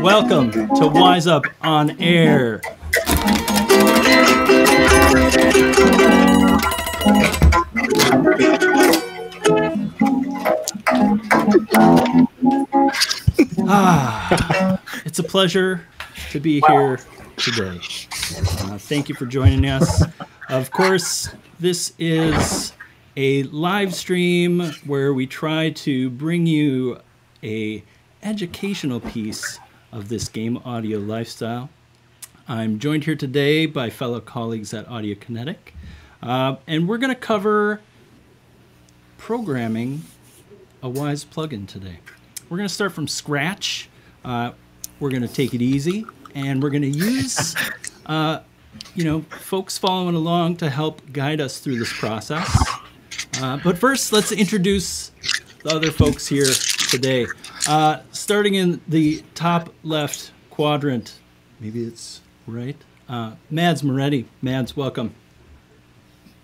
Welcome to Wise Up on Air. It's a pleasure to be here today. Thank you for joining us. Of course, this is a live stream where we try to bring you an educational piece of this game audio lifestyle. I'm joined here today by fellow colleagues at Audiokinetic, and we're going to cover programming a Wise plugin today. We're going to start from scratch. We're going to take it easy, and we're going to use folks following along to help guide us through this process. But first, let's introduce the other folks here today. Starting in the top left quadrant, maybe it's right, Mads Moretti. Mads, welcome.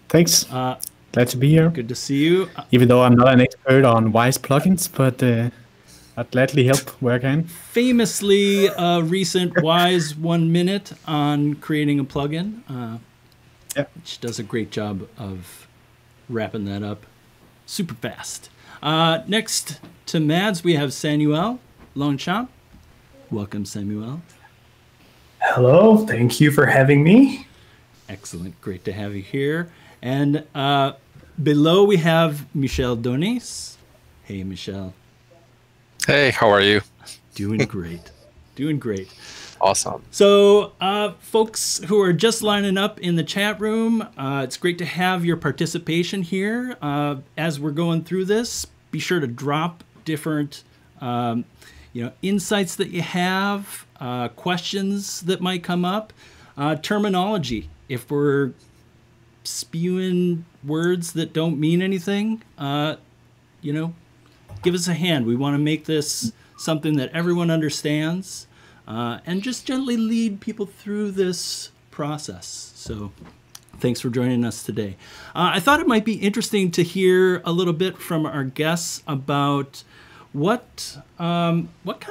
Thanks. Glad to be here. Good to see you. Even though I'm not an expert on Wise plugins, but I'd gladly help where I can. Famously, recent Wise 1 minute on creating a plugin, which does a great job of wrapping that up super fast. Next to Mads, we have Samuel Longchamp. Welcome, Samuel. Hello, thank you for having me. Excellent, great to have you here. And below we have Michel Donais. Hey, Michel. Hey, how are you? Doing great, doing great. Awesome. So folks who are just lining up in the chat room, it's great to have your participation here. As we're going through this, be sure to drop different insights that you have, questions that might come up, terminology. If we're spewing words that don't mean anything, give us a hand. We want to make this something that everyone understands, and just gently lead people through this process. So thanks for joining us today. I thought it might be interesting to hear a little bit from our guests about what kind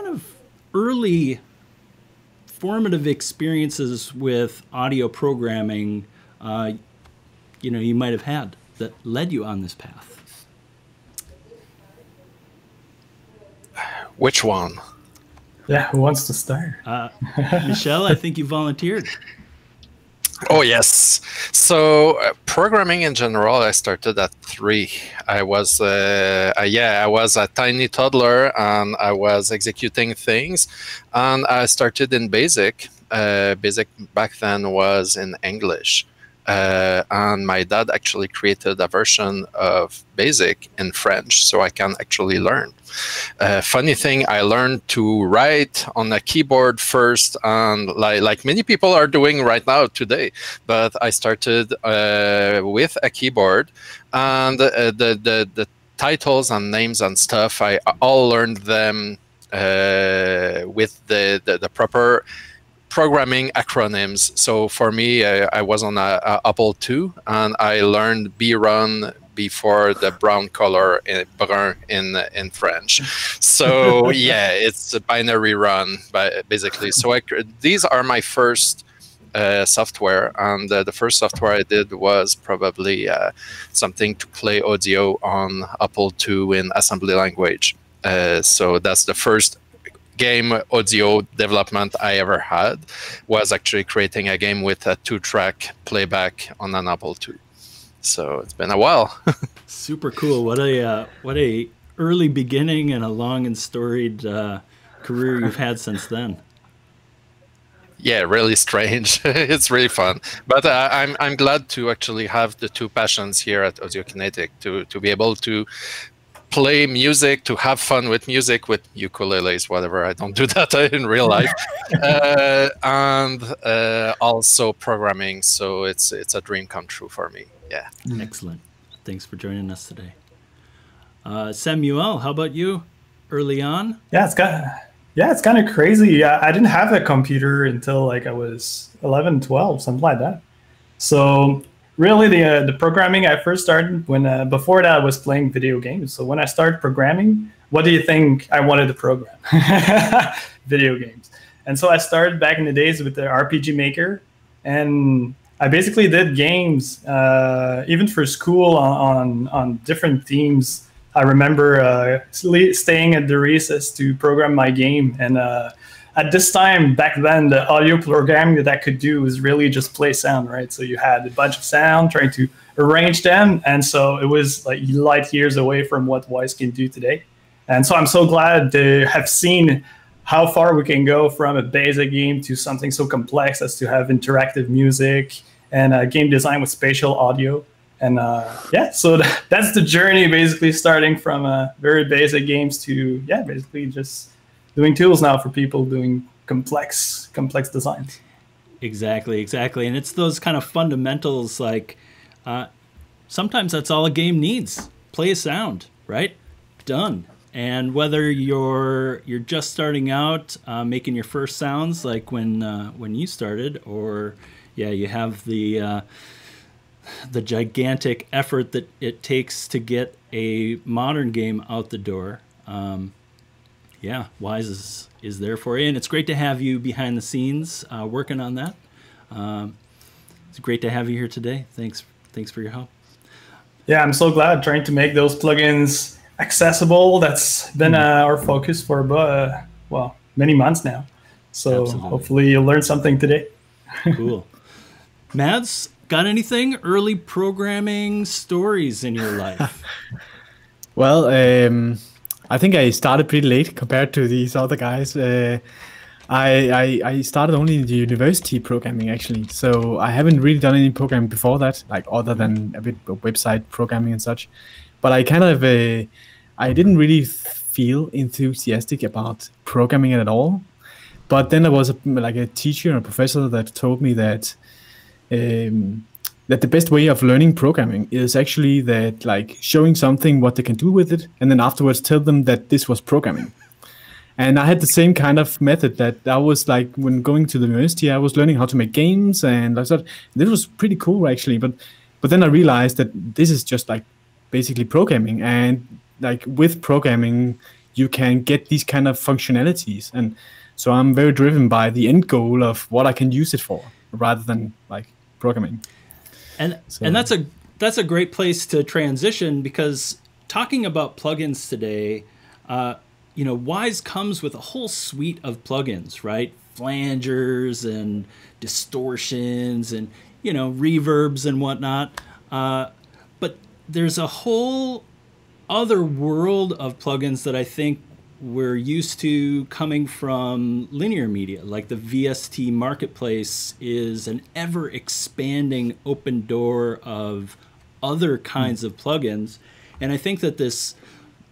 of early formative experiences with audio programming you might have had that led you on this path. Which one? Yeah, who wants to start? Michel, I think you volunteered. Oh, yes. So programming in general, I started at 3. I was a tiny toddler, and I was executing things. And I started in BASIC. BASIC back then was in English. And my dad actually created a version of BASIC in French, so I can actually learn. Funny thing, I learned to write on a keyboard first, and like many people are doing right now today, but I started with a keyboard, and the titles and names and stuff, I all learned them with the proper programming acronyms. So for me, I was on a Apple II, and I learned B-Run before the brown color in French. So yeah, it's a binary run, basically. So these are my first software, and the first software I did was probably something to play audio on Apple II in assembly language. So that's the first game audio development I ever had, was actually creating a game with a 2-track playback on an Apple II. So it's been a while. Super cool. What a early beginning and a long and storied career you've had since then. Yeah, really strange. It's really fun. But I'm glad to actually have the two passions here at Audiokinetic, to be able to play music, to have fun with music, with ukuleles, whatever. I don't do that in real life. And also programming. So it's a dream come true for me. Yeah. Excellent. Thanks for joining us today. Samuel, how about you? Early on? Yeah, it's kind of crazy. I didn't have a computer until like I was 11, 12, something like that. So really, the programming I first started when before that I was playing video games. So when I started programming, what do you think I wanted to program? Video games. And so I started back in the days with the RPG Maker, and I basically did games, even for school, on different themes. I remember staying at the recess to program my game. And at this time, back then, the audio programming that I could do was really just play sound, right? So you had a bunch of sound, trying to arrange them. And so it was like light years away from what Wise can do today. And so I'm so glad to have seen how far we can go from a basic game to something so complex as to have interactive music and game design with spatial audio. And yeah, so that's the journey, basically starting from very basic games to, yeah, basically just doing tools now for people doing complex designs. Exactly, exactly. And it's those kind of fundamentals, like sometimes that's all a game needs. Play a sound, right? Done. And whether you're just starting out, making your first sounds, like when you started, or yeah, you have the gigantic effort that it takes to get a modern game out the door. Yeah, Wise is there for you, and it's great to have you behind the scenes working on that. It's great to have you here today. Thanks for your help. Yeah, I'm so glad, trying to make those plugins accessible. That's been our focus for well, many months now. So absolutely. Hopefully you'll learn something today. Cool. Mads, got anything early programming stories in your life? Well, I think I started pretty late compared to these other guys. I started only in the university programming, actually. So I haven't really done any programming before that, like other than a bit of website programming and such. But I kind of, I didn't really feel enthusiastic about programming at all. But then there was a teacher and a professor that told me that that the best way of learning programming is actually that, like, showing something what they can do with it, and then afterwards tell them that this was programming. And I had the same kind of method that I was like when going to the university. I was learning how to make games, and I thought this was pretty cool actually. But then I realized that this is just like basically programming, and like with programming you can get these kind of functionalities, and so I'm very driven by the end goal of what I can use it for rather than like programming. And that's a great place to transition, because talking about plugins today, you know, Wise comes with a whole suite of plugins, right? Flangers and distortions and, you know, reverbs and whatnot. There's a whole other world of plugins that I think we're used to coming from linear media. Like the VST marketplace is an ever expanding open door of other kinds of plugins. And I think that this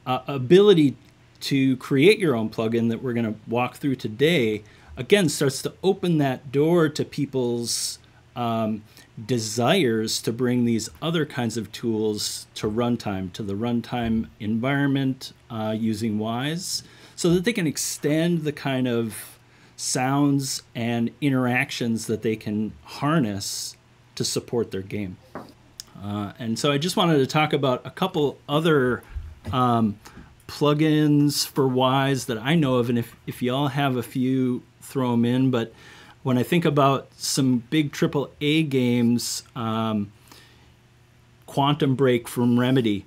ability to create your own plugin that we're going to walk through today, again, starts to open that door to people's desires to bring these other kinds of tools to runtime, to the runtime environment using Wise, so that they can extend the kind of sounds and interactions that they can harness to support their game. And so I just wanted to talk about a couple other plugins for Wise that I know of, and if y'all have a few, throw them in. But when I think about some big AAA games, Quantum Break from Remedy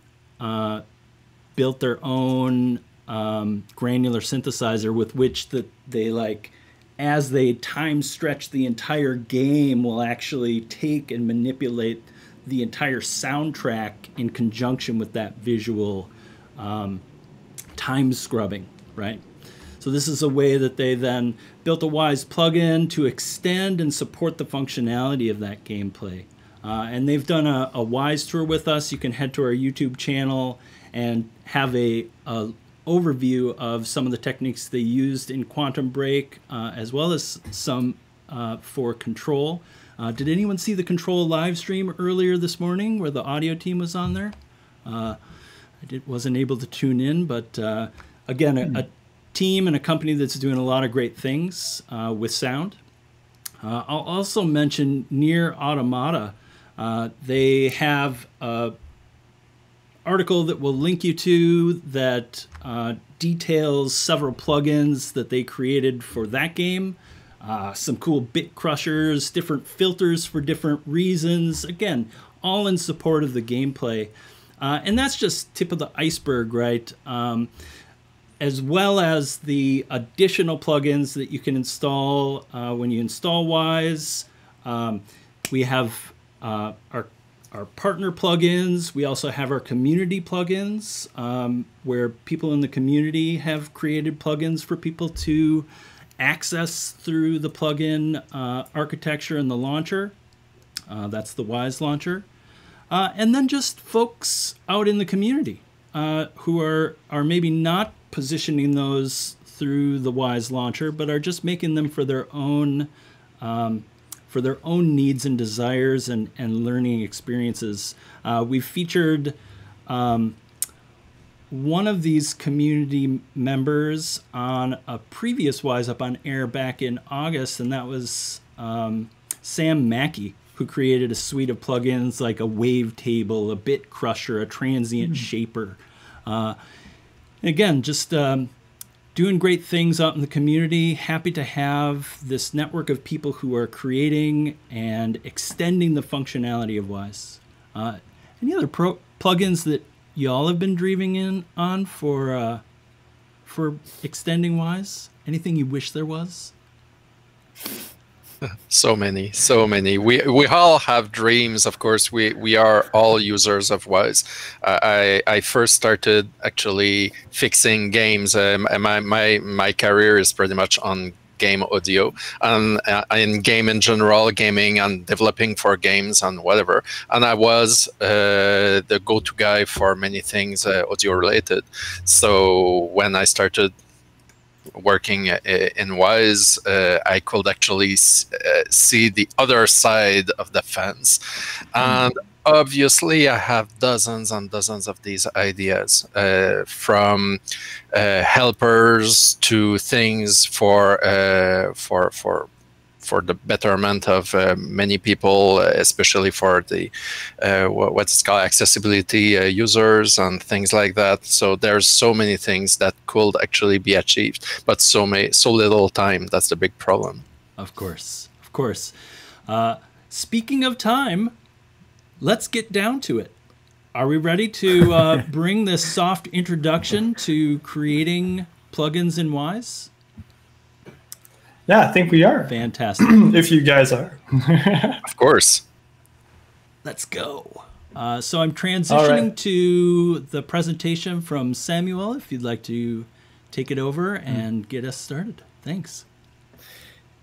built their own granular synthesizer with which they, like, as they time stretch the entire game, will actually take and manipulate the entire soundtrack in conjunction with that visual time scrubbing, right? So this is a way that they then built a Wise plugin to extend and support the functionality of that gameplay. And they've done a Wise tour with us. You can head to our YouTube channel and have a overview of some of the techniques they used in Quantum Break, as well as some for Control. Did anyone see the Control live stream earlier this morning where the audio team was on there? I wasn't able to tune in, but again, a team and a company that's doing a lot of great things with sound. I'll also mention Near Automata. They have article that we'll link you to that details several plugins that they created for that game. Some cool bit crushers, different filters for different reasons. Again, all in support of the gameplay. And that's just tip of the iceberg, right? As well as the additional plugins that you can install when you install Wise. We have our partner plugins. We also have our community plugins where people in the community have created plugins for people to access through the plugin architecture and the launcher. That's the Wise launcher. And then just folks out in the community who are maybe not positioning those through the Wise launcher, but are just making them for their own needs and desires and learning experiences. We've featured one of these community members on a previous Wise Up on Air back in August, and that was Sam Mackey, who created a suite of plugins like a wavetable, a bit crusher, a transient shaper. Again, just doing great things out in the community. Happy to have this network of people who are creating and extending the functionality of Wise. Any other plugins that y'all have been dreaming on for extending Wise? Anything you wish there was? So many, so many. We all have dreams, of course. We are all users of Wise. I first started actually fixing games. My career is pretty much on game audio and in game in general, gaming and developing for games and whatever. And I was the go-to guy for many things audio related. So when I started working in Wise, I could actually see the other side of the fence. And obviously, I have dozens and dozens of these ideas, from helpers to things for the betterment of many people, especially for the what's called accessibility users and things like that. So there's so many things that could actually be achieved, but so little time. That's the big problem. Of course, of course. Speaking of time, let's get down to it. Are we ready to bring this soft introduction to creating plugins in Wise? Yeah, I think we are. Fantastic. If you guys are. Of course. Let's go. So I'm transitioning to the presentation from Samuel, if you'd like to take it over and get us started. Thanks.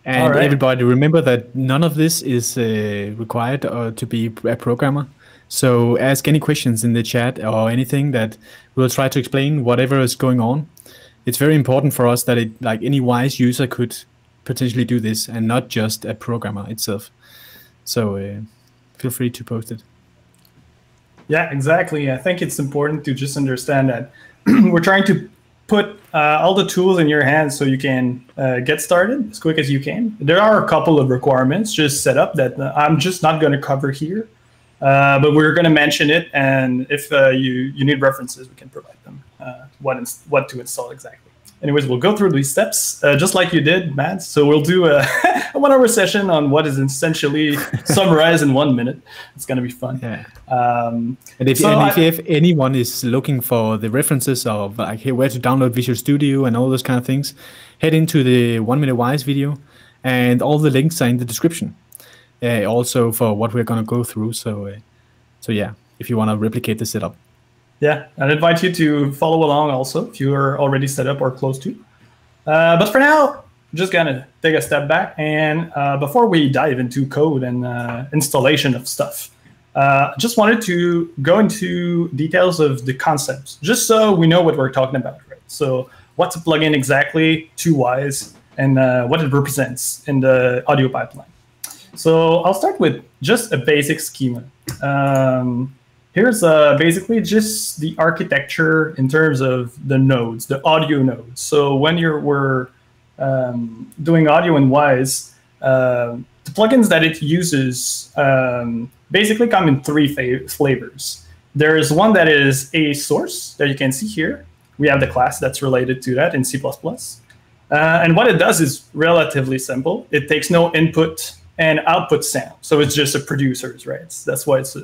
And everybody, remember that none of this is required to be a programmer. So ask any questions in the chat or anything that we'll try to explain whatever is going on. It's very important for us that any Wise user could potentially do this and not just a programmer itself. So feel free to post it. Yeah, exactly. I think it's important to just understand that we're trying to put all the tools in your hands so you can get started as quick as you can. There are a couple of requirements just set up that I'm just not going to cover here, but we're going to mention it. And if you need references, we can provide them. What to install exactly. Anyways, we'll go through these steps just like you did, Mads. So we'll do a 1-hour session on what is essentially summarized in 1 minute. It's going to be fun. Yeah. And if anyone is looking for the references of where to download Visual Studio and all those kind of things, head into the 1-minute Wise video, and all the links are in the description. Also for what we're going to go through. So, yeah, if you want to replicate the setup. Yeah, I'd invite you to follow along also if you are already set up or close to. But for now, I'm just going to take a step back. And before we dive into code and installation of stuff, just wanted to go into details of the concepts, just so we know what we're talking about. Right? So what's a plugin exactly to Wise and what it represents in the audio pipeline. So I'll start with just a basic schema. Here's basically just the architecture in terms of the nodes, the audio nodes. So when we're doing audio in Wise, the plugins that it uses basically come in three flavors. There is one that is a source that you can see here. We have the class that's related to that in C++. And what it does is relatively simple. It takes no input and output sound. So it's just a producer's, right? That's why it's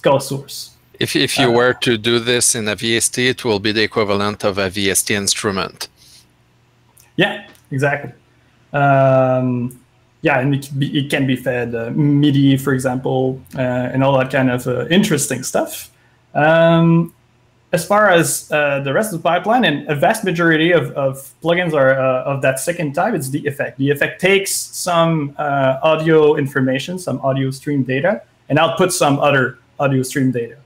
called source. If you were to do this in a VST, it will be the equivalent of a VST instrument. Yeah, exactly. Yeah, and it can be fed MIDI, for example, and all that kind of interesting stuff. As far as the rest of the pipeline, and a vast majority of plugins are of that second type, it's the effect. The effect takes some audio information, some audio stream data, and outputs some other audio stream data.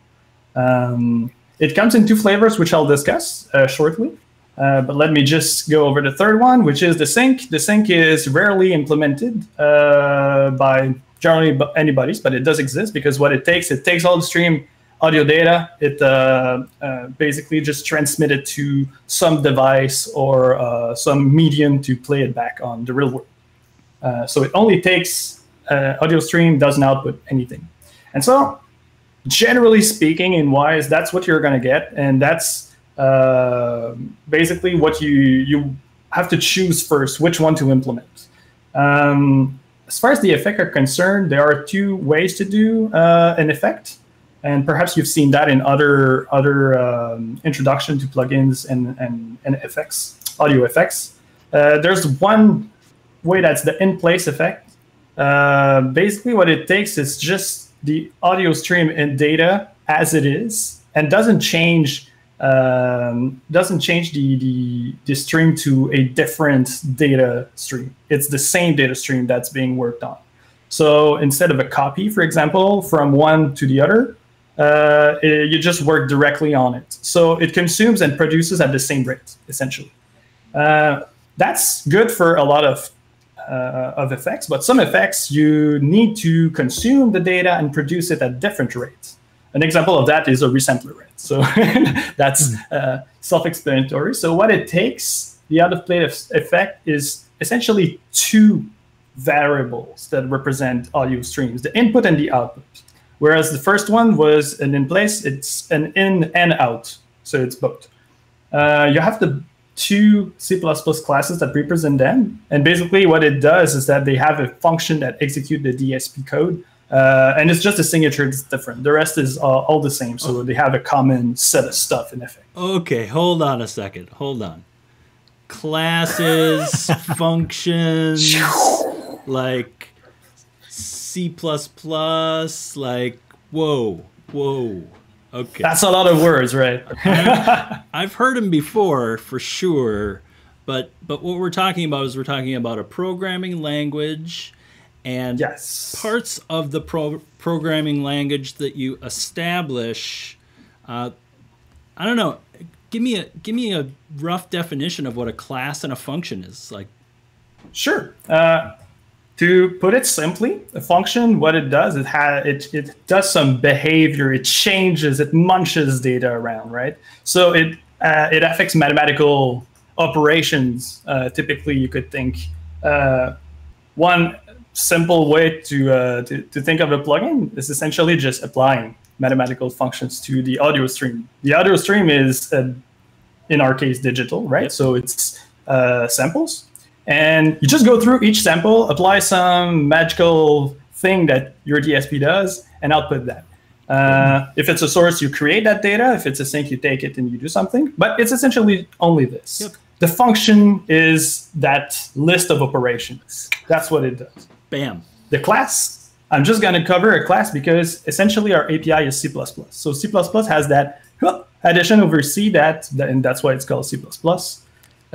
It comes in two flavors, which I'll discuss shortly. But let me just go over the third one, which is the sync. The sync is rarely implemented by generally anybody's, but it does exist because what it takes all the stream audio data. It basically just transmits it to some device or some medium to play it back on the real world. So it only takes audio stream, doesn't output anything. And so generally speaking, in Wise, that's what you're going to get. And that's basically what you have to choose first, which one to implement. As far as the effect are concerned, there are two ways to do an effect. And perhaps you've seen that in other introduction to plugins and effects, audio effects. There's one way that's the in-place effect. Basically, what it takes is just the audio stream and data as it is, and doesn't change the stream to a different data stream. It's the same data stream that's being worked on. So instead of a copy, for example, from one to the other, you just work directly on it. So it consumes and produces at the same rate, essentially. That's good for a lot of effects, but some effects you need to consume the data and produce it at different rates. An example of that is a resampler rate. So that's self-explanatory. So what it takes, the out-of-plane effect, is essentially two variables that represent audio streams, the input and the output. Whereas the first one was an in-place, it's an in and out, so it's both. You have the two C++ classes that represent them, and basically what it does is that they have a function that executes the DSP code, and it's just a signature that's different. The rest is all the same, so they have a common set of stuff in effect. Okay, hold on a second, hold on. Classes, functions, like C++, like, whoa, okay. That's a lot of words, right? I've heard them before, for sure, but what we're talking about is we're talking about a programming language and yes, parts of the programming language that you establish. I don't know, give me a rough definition of what a class and a function is like. Sure. To put it simply, a function, what it does, it does some behavior, it changes, it munches data around, right? So it affects mathematical operations. Typically, you could think one simple way to think of a plugin is essentially just applying mathematical functions to the audio stream. The audio stream is, in our case, digital, right? So it's samples. And you just go through each sample, apply some magical thing that your DSP does, and output that. If it's a source, you create that data. If it's a sync, you take it and you do something. But it's essentially only this. Yep. The function is that list of operations. That's what it does. Bam. The class, I'm just going to cover a class because essentially our API is C++. So C++ has that addition over C, and that's why it's called C++,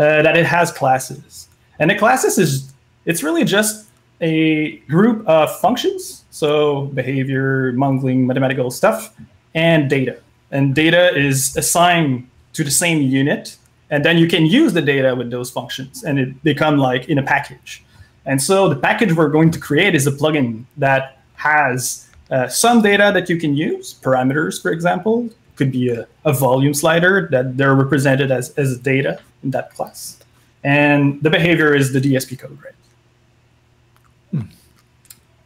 that it has classes. And the classes it's really just a group of functions, so behavior, mungling, mathematical stuff, and data. And data is assigned to the same unit, and then you can use the data with those functions, and it become like in a package. And so the package we're going to create is a plugin that has some data that you can use, parameters, for example. It could be a volume slider that they're represented as data in that class. And the behavior is the DSP code, right?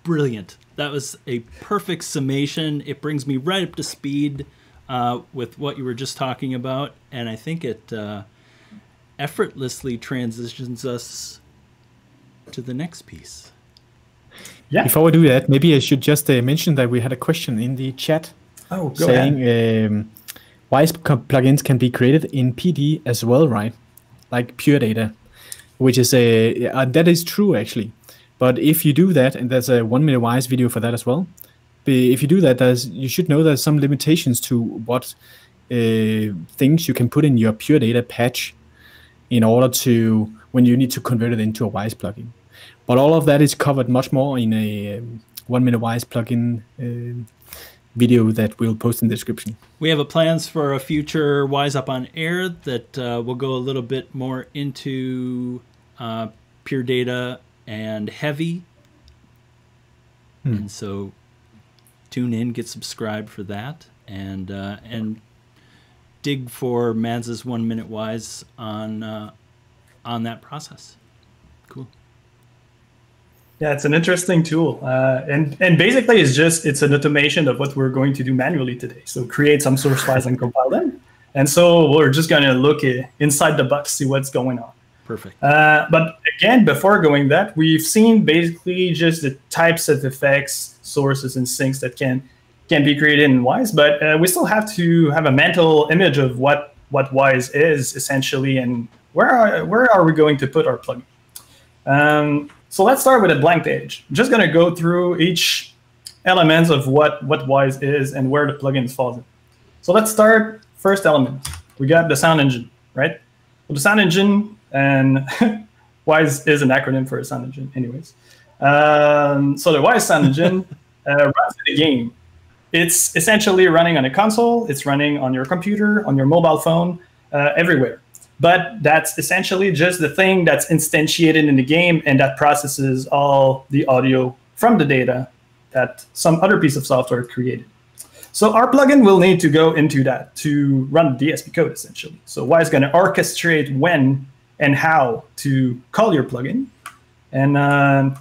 Brilliant. That was a perfect summation. It brings me right up to speed with what you were just talking about, and I think it effortlessly transitions us to the next piece. Yeah. Before we do that, maybe I should just mention that we had a question in the chat saying why plugins can be created in PD as well, right? Like pure data, which is a that is true actually. But if you do that, and there's a 1 minute Wise video for that as well. If you do that, you should know there's some limitations to what things you can put in your pure data patch in order to when you need to convert it into a Wise plugin. But all of that is covered much more in a 1 minute Wise plugin video that we'll post in the description. We have plans for a future Wise Up on Air that will go a little bit more into pure data and heavy. And so tune in, get subscribed for that, and dig for Mads's 1 minute Wise on that process. Cool. Yeah, it's an interesting tool, and basically it's just an automation of what we're going to do manually today. So create some source files and compile them, and so we're just gonna look inside the box, see what's going on. Perfect. But again, before going that, we've seen basically just the types of effects, sources, and syncs that can be created in Wise. But we still have to have a mental image of what Wise is essentially, and where are we going to put our plugin. So let's start with a blank page. I'm just going to go through each element of what Wise is and where the plugins falls in. So let's start first element. We got the sound engine, right? Well, the sound engine, and Wise is an acronym for a sound engine anyways. So the Wise sound engine runs the game. It's essentially running on a console. It's running on your computer, on your mobile phone, everywhere. But that's essentially just the thing that's instantiated in the game, and that processes all the audio from the data that some other piece of software created. So our plugin will need to go into that to run DSP code, essentially. So Wise is going to orchestrate when and how to call your plugin. And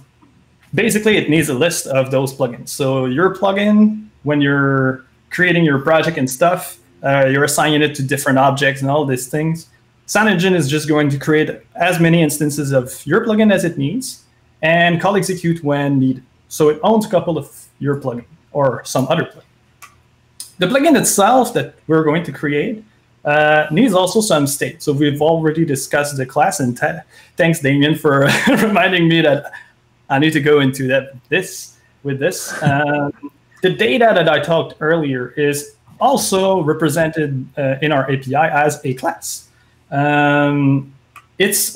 basically, it needs a list of those plugins. So your plugin, when you're creating your project and stuff, you're assigning it to different objects and all these things. Sound Engine is just going to create as many instances of your plugin as it needs and call execute when needed. So it owns a couple of your plugin or some other plugin. The plugin itself that we're going to create needs also some state. So we've already discussed the class, and thanks, Damien, for reminding me that I need to go into that with this. The data that I talked earlier is also represented in our API as a class. It's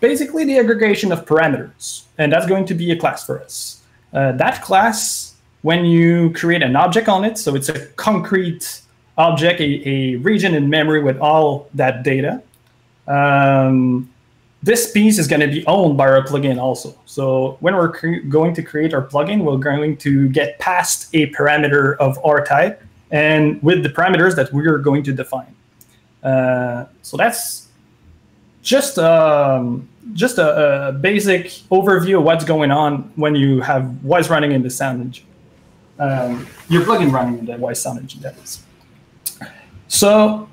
basically the aggregation of parameters, and that's going to be a class for us. That class, when you create an object on it, so it's a concrete object, a region in memory with all that data, this piece is going to be owned by our plugin also. So when we're going to create our plugin, we're going to get past a parameter of our type and with the parameters that we are going to define. So that's just a basic overview of what's going on when you have Wise running in the sound engine. Your plugin running in the Wise sound engine, that is. So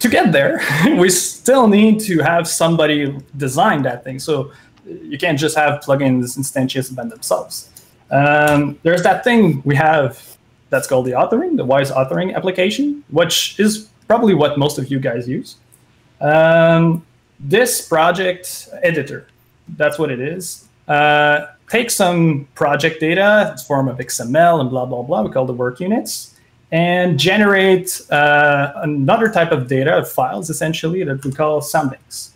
to get there, we still need to have somebody design that thing. So you can't just have plugins instantiated by themselves. There's that thing we have that's called the authoring, the Wise authoring application, which is probably what most of you guys use. This project editor, that's what it is. Take some project data in the form of XML and blah, blah, blah, we call the work units, and generate another type of data, of files essentially, that we call sound banks.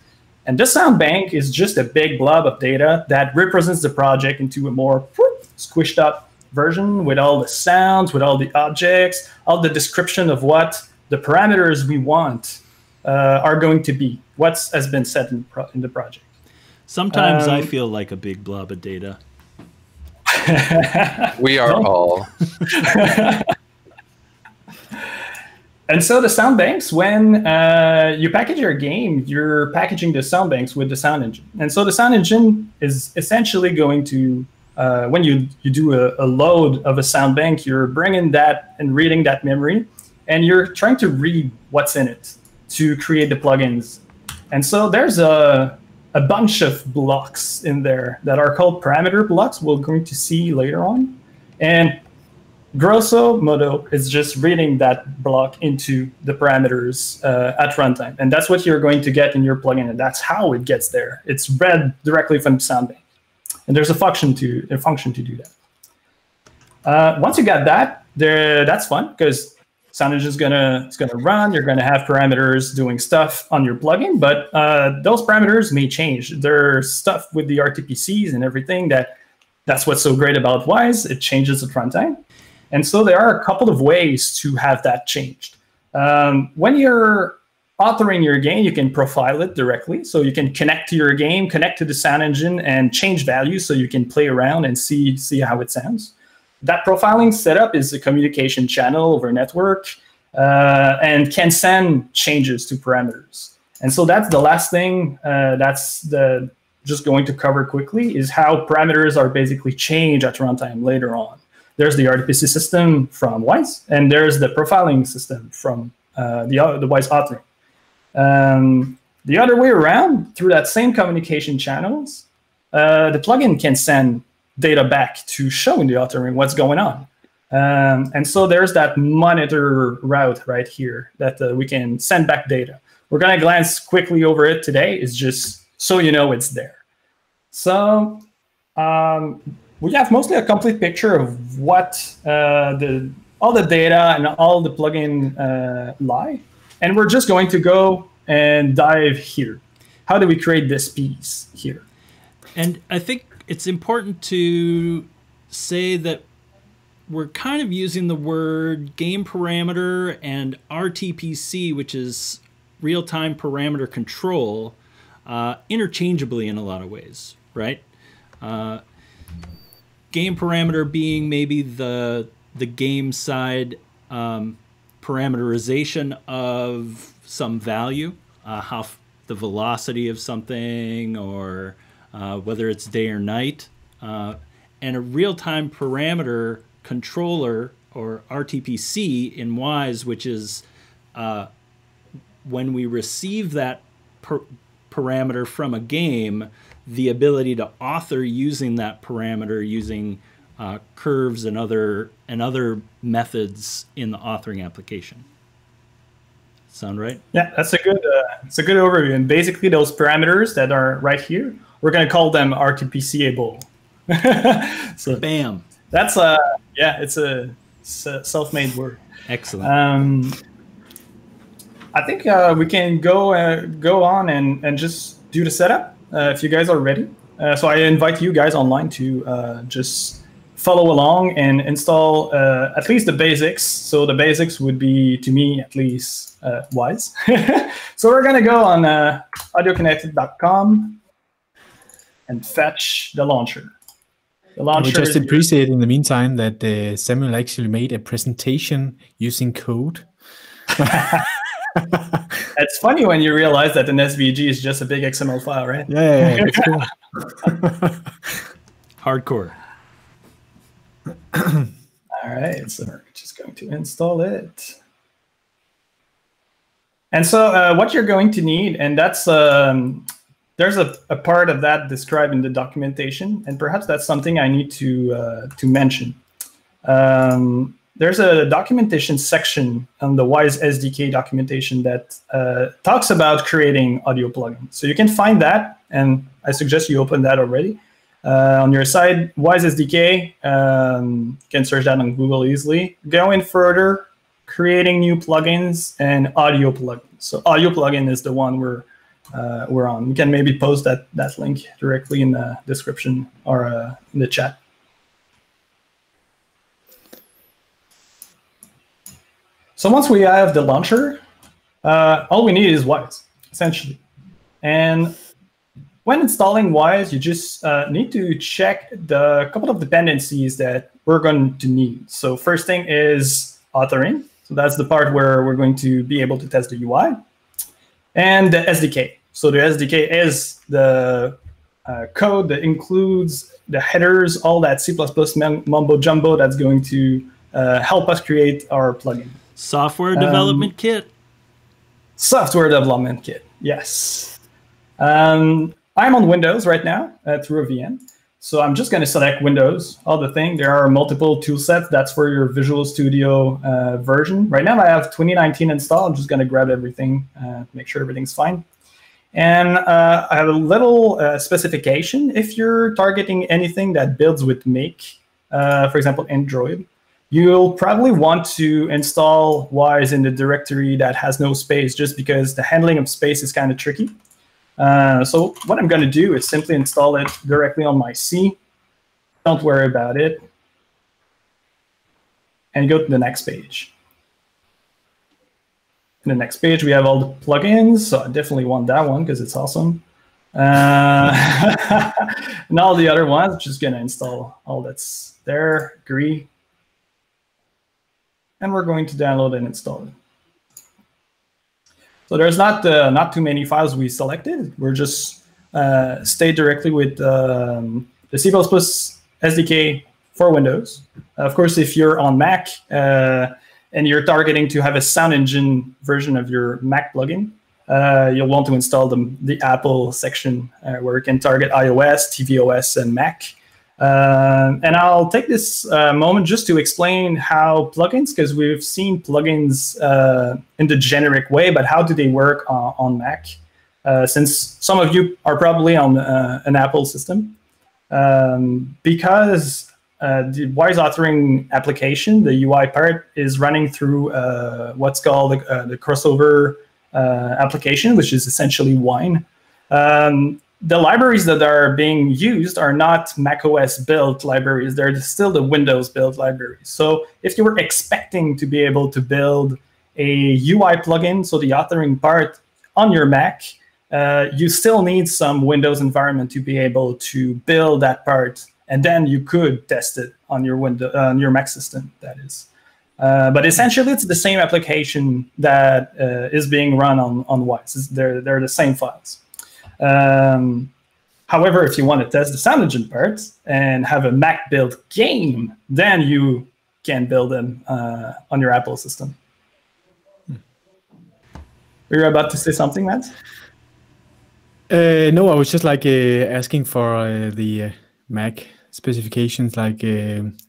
And this sound bank is just a big blob of data that represents the project into a more squished up version with all the sounds, with all the objects, all the description of what the parameters we want are going to be what has been set in the project. Sometimes I feel like a big blob of data. We are all. And so the sound banks, when you package your game, you're packaging the sound banks with the sound engine. And so the sound engine is essentially going to, when you do a load of a sound bank, you're bringing that and reading that memory and you're trying to read what's in it to create the plugins. And so there's a bunch of blocks in there that are called parameter blocks, we're going to see later on. And grosso modo is just reading that block into the parameters at runtime. And that's what you're going to get in your plugin, and that's how it gets there. It's read directly from Soundbank. And there's a function to do that. Once you got that, that's fun, because Sound Engine is gonna run. You're gonna have parameters doing stuff on your plugin, but those parameters may change. There's stuff with the RTPCs and everything that's what's so great about Wise. It changes at runtime, and so there are a couple of ways to have that changed. When you're authoring your game, you can profile it directly, so you can connect to your game, connect to the Sound Engine, and change values so you can play around and see how it sounds. That profiling setup is a communication channel over network and can send changes to parameters. And so that's the last thing just going to cover quickly is how parameters are basically changed at runtime later on. There's the RTPC system from Wise, and there's the profiling system from the Wise authoring. The other way around, through that same communication channels, the plugin can send data back to show in the authoring what's going on. And so there's that monitor route right here that we can send back data. We're going to glance quickly over it today. It's just so you know it's there. So we have mostly a complete picture of what all the data and all the plugin lie. And we're just going to go and dive here. How do we create this piece here? And I think it's important to say that we're kind of using the word game parameter and RTPC, which is real-time parameter control, interchangeably in a lot of ways, right? Game parameter being maybe the game side parameterization of some value, how the velocity of something, or whether it's day or night, and a real-time parameter controller, or RTPC in Wise, which is when we receive that parameter from a game, the ability to author using that parameter, using curves and other methods in the authoring application. Sound right? Yeah, that's a good overview. And basically, those parameters that are right here, we're going to call them RTPC-able. So bam. That's it's a self-made word. Excellent. I think we can go on and just do the setup if you guys are ready. So I invite you guys online to just follow along and install at least the basics. So the basics would be, to me at least, Wise. So we're going to go on audiokinetic.com. and fetch the launcher. The launcher. We just appreciate in the meantime that Samuel actually made a presentation using code. It's funny when you realize that an SVG is just a big XML file, right? Yeah, yeah, yeah. Hardcore. All right, so we're just going to install it. And so what you're going to need, and that's there's a part of that described in the documentation, and perhaps that's something I need to mention. There's a documentation section on the Wise SDK documentation that talks about creating audio plugins. So you can find that, and I suggest you open that already. On your side, Wise SDK, you can search that on Google easily. Go in further, creating new plugins and audio plugins. So audio plugin is the one we're on. We can maybe post that link directly in the description or in the chat. So once we have the launcher, all we need is Wise, essentially. And when installing Wise, you just need to check the couple of dependencies that we're going to need. So first thing is authoring. So that's the part where we're going to be able to test the UI. And the SDK. So the SDK is the code that includes the headers, all that C++ mumbo jumbo that's going to help us create our plugin. Software development kit. Software development kit, yes. I'm on Windows right now through a VM. So I'm just going to select Windows. Other thing, there are multiple tool sets. That's for your Visual Studio version. Right now I have 2019 installed. I'm just going to grab everything, make sure everything's fine. And I have a little specification. If you're targeting anything that builds with Make, for example, Android, you'll probably want to install Wise in the directory that has no space, just because the handling of space is kind of tricky. So what I'm going to do is simply install it directly on my C. Don't worry about it. And go to the next page. In the next page, we have all the plugins. So I definitely want that one because it's awesome. And all the other ones, I'm just going to install all that's there, agree. And we're going to download and install it. So there's not too many files we selected. We're just stay directly with the C++ SDK for Windows. Of course, if you're on Mac and you're targeting to have a sound engine version of your Mac plugin, you'll want to install the Apple section where you can target iOS, tvOS, and Mac. And I'll take this moment just to explain how plugins, because we've seen plugins in the generic way, but how do they work on Mac? Since some of you are probably on an Apple system, because the Wise authoring application, the UI part, is running through what's called the crossover application, which is essentially Wine. The libraries that are being used are not macOS built libraries. They're still the Windows built libraries. So if you were expecting to be able to build a UI plugin, so the authoring part on your Mac, you still need some Windows environment to be able to build that part. And then you could test it on your window, on your Mac system, that is. But essentially, it's the same application that is being run on Wise. They're the same files. However, if you want to test the sound engine part and have a Mac built game, then you can build them on your Apple system. Were you about to say something, Matt? No, I was just like asking for the Mac specifications. Like,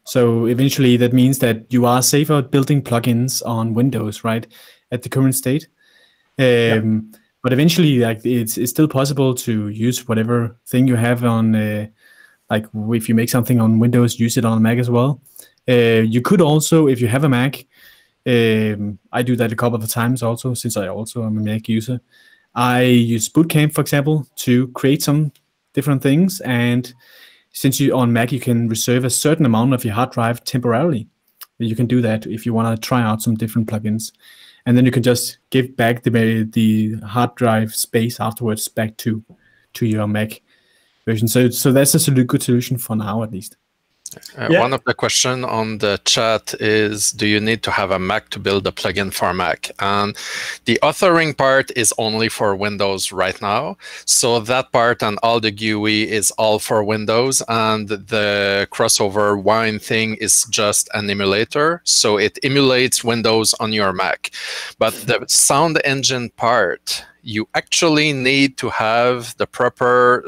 so eventually that means that you are safer building plugins on Windows, right? At the current state. Yep. But eventually, like it's still possible to use whatever thing you have on, like if you make something on Windows, use it on Mac as well. You could also, if you have a Mac, I do that a couple of times also, since I also am a Mac user. I use Bootcamp, for example, to create some different things. And since you're on Mac, you can reserve a certain amount of your hard drive temporarily. You can do that if you want to try out some different plugins. And then you can just give back the hard drive space afterwards back to your Mac version. So that's a good solution for now, at least. Yeah. One of the questions on the chat is, do you need to have a Mac to build a plugin for Mac? And the authoring part is only for Windows right now. So that part and all the GUI is all for Windows. And the crossover Wine thing is just an emulator. So it emulates Windows on your Mac. But the sound engine part, you actually need to have the proper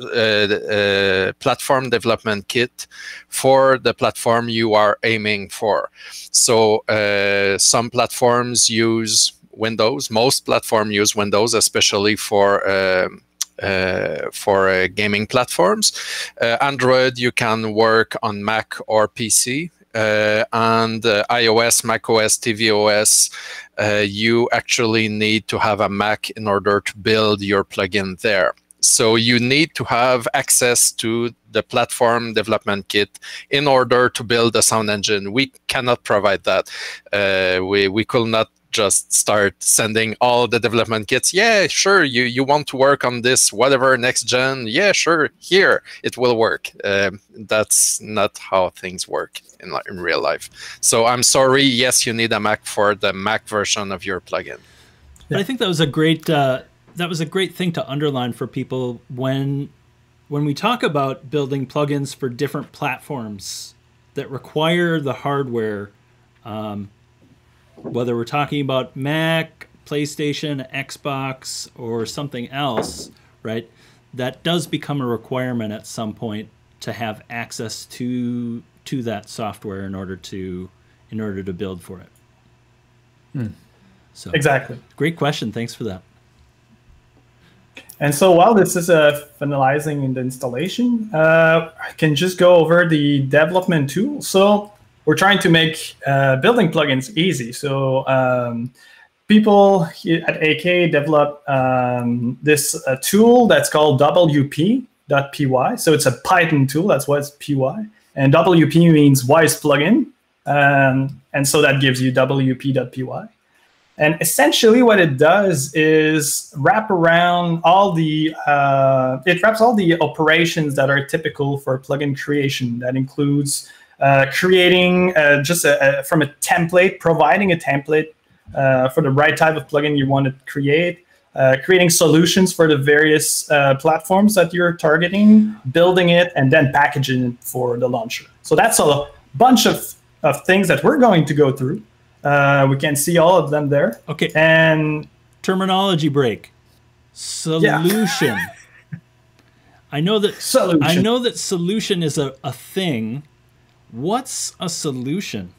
platform development kit for the platform you are aiming for. So some platforms use Windows, most platforms use Windows, especially for gaming platforms. Android, you can work on Mac or PC. And iOS, macOS, tvOS, you actually need to have a Mac in order to build your plugin there. So you need to have access to the platform development kit in order to build a sound engine. We cannot provide that. We could not just start sending all the development kits. Yeah, sure, you want to work on this, whatever, next gen. Yeah, sure, here, it will work. That's not how things work in real life. So I'm sorry, yes, you need a Mac for the Mac version of your plugin. But I think that was a great thing to underline for people when we talk about building plugins for different platforms that require the hardware. whether we're talking about Mac, PlayStation, Xbox, or something else, right, that does become a requirement at some point to have access to that software in order to build for it. So exactly. Great question. Thanks for that. And so while this is finalizing in the installation, I can just go over the development tool. So we're trying to make building plugins easy. So people at AK develop this tool that's called WP.py. So it's a Python tool. That's why it's PY. And WP means Wise plugin. And so that gives you WP.py. And essentially what it does is wrap around all the, it wraps all the operations that are typical for plugin creation. That includes creating just from a template, providing a template for the right type of plugin you want to create, creating solutions for the various platforms that you're targeting, building it, and then packaging it for the launcher. So that's a bunch of things that we're going to go through. We can see all of them there. Okay. And terminology break. Solution. Yeah. I know that solution is a thing. What's a solution?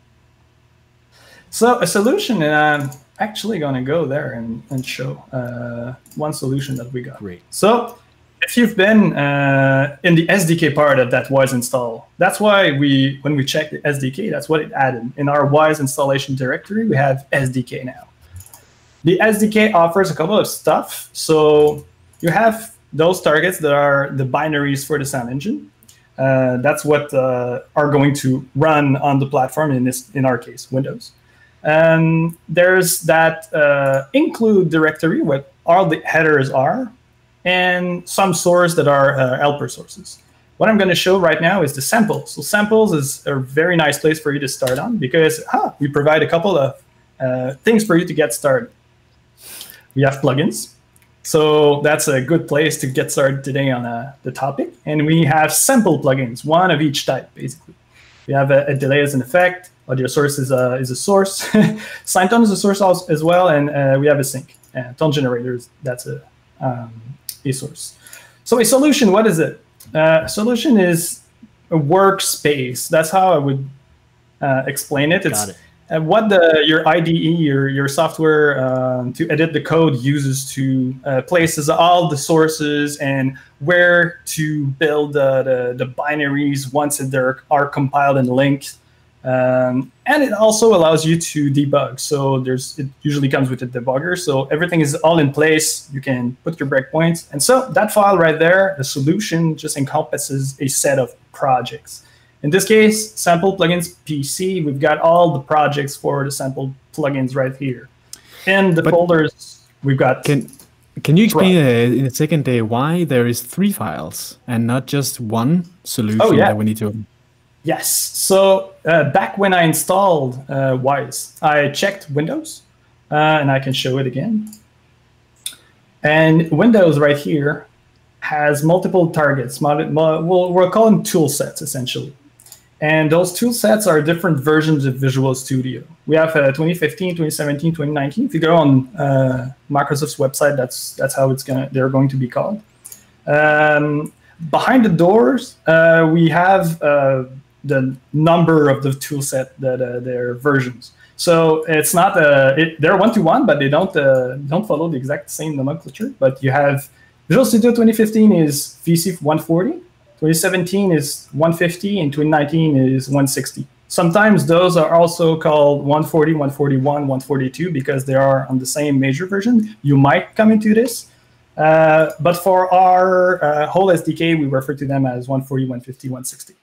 So a solution, and I'm actually going to go there and show one solution that we got. Great. So if you've been in the SDK part of that Wise install, that's why when we checked the SDK, that's what it added. In our Wise installation directory, we have SDK now. The SDK offers a couple of stuff. So you have those targets that are the binaries for the sound engine. That's what are going to run on the platform, in our case, Windows. There's that include directory where all the headers are, and some source that are helper sources. What I'm going to show right now is the samples. So samples is a very nice place for you to start on because we provide a couple of things for you to get started. We have plugins. So that's a good place to get started today on the topic. And we have sample plugins, one of each type, basically. We have a delay as an effect. Audio source is a source. Sign tone is a source as well. And we have a sync. Tone generators, that's a source. So a solution, what is it? A solution is a workspace. That's how I would explain it. It's what your IDE, your software to edit the code uses to places all the sources and where to build the binaries once they are compiled and linked. And it also allows you to debug. So it usually comes with a debugger. So everything is all in place. You can put your breakpoints. And so that file right there, the solution, just encompasses a set of projects. In this case, sample plugins PC, we've got all the projects for the sample plugins right here. And the folders we've got. Can you explain in a second day why there is three files and not just one solution that we need to open? Yes. So back when I installed Wise, I checked Windows, and I can show it again. And Windows right here has multiple targets. We'll call them tool sets, essentially. And those tool sets are different versions of Visual Studio. We have 2015, 2017, 2019. If you go on Microsoft's website, that's how they're going to be called. Behind the doors, we have the number of the tool set that their versions. So it's not they're one-to-one, but they don't follow the exact same nomenclature. But you have Visual Studio 2015 is VC140, 2017 is 150, and 2019 is 160. Sometimes those are also called 140, 141, 142 because they are on the same major version. You might come into this. But for our whole SDK, we refer to them as 140, 150, 160.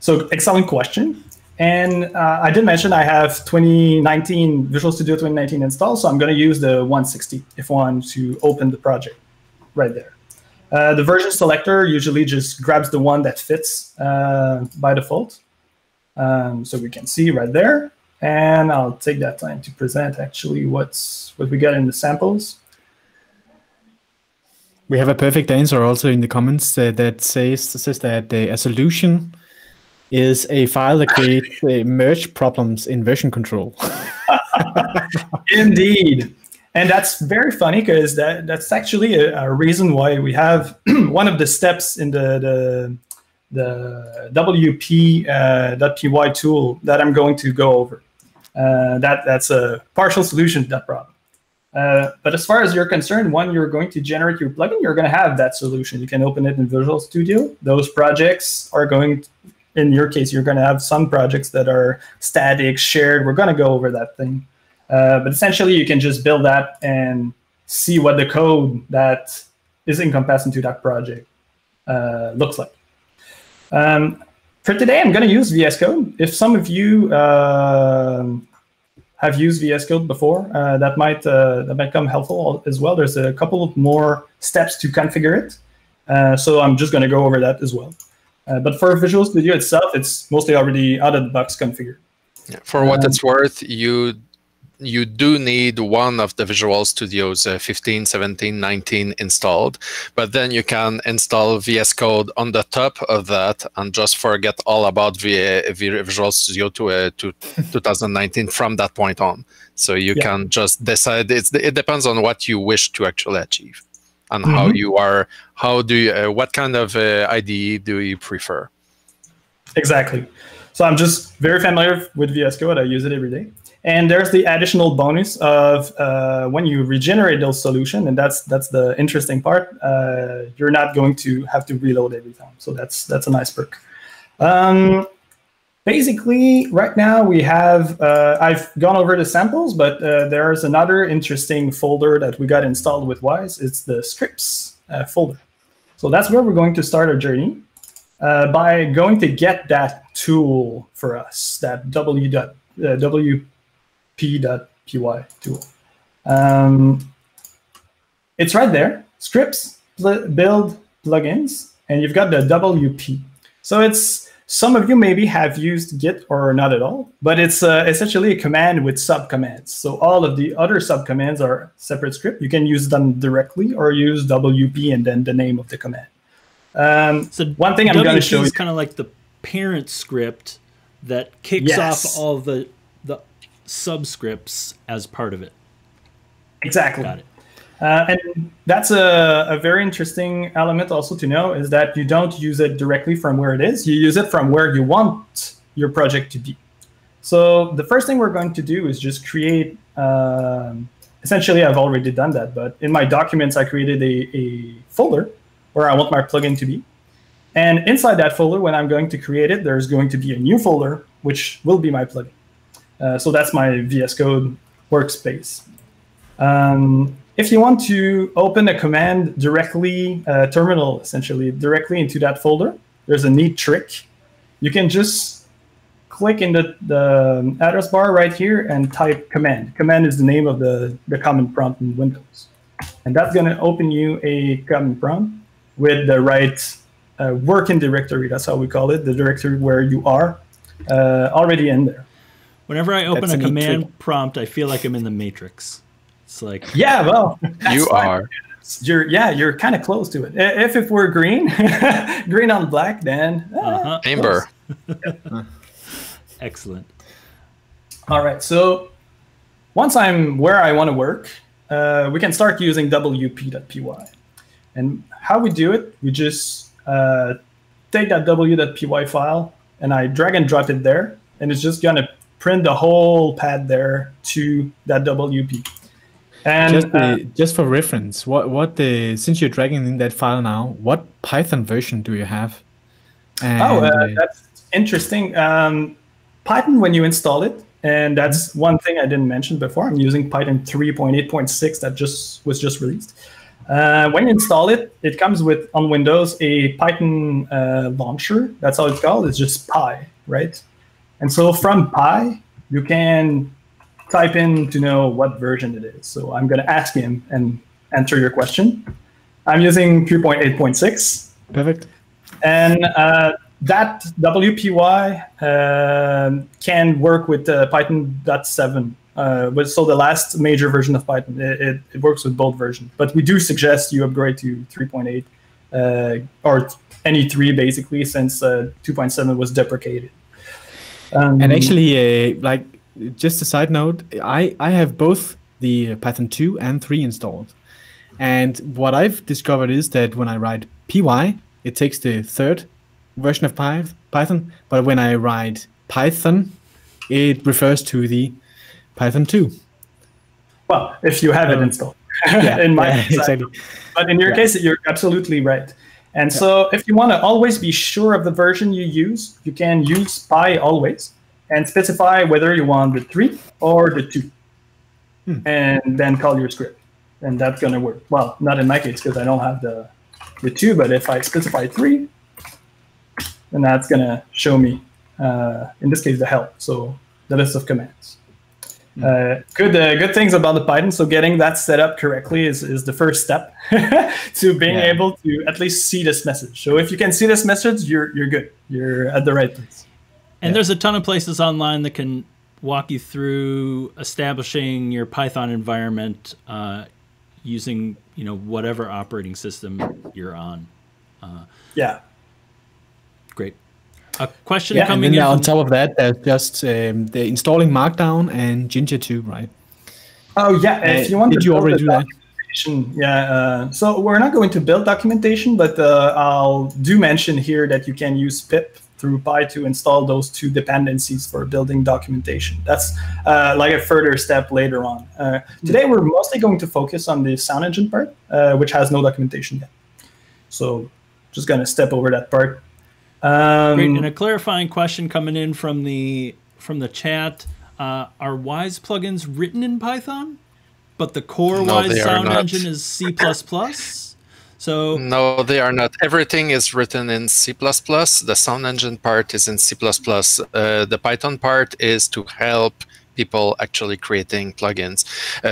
So excellent question. And I did mention I have 2019 Visual Studio 2019 installed, so I'm going to use the 160 if I want to open the project right there. The version selector usually just grabs the one that fits by default. So we can see right there. And I'll take that time to present actually what we got in the samples. We have a perfect answer also in the comments that says that a solution is a file that creates merge problems in version control. Indeed. And that's very funny because that's actually a reason why we have one of the steps in the WP.py tool that I'm going to go over. That's a partial solution to that problem. But as far as you're concerned, when you're going to generate your plugin, you're going to have that solution. You can open it in Visual Studio. Those projects are going to, in your case, you're going to have some projects that are static, shared. We're going to go over that thing. But essentially, you can just build that and see what the code that is encompassed into that project looks like. For today, I'm going to use VS Code. If some of you have used VS Code before, that might come helpful as well. There's a couple more steps to configure it, so I'm just going to go over that as well. But for Visual Studio itself, it's mostly already out of the box configured. Yeah, for what it's worth, you do need one of the Visual Studio's 15, 17, 19 installed, but then you can install VS Code on the top of that and just forget all about Visual Studio to 2019 from that point on. So you can just decide. It depends on what you wish to actually achieve and how you are. What kind of IDE do you prefer? Exactly. So I'm just very familiar with VS Code. I use it every day. And there's the additional bonus of when you regenerate those solutions, and that's the interesting part. You're not going to have to reload every time, so that's a nice perk. Basically, right now we have I've gone over the samples, but there is another interesting folder that we got installed with Wise. It's the scripts folder. So that's where we're going to start our journey by going to get that tool for us, that wp.py tool. It's right there, scripts, build, plugins, and you've got the WP. So it's, some of you maybe have used Git or not at all, but it's essentially a command with subcommands. So all of the other subcommands are separate script. You can use them directly or use WP and then the name of the command. So one thing I'm going to show you is kind of like the parent script that kicks off all the subscripts as part of it. Exactly. Got it. And that's a very interesting element also to know is that you don't use it directly from where it is. You use it from where you want your project to be. So the first thing we're going to do is just create, essentially I've already done that, but in my documents I created a folder where I want my plugin to be. And inside that folder, when I'm going to create it, there's going to be a new folder, which will be my plugin. So that's my VS Code workspace. If you want to open a command directly, terminal essentially, directly into that folder, there's a neat trick. You can just click in the address bar right here and type command. Command is the name of the command prompt in Windows. And that's going to open you a command prompt with the right working directory, that's how we call it, the directory where you are already in there. Whenever I open a command prompt, I feel like I'm in the Matrix. It's like, yeah, well, you are. You're kind of close to it. If we're green, green on black, then amber. Yeah. Excellent. All right. So once I'm where I want to work, we can start using wp.py. And how we do it, we just take that w.py file and I drag and drop it there, and it's just gonna print the whole pad there to that WP. And just for reference, what since you're dragging in that file now, what Python version do you have? And that's interesting. Python, when you install it, and that's one thing I didn't mention before. I'm using Python 3.8.6 that was just released. When you install it, it comes with, on Windows, a Python launcher. That's how it's called. It's just Py, right? And so from Py, you can type in to know what version it is. So I'm going to ask him and answer your question. I'm using 3.8.6. Perfect. And that WPY can work with Python.7. So the last major version of Python, it works with both versions. But we do suggest you upgrade to 3.8 or any three basically, since 2.7 was deprecated. And actually, like just a side note, I have both the Python 2 and 3 installed. And what I've discovered is that when I write py, it takes the third version of Python, but when I write Python, it refers to the Python 2. Well, if you have it installed. Yeah, in my case, exactly. But in your case, you're absolutely right. And so if you want to always be sure of the version you use, you can use py always and specify whether you want the 3 or the 2. And then call your script. And that's going to work. Well, not in my case, because I don't have the 2. But if I specify 3, then that's going to show me, in this case, the help. So the list of commands. Good things about the Python. So getting that set up correctly is the first step to being able to at least see this message. So if you can see this message, you're good. You're at the right place. And there's a ton of places online that can walk you through establishing your Python environment using whatever operating system you're on. Great. A question coming in. On top of that, there's just the installing Markdown and Ginger 2, right? Oh yeah, if you want to already do that? So we're not going to build documentation, but I'll do mention here that you can use pip through Py to install those two dependencies for building documentation. That's like a further step later on. Today we're mostly going to focus on the sound engine part, which has no documentation yet. So just gonna step over that part. Great. And a clarifying question coming in from the chat: are Wise plugins written in Python? But the core Wise sound engine is C++. So no, they are not. Everything is written in C++. The sound engine part is in C++. The Python part is to help people actually creating plugins.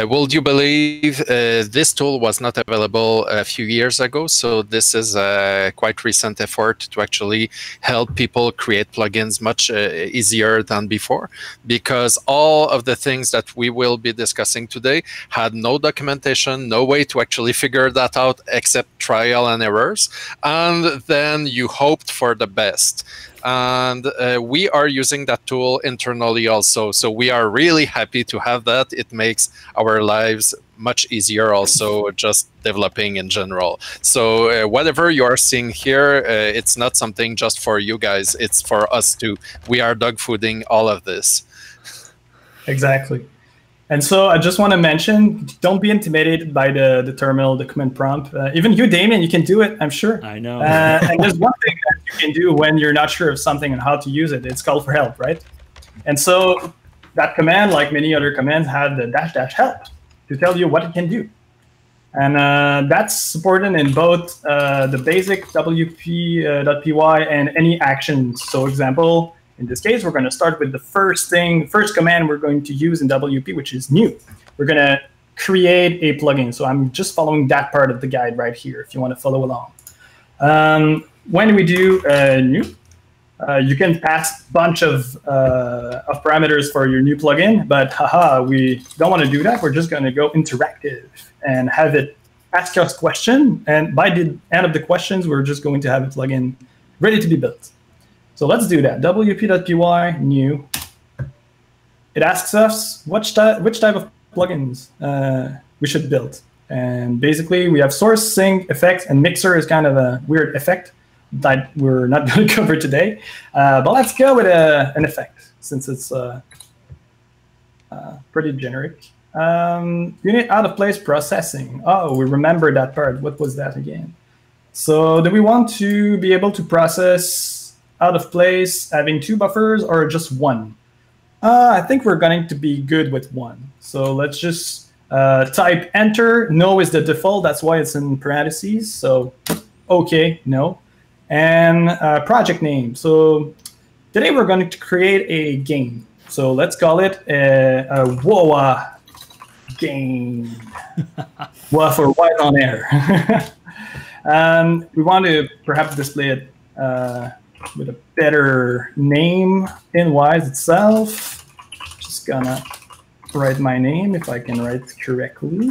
Will you believe this tool was not available a few years ago? So this is a quite recent effort to actually help people create plugins much easier than before, because all of the things that we will be discussing today had no documentation, no way to actually figure that out except trial and errors. And then you hoped for the best. And we are using that tool internally also. So we are really happy to have that. It makes our lives much easier also, just developing in general. So whatever you are seeing here, it's not something just for you guys. It's for us too. We are dog fooding all of this. Exactly. And so I just want to mention, don't be intimidated by the terminal, the command prompt. Even you, Damien, you can do it, I'm sure. I know. And there's one thing that you can do when you're not sure of something and how to use it. It's call for help, right? And so that command, like many other commands, had the -- help to tell you what it can do. And that's supported in both the basic wp.py and any actions. So example, in this case, we're going to start with the first command we're going to use in WP, which is new. We're going to create a plugin. So I'm just following that part of the guide right here, if you want to follow along. When we do new, you can pass a bunch of parameters for your new plugin. But haha, we don't want to do that. We're just going to go interactive and have it ask us question. And by the end of the questions, we're just going to have a plugin ready to be built. So let's do that. wp.py new. It asks us which type of plugins we should build. And basically, we have source, sync, effects, and mixer is kind of a weird effect that we're not going to cover today. But let's go with an effect, since it's pretty generic. Unit out of place processing. Oh, we remember that part. What was that again? So do we want to be able to process out of place, having two buffers, or just one? I think we're going to be good with one. So let's just type enter. No is the default. That's why it's in parentheses. So OK, no. And project name. So today we're going to create a game. So let's call it a WAA game. WAA for white on air. We want to perhaps display it with a better name in Wise itself. Just gonna write my name if I can write correctly.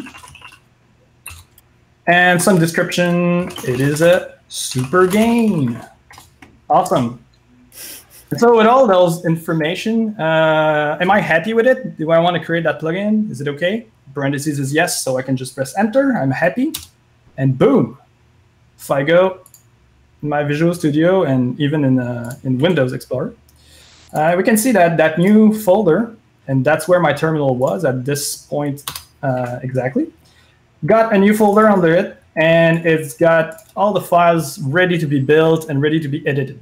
And some description. It is a Super gain. Awesome. So with all those information, am I happy with it? Do I want to create that plugin? Is it okay? Parentheses is yes, so I can just press enter. I'm happy. And boom. If I go in my Visual Studio and even in Windows Explorer, we can see that that new folder, and that's where my terminal was at this point exactly, got a new folder under it, and it's got all the files ready to be built and ready to be edited.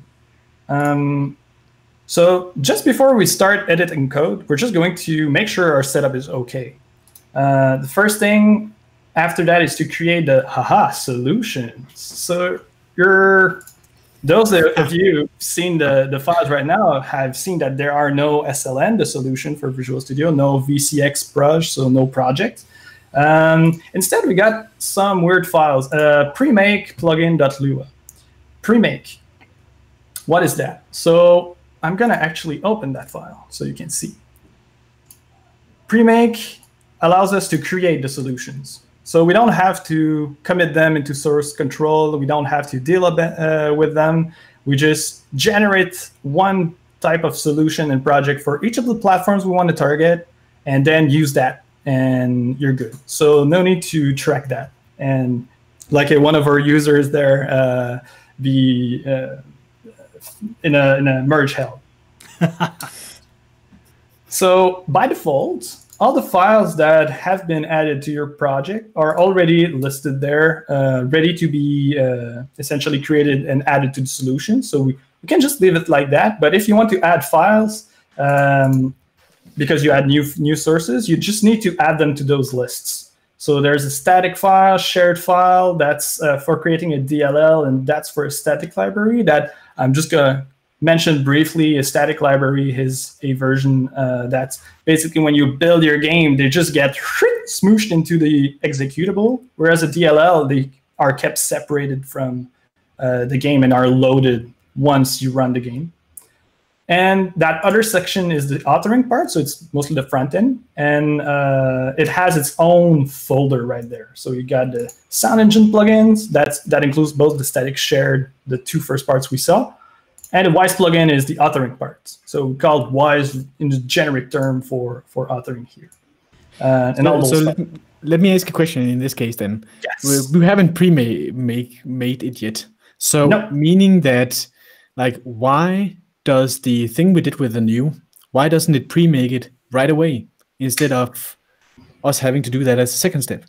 So just before we start editing code, we're just going to make sure our setup is OK. The first thing after that is to create the haha solution. So those of you who've seen the files right now have seen that there are no SLN, the solution for Visual Studio, no VCX brush, so no project. Instead, we got some weird files. Premake plugin.lua. Premake. What is that? So I'm going to actually open that file so you can see. Premake allows us to create the solutions. So we don't have to commit them into source control. We don't have to deal with them. We just generate one type of solution and project for each of the platforms we want to target, and then use that, and you're good. So no need to track that. And like one of our users there, in a merge hell. So by default, all the files that have been added to your project are already listed there, ready to be essentially created and added to the solution. So we can just leave it like that. But if you want to add files, because you add new sources, you just need to add them to those lists. So there's a static file, shared file, that's for creating a DLL, and that's for a static library that I'm just going to mention briefly. A static library is a version that's basically when you build your game, they just get smooshed into the executable, whereas a DLL, they are kept separated from the game and are loaded once you run the game. And that other section is the authoring part, so it's mostly the front end. And it has its own folder right there. So you got the sound engine plugins. That includes both the static shared, the two first parts we saw. And the Wise plugin is the authoring part. So we called Wise in the generic term for authoring here. Let me ask a question in this case then. Yes. We haven't made it yet. So no. Meaning that, like, why does the thing we did with the new, why doesn't it pre-make it right away instead of us having to do that as a second step?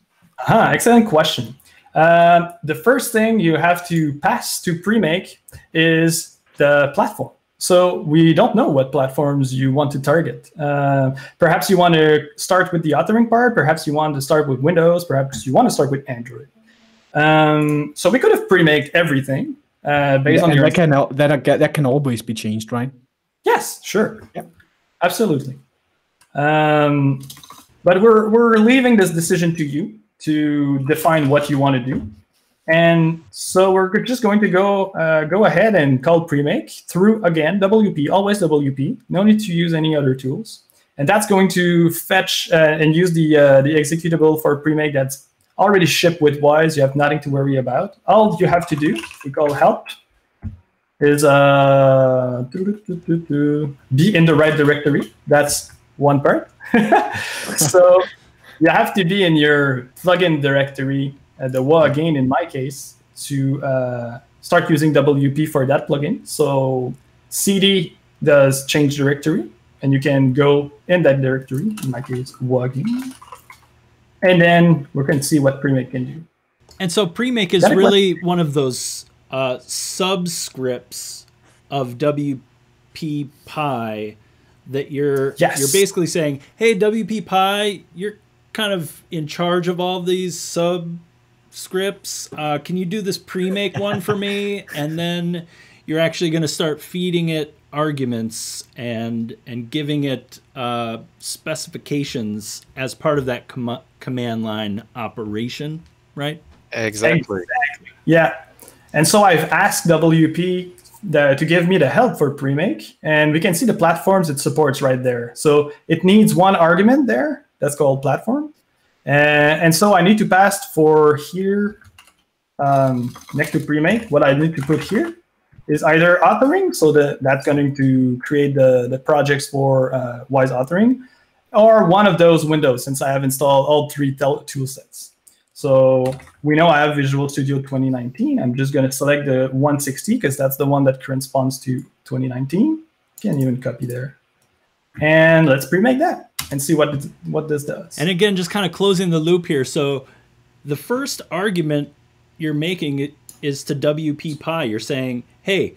Excellent question. The first thing you have to pass to pre-make is the platform. So we don't know what platforms you want to target. Perhaps you want to start with the authoring part. Perhaps you want to start with Windows. Perhaps you want to start with Android. So we could have pre-made everything. Based on that can always be changed, right? Yes, sure. Yeah. Absolutely. But we're leaving this decision to you to define what you want to do. And so we're just going to go ahead and call Premake through, again, WP, always WP. No need to use any other tools. And that's going to fetch and use the executable for Premake that's already shipped with Wise. You have nothing to worry about. All you have to do, we call help, is be in the right directory. That's one part. So you have to be in your plugin directory, the WAAPI again in my case, to start using WP for that plugin. So CD does change directory, and you can go in that directory, in my case, WAAPI. And then we're going to see what Premake can do. And so Premake is really one of those subscripts of WPPI that you're basically saying, hey, WPPI, you're kind of in charge of all these subscripts. Can you do this Premake one for me? And then you're actually going to start feeding it arguments and giving it specifications as part of that command line operation, right? Exactly. Yeah. And so I've asked WP to give me the help for Premake, and we can see the platforms it supports right there. So it needs one argument there that's called platform, and so I need to pass for here next to Premake, what I need to put here is either authoring, so that's going to create the projects for Wise authoring, or one of those windows, since I have installed all three tool sets. So we know I have Visual Studio 2019. I'm just going to select the 160, because that's the one that corresponds to 2019. Can't even copy there. And let's pre-make that and see what this does. And again, just kind of closing the loop here. So the first argument you're making is to WPPy. You're saying, hey,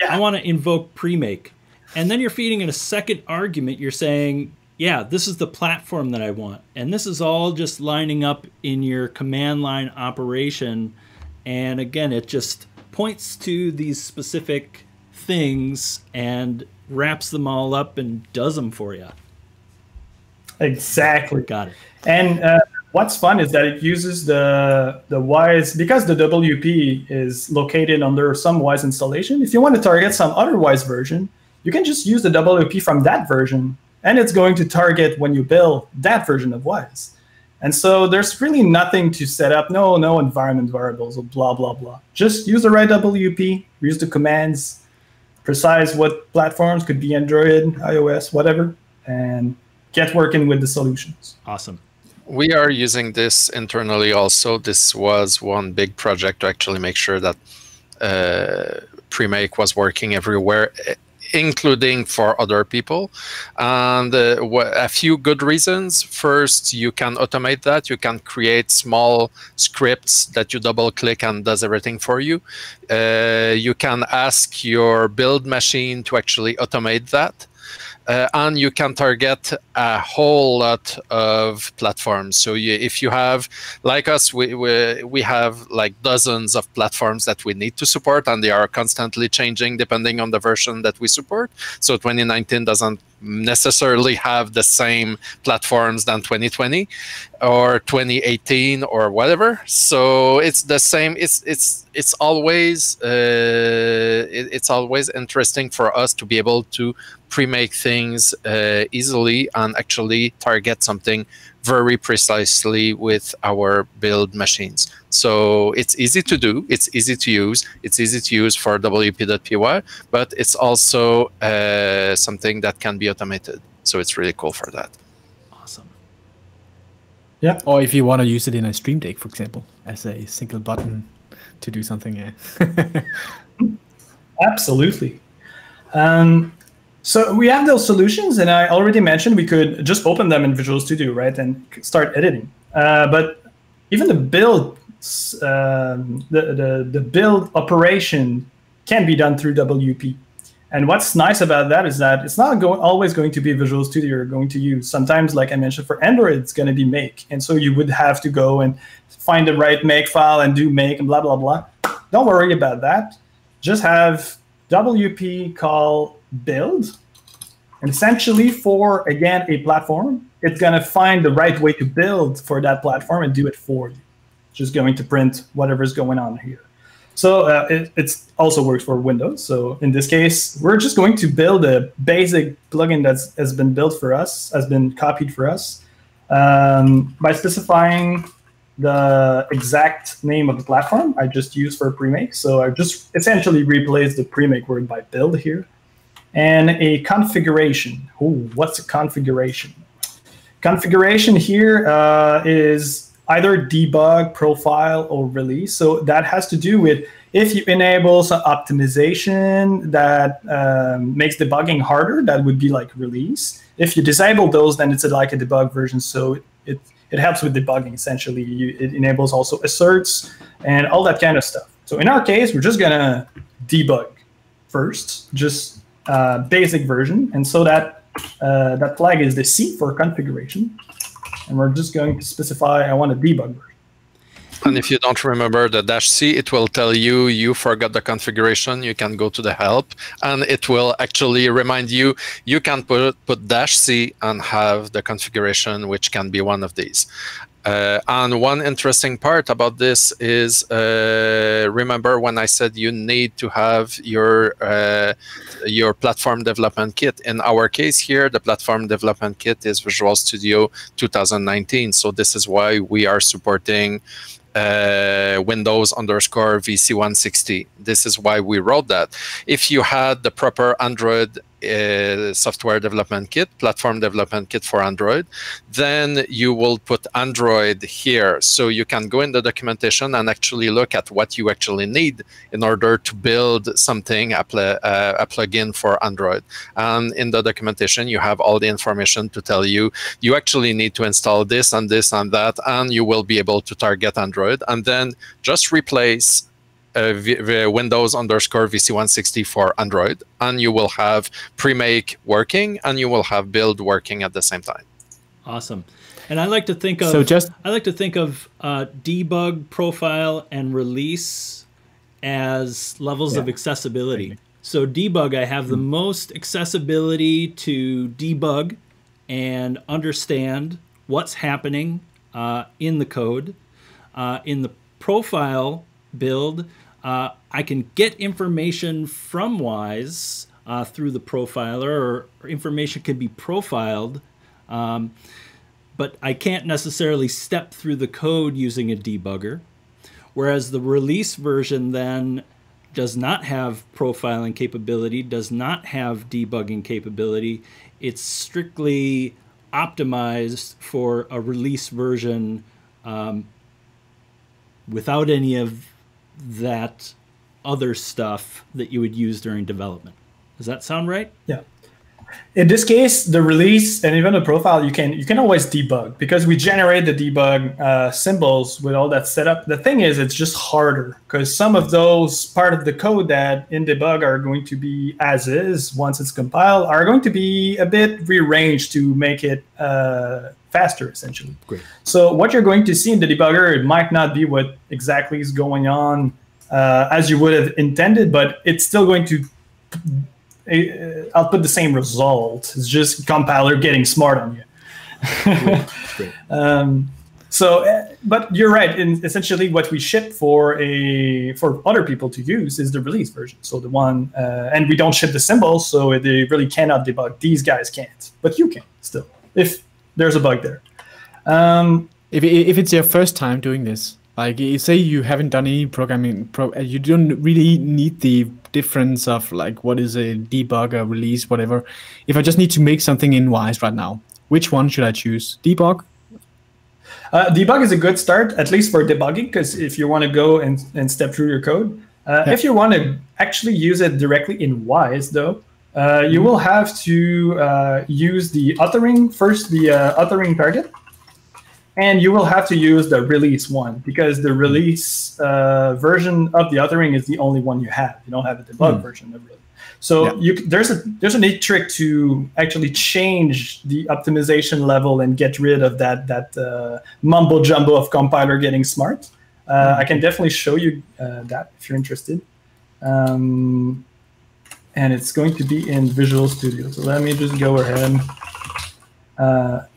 yeah, I want to invoke pre-make. And then you're feeding in a second argument. You're saying, yeah, this is the platform that I want. And this is all just lining up in your command line operation. And again, it just points to these specific things and wraps them all up and does them for you. Exactly. Got it. And what's fun is that it uses the Wise, because the WP is located under some Wise installation. If you want to target some other Wise version, you can just use the WP from that version, and it's going to target when you build that version of Wise. And so there's really nothing to set up. No environment variables or blah, blah, blah. Just use the right WP, use the commands, precise what platforms, could be Android, iOS, whatever, and get working with the solutions. Awesome. We are using this internally also. This was one big project to actually make sure that Premake was working everywhere, including for other people. And a few good reasons. First, you can automate that. You can create small scripts that you double click and does everything for you. You can ask your build machine to actually automate that. And you can target a whole lot of platforms. So if you have, like us, we have like dozens of platforms that we need to support, and they are constantly changing depending on the version that we support. So 2019 doesn't necessarily have the same platforms than 2020 or 2018 or whatever. So it's the same. It's always interesting for us to be able to pre-make things easily and actually target something very precisely with our build machines. So it's easy to do. It's easy to use. It's easy to use for wp.py, but it's also something that can be automated. So it's really cool for that. Awesome. Yeah. Or if you want to use it in a Stream Deck, for example, as a single button to do something. Yeah. Absolutely. So we have those solutions, and I already mentioned we could just open them in Visual Studio, right, and start editing. But even the build operation can be done through WP. And what's nice about that is that it's not always going to be Visual Studio you're going to use. Sometimes, like I mentioned, for Android, it's going to be Make. And so you would have to go and find the right Make file and do Make and blah, blah, blah. Don't worry about that. Just have WP call build, and essentially for, again, a platform, it's going to find the right way to build for that platform and do it for you. Just going to print whatever's going on here. So it also works for Windows. So in this case, we're just going to build a basic plugin that has been built for us, has been copied for us, by specifying the exact name of the platform I just used for Premake. So I just essentially replaced the Premake word by build here. And a configuration. Ooh, what's a configuration? Configuration here is either debug, profile, or release. So that has to do with if you enable some optimization that makes debugging harder, that would be like release. If you disable those, then it's like a debug version. So it helps with debugging, essentially. It enables also asserts and all that kind of stuff. So in our case, we're just going to debug first, just basic version, and so that that flag is the C for configuration, and we're just going to specify I want a debug version. And if you don't remember the -C, it will tell you you forgot the configuration. You can go to the help, and it will actually remind you. You can put -C and have the configuration, which can be one of these. And one interesting part about this is, remember when I said you need to have your platform development kit? In our case here, the platform development kit is Visual Studio 2019. So this is why we are supporting Windows_VC160. This is why we wrote that. If you had the proper Android software development kit, platform development kit for Android, then you will put Android here. So you can go in the documentation and actually look at what you actually need in order to build something, a plugin for Android. And in the documentation, you have all the information to tell you, you actually need to install this and this and that, and you will be able to target Android. And then just replace Windows_VC160 for Android, and you will have Premake working, and you will have build working at the same time. Awesome. And I like to think of debug, profile, and release as levels of accessibility. So debug, I have the most accessibility to debug and understand what's happening in the code. In the profile build, I can get information from Wise through the profiler, or information can be profiled, but I can't necessarily step through the code using a debugger. Whereas the release version then does not have profiling capability, does not have debugging capability. It's strictly optimized for a release version without any of that other stuff that you would use during development. Does that sound right? Yeah. In this case, the release and even the profile, you can always debug because we generate the debug symbols with all that setup. The thing is, it's just harder because some of those part of the code that in debug are going to be as is once it's compiled are going to be a bit rearranged to make it faster, essentially. Great. So what you're going to see in the debugger, it might not be what exactly is going on as you would have intended, but it's still going to output the same result. It's just compiler getting smart on you. Great. Great. But you're right. And essentially, what we ship for other people to use is the release version. So the one, and we don't ship the symbols, so they really cannot debug. These guys can't, but you can still if there's a bug there. If it's your first time doing this, like say you haven't done any programming, you don't really need the difference of like what is a debug, a release, whatever. If I just need to make something in Wise right now, which one should I choose? Debug? Debug is a good start, at least for debugging, because if you want to go and step through your code. If you want to actually use it directly in Wise, though, you will have to use the authoring, authoring target, and you will have to use the release one because the release version of the authoring is the only one you have. You don't have the debug version of it. So there's a neat trick to actually change the optimization level and get rid of that mumbo jumbo of compiler getting smart. I can definitely show you that if you're interested. And it's going to be in Visual Studio. So let me just go ahead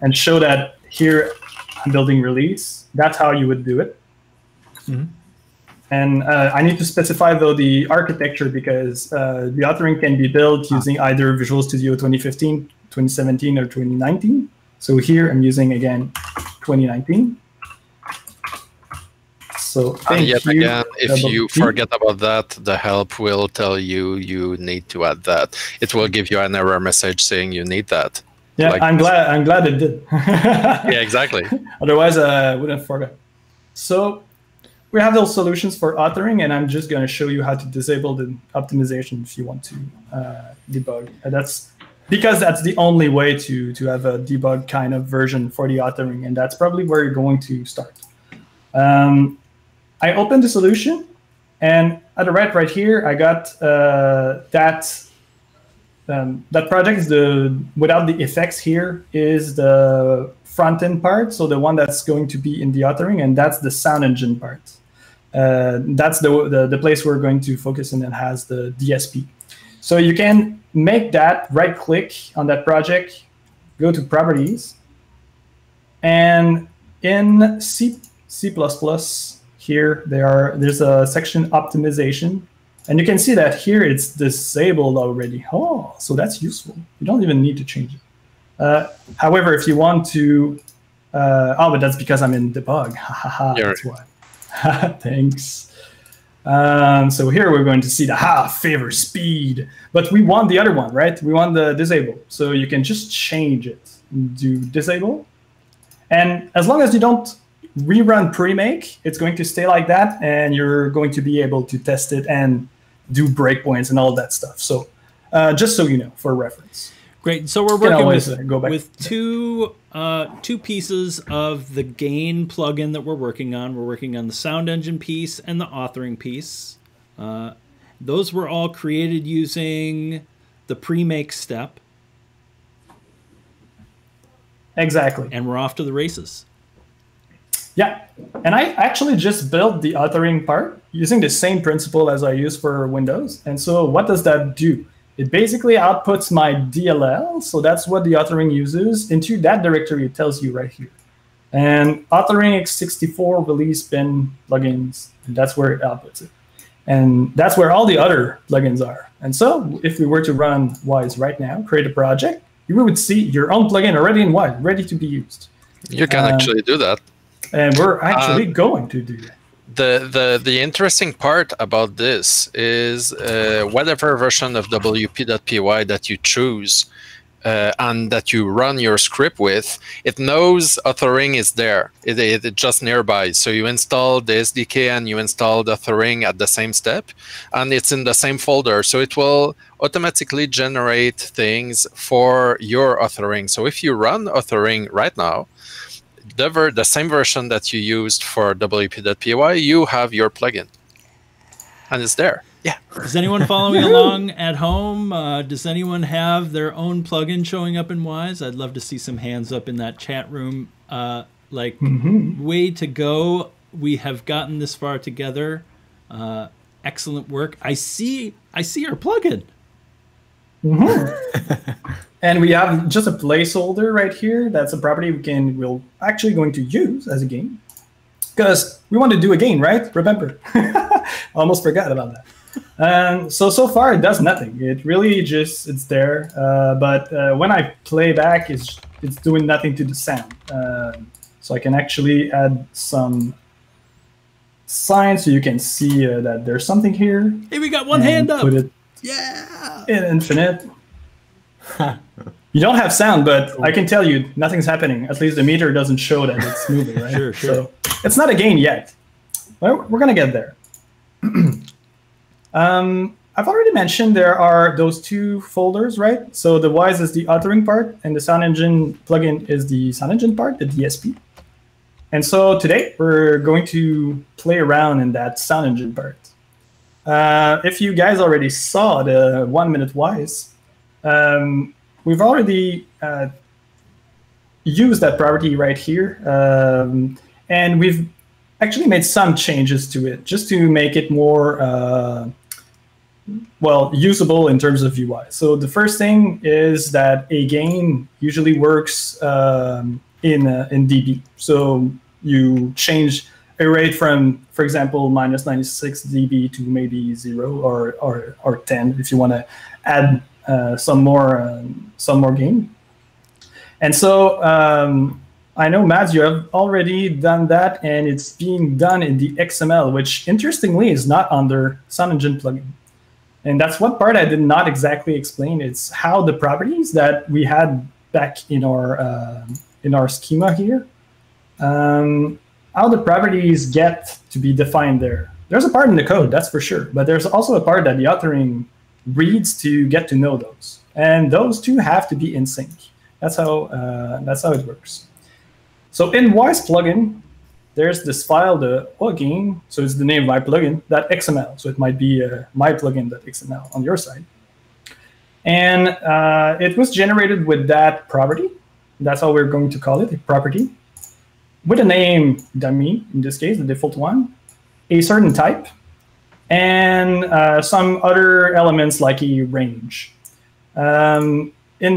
and show that here I'm building release. That's how you would do it. And I need to specify, though, the architecture because the authoring can be built using either Visual Studio 2015, 2017, or 2019. So here I'm using, again, 2019. So if you forget about that, the help will tell you you need to add that. It will give you an error message saying you need that. Yeah, like I'm glad it did. Yeah, exactly. Otherwise, I wouldn't forget. So we have those solutions for authoring, and I'm just going to show you how to disable the optimization if you want to debug. Because that's the only way to have a debug kind of version for the authoring, and that's probably where you're going to start. I opened the solution, and at the right here, I got that project. Is the without the effects here is the front end part, so the one that's going to be in the authoring, and that's the sound engine part. That's the place we're going to focus on, and has the DSP. So you can make that right click on that project, go to properties, and in C++. Here there's a section optimization, and you can see that here it's disabled already. Oh, so that's useful. You don't even need to change it. However, if you want to, but that's because I'm in debug. That's why. Thanks. So here we're going to see the favor speed, but we want the other one, right? We want the disable. So you can just change it and do disable. And as long as you don't rerun Premake, it's going to stay like that, and you're going to be able to test it and do breakpoints and all that stuff. So just so you know, for reference. Great. So we're working with two pieces of the gain plugin that we're working on. We're working on the sound engine piece and the authoring piece. Those were all created using the pre-make step. Exactly. And we're off to the races. Yeah. And I actually just built the authoring part using the same principle as I use for Windows. And so what does that do? It basically outputs my DLL, so that's what the authoring uses, into that directory. It tells you right here. And authoring x64 release bin plugins, and that's where it outputs it. And that's where all the other plugins are. And so if we were to run Wise right now, create a project, you would see your own plugin already in Wise, ready to be used. You can actually do that. And we're actually going to do that. The interesting part about this is whatever version of wp.py that you choose and that you run your script with, it knows authoring is there. It's just nearby. So you install the SDK and you install the authoring at the same step, and it's in the same folder. So it will automatically generate things for your authoring. So if you run authoring right now, the same version that you used for wp.py, you have your plugin, and it's there. Yeah. Is anyone following along at home? Does anyone have their own plugin showing up in Wise? I'd love to see some hands up in that chat room. Like, way to go! We have gotten this far together. Excellent work. I see our plugin. And we have just a placeholder right here. That's a property we're actually going to use as a gain, because we want to do a gain, right? Remember, almost forgot about that. So far it does nothing. It really just, it's there. But when I play back, it's doing nothing to the sound. So I can actually add some signs so you can see that there's something here. Hey, we got one hand up. Put it, yeah. In infinite. You don't have sound, but I can tell you nothing's happening. At least the meter doesn't show that it's moving, right? Sure. So it's not a gain yet. But we're going to get there. I've already mentioned there are those two folders, right? So the Wise is the authoring part, and the sound engine plugin is the sound engine part, the DSP. And so today, we're going to play around in that sound engine part. If you guys already saw the 1 minute Wise, we've already used that property right here, and we've actually made some changes to it just to make it more, well, usable in terms of UI. So the first thing is that a gain usually works in dB. So you change a rate from, for example, minus 96 dB to maybe 0 or 10 if you want to add some more gain. And so I know, Mads, you have already done that, and it's being done in the XML, which interestingly is not under Sound Engine plugin. And that's one part I did not exactly explain. It's how the properties that we had back in our schema here, how the properties get to be defined there. There's a part in the code, that's for sure, but there's also a part that the authoring reads to get to know those, and those two have to be in sync. That's how it works. So in Wise plugin, there's this file, the plugin. So it's the name of my plugin. .xml. So it might be my plugin.xml on your side, and it was generated with that property. That's how we're going to call it, a property, with a name dummy in this case, the default one, a certain type, and some other elements like a range. In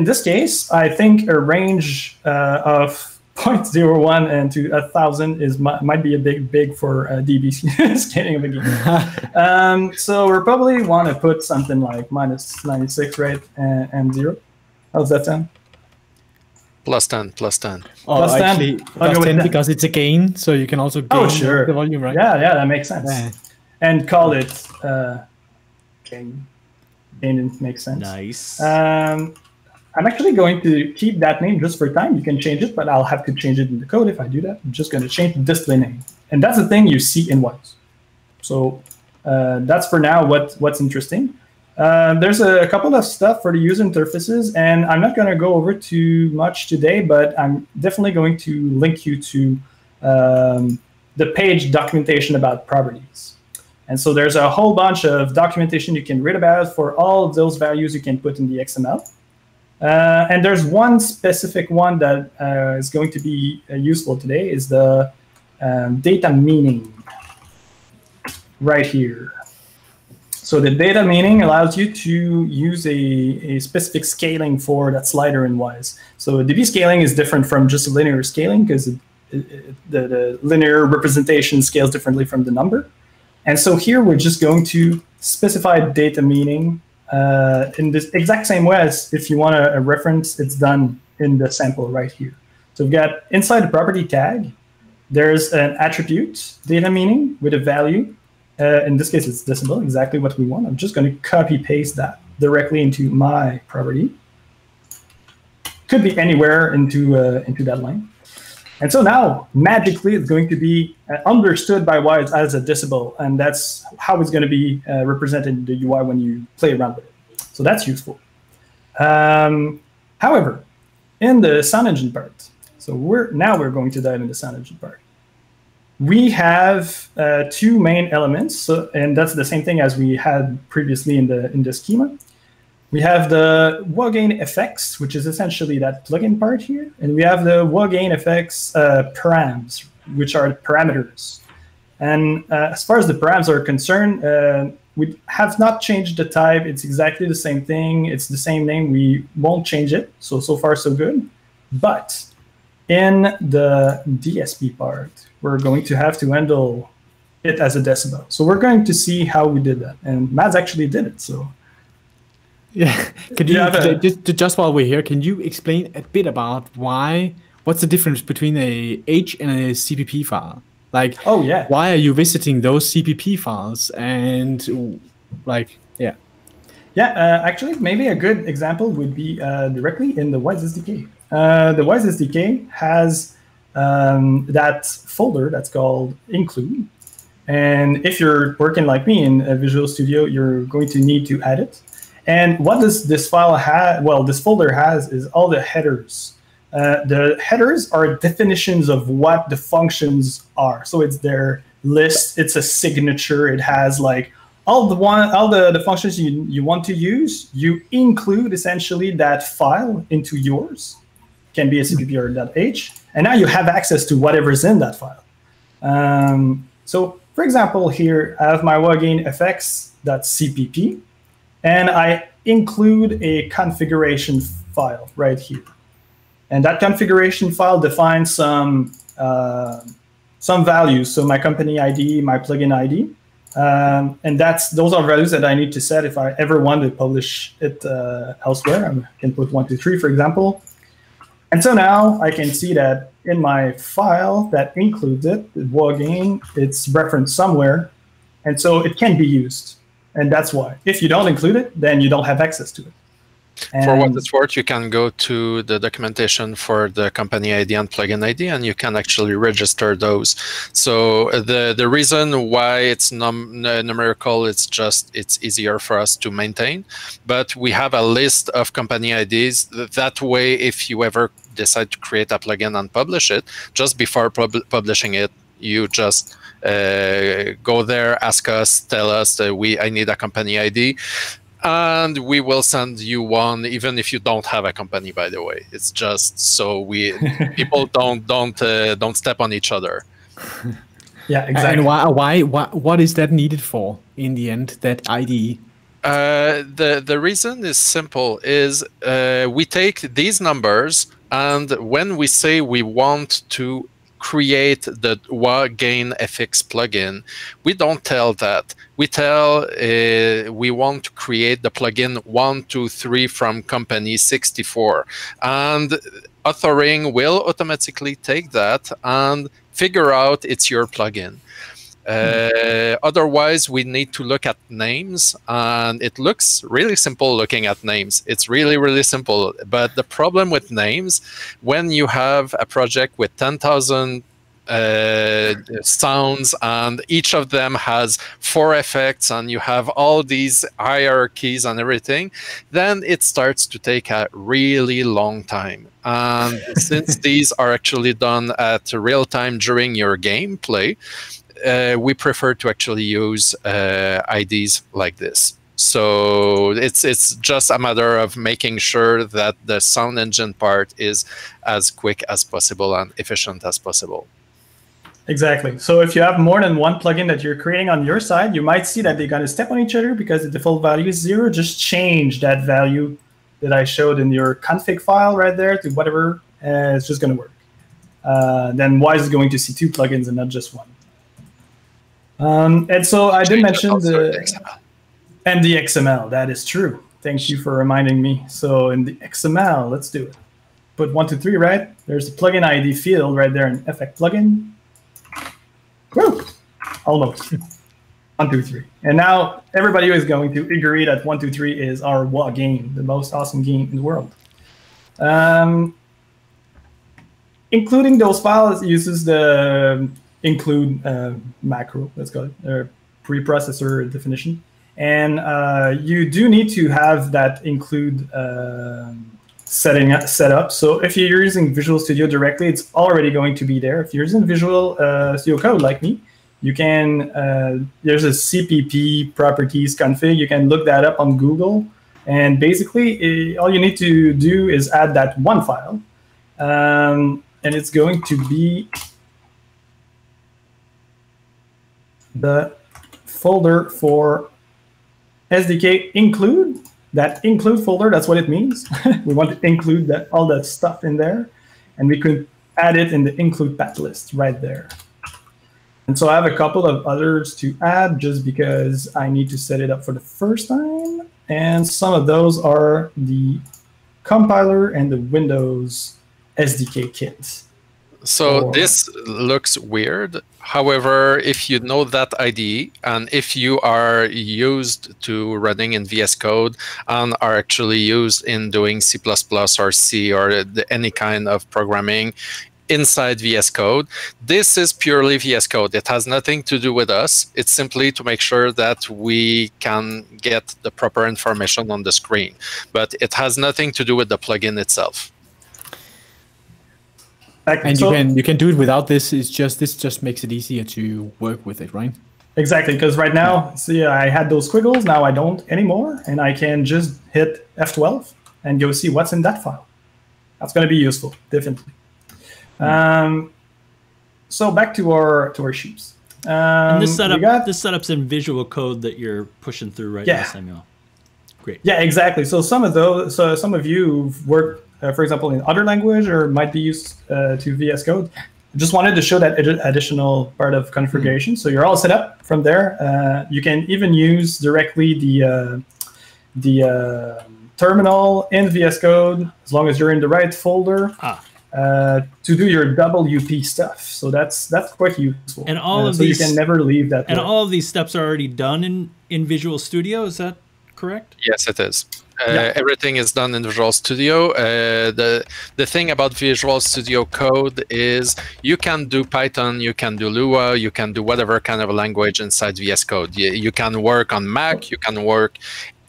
this case, I think a range of 0.01 and to 1,000 is might be a big for dB scanning of a game. So we'll probably want to put something like minus 96, right, and 0. How's that sound? +10. Oh, +10 because it's a gain, so you can also gain the volume, right? Yeah, yeah, that makes sense. Yeah. And call it gain. Gain didn't make sense. Nice. I'm actually going to keep that name just for time. You can change it, but I'll have to change it in the code if I do that. I'm just going to change the display name. And that's the thing you see in Wise. So that's for now what's interesting. There's a couple of stuff for the user interfaces, and I'm not going to go over too much today, but I'm definitely going to link you to the page documentation about properties. And so there's a whole bunch of documentation you can read about for all of those values you can put in the XML. And there's one specific one that is going to be useful today, is the data meaning right here. So the data meaning allows you to use a specific scaling for that slider in Wise. So dB scaling is different from just linear scaling because the linear representation scales differently from the number. And so here we're just going to specify data meaning in this exact same way as if you want a reference, it's done in the sample right here. So we've got inside the property tag, there's an attribute data meaning with a value. In this case, it's decibel, exactly what we want. I'm just going to copy paste that directly into my property. Could be anywhere into that line. And so now, magically, it's going to be understood by Wise as a decibel, and that's how it's going to be represented in the UI when you play around with it. So that's useful. However, in the sound engine part, so now we're going to dive into the sound engine part. We have two main elements, and that's the same thing as we had previously in the schema. We have the WAAPI effects, which is essentially that plugin part here, and we have the WAAPI effects params, which are parameters. And as far as the params are concerned, we have not changed the type. It's exactly the same thing. It's the same name. We won't change it. So far, so good. But in the DSP part, we're going to have to handle it as a decibel. So we're going to see how we did that. And Mads actually did it, so. Yeah, could you just while we're here, can you explain a bit about what's the difference between a H and a CPP file? Like, oh yeah, why are you visiting those CPP files? And like, yeah. Yeah, actually, maybe a good example would be directly in the Wise SDK. The Wise SDK has that folder that's called include. And if you're working like me in Visual Studio, you're going to need to add it. And what does this file have? Well, this folder has is all the headers. The headers are definitions of what the functions are. So it's their list. It's a signature. It has like all the functions you want to use. You include essentially that file into yours. Can be a CPP or .h, and now you have access to whatever's in that file. So for example, here I have my WAAPI effects.cpp, and I include a configuration file right here. And that configuration file defines some values, so my company ID, my plugin ID, and those are values that I need to set if I ever want to publish it elsewhere. I can put 1, 2, 3, for example. And so now I can see that in my file that includes it, the WAAPI, it's referenced somewhere. And so it can be used. And that's why. If you don't include it, then you don't have access to it. And for what it's worth, you can go to the documentation for the company ID and plugin ID, and you can actually register those. So the reason why it's numerical, it's easier for us to maintain. But we have a list of company IDs. That way, if you ever decide to create a plugin and publish it, just before publishing it, you just go there, ask us, tell us that I need a company ID. And we will send you one, even if you don't have a company. By the way, it's just so people don't step on each other. Yeah, exactly. And what is that needed for in the end? That ID. The reason is simple: we take these numbers, and when we say we want to create the WAA gain FX plugin, we don't tell that. We tell we want to create the plugin 123 from company 64, and authoring will automatically take that and figure out it's your plugin. Otherwise, we need to look at names, and it looks really simple looking at names. It's really, really simple. But the problem with names, when you have a project with 10,000 sounds and each of them has 4 effects and you have all these hierarchies and everything, then it starts to take a really long time. And since these are actually done at real time during your gameplay, we prefer to actually use IDs like this. So it's just a matter of making sure that the sound engine part is as quick as possible and efficient as possible. Exactly. So if you have more than one plugin that you're creating on your side, you might see that they're going to step on each other because the default value is 0. Just change that value that I showed in your config file right there to whatever. It's just going to work. Then Wise is going to see 2 plugins and not just one. And so I did mention the XML. That is true. Thank you for reminding me. So in the XML, let's do it. Put 123, right? There's the plugin ID field right there in effect plugin. Woo! Almost. 123. And now everybody is going to agree that 123 is our WAA game, the most awesome game in the world. Including those files uses the include macro, let's call it, or preprocessor definition. And you do need to have that include set up. So if you're using Visual Studio directly, it's already going to be there. If you're using Visual Studio Code like me, you can, there's a CPP properties config. You can look that up on Google. And basically, all you need to do is add that one file. And it's going to be the folder for SDK include, that include folder, that's what it means. We want to include that, all that stuff in there. And we could add it in the include path list right there. And so I have a couple of others to add just because I need to set it up for the first time. And some of those are the compiler and the Windows SDK kit. So this looks weird. However, if you know that IDE and if you are used to running in VS Code and are actually used in doing C++ or C or any kind of programming inside VS Code, this is purely VS Code. It has nothing to do with us. It's simply to make sure that we can get the proper information on the screen. But it has nothing to do with the plugin itself. And so, you can do it without this. It's just this just makes it easier to work with it, right? Exactly, because right now, see, I had those squiggles. Now I don't anymore, and I can just hit F12 and go see what's in that file. That's going to be useful, definitely. So back to our sheets. And this setup's in Visual Code that you're pushing through right now, Samuel. Great. Yeah, exactly. So some of those, so some of you've worked, for example, in other language or might be used to VS Code. Just wanted to show that additional part of configuration. So you're all set up from there. You can even use directly the terminal in VS Code as long as you're in the right folder to do your WP stuff. So that's quite useful. And all of these, you can never leave that. And all of these steps are already done in Visual Studio. Is that correct? Yes, it is. Everything is done in Visual Studio. The thing about Visual Studio Code is you can do Python, you can do Lua, you can do whatever kind of language inside VS Code. You can work on Mac, you can work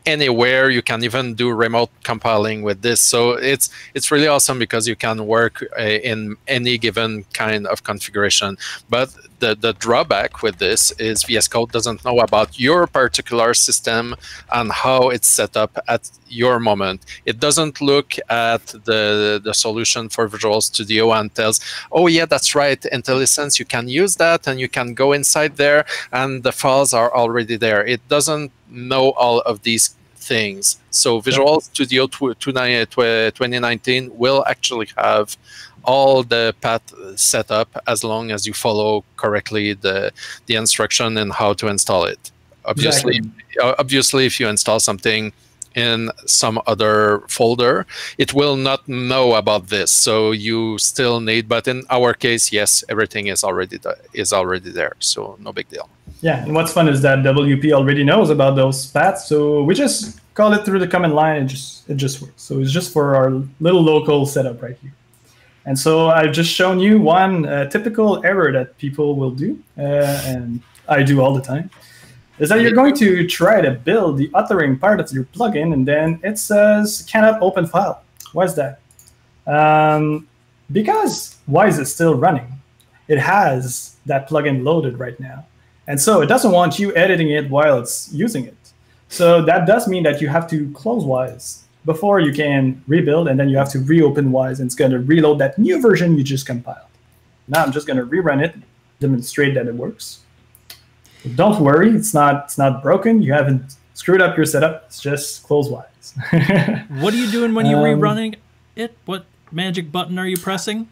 anywhere, you can even do remote compiling with this. So it's really awesome because you can work in any given kind of configuration. But the drawback with this is VS Code doesn't know about your particular system and how it's set up at your moment. It doesn't look at the solution for Visual Studio and tells, oh yeah, that's right, IntelliSense, you can use that and you can go inside there and the files are already there. It doesn't know all of these things. So Visual Studio 2019 will actually have all the path set up as long as you follow correctly the instruction and how to install it. Obviously, obviously, if you install something in some other folder, it will not know about this. So you still need, but in our case, yes, everything is already there. So no big deal. Yeah, and what's fun is that WP already knows about those paths. So we just call it through the command line and it just works. So it's just for our little local setup right here. And so I've just shown you one typical error that people will do, and I do all the time, is that you're going to try to build the authoring part of your plugin, and then it says cannot open file. Why is that? Because Wise is still running. It has that plugin loaded right now. And so it doesn't want you editing it while it's using it. So that does mean that you have to close Wise before you can rebuild, and then you have to reopen Wise, and it's going to reload that new version you just compiled. Now I'm just going to rerun it, demonstrate that it works. But don't worry, it's not broken. You haven't screwed up your setup. It's just close Wise. What are you doing when you're rerunning it? What magic button are you pressing?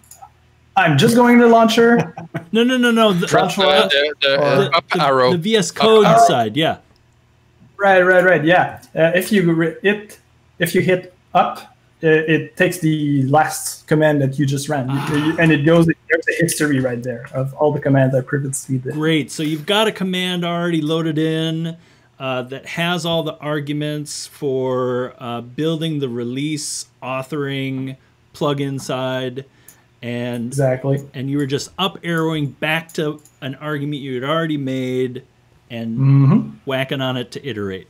I'm just going to the launcher. No. The up arrow. The VS Code side, yeah. Right, yeah. If you hit up, it takes the last command that you just ran, and it goes, there's a history right there of all the commands I previously did. Great, so you've got a command already loaded in that has all the arguments for building the release authoring plugin side, and exactly, and you were just up arrowing back to an argument you had already made and whacking on it to iterate.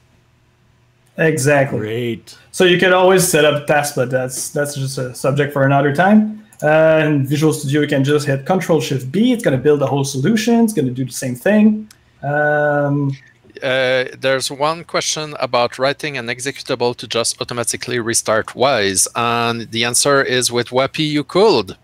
Exactly. Great. So you can always set up tasks, but that's just a subject for another time. In Visual Studio, you can just hit Control-Shift-B. It's going to build a whole solution. It's going to do the same thing. There's one question about writing an executable to just automatically restart Wise, and the answer is with WAAPI you could.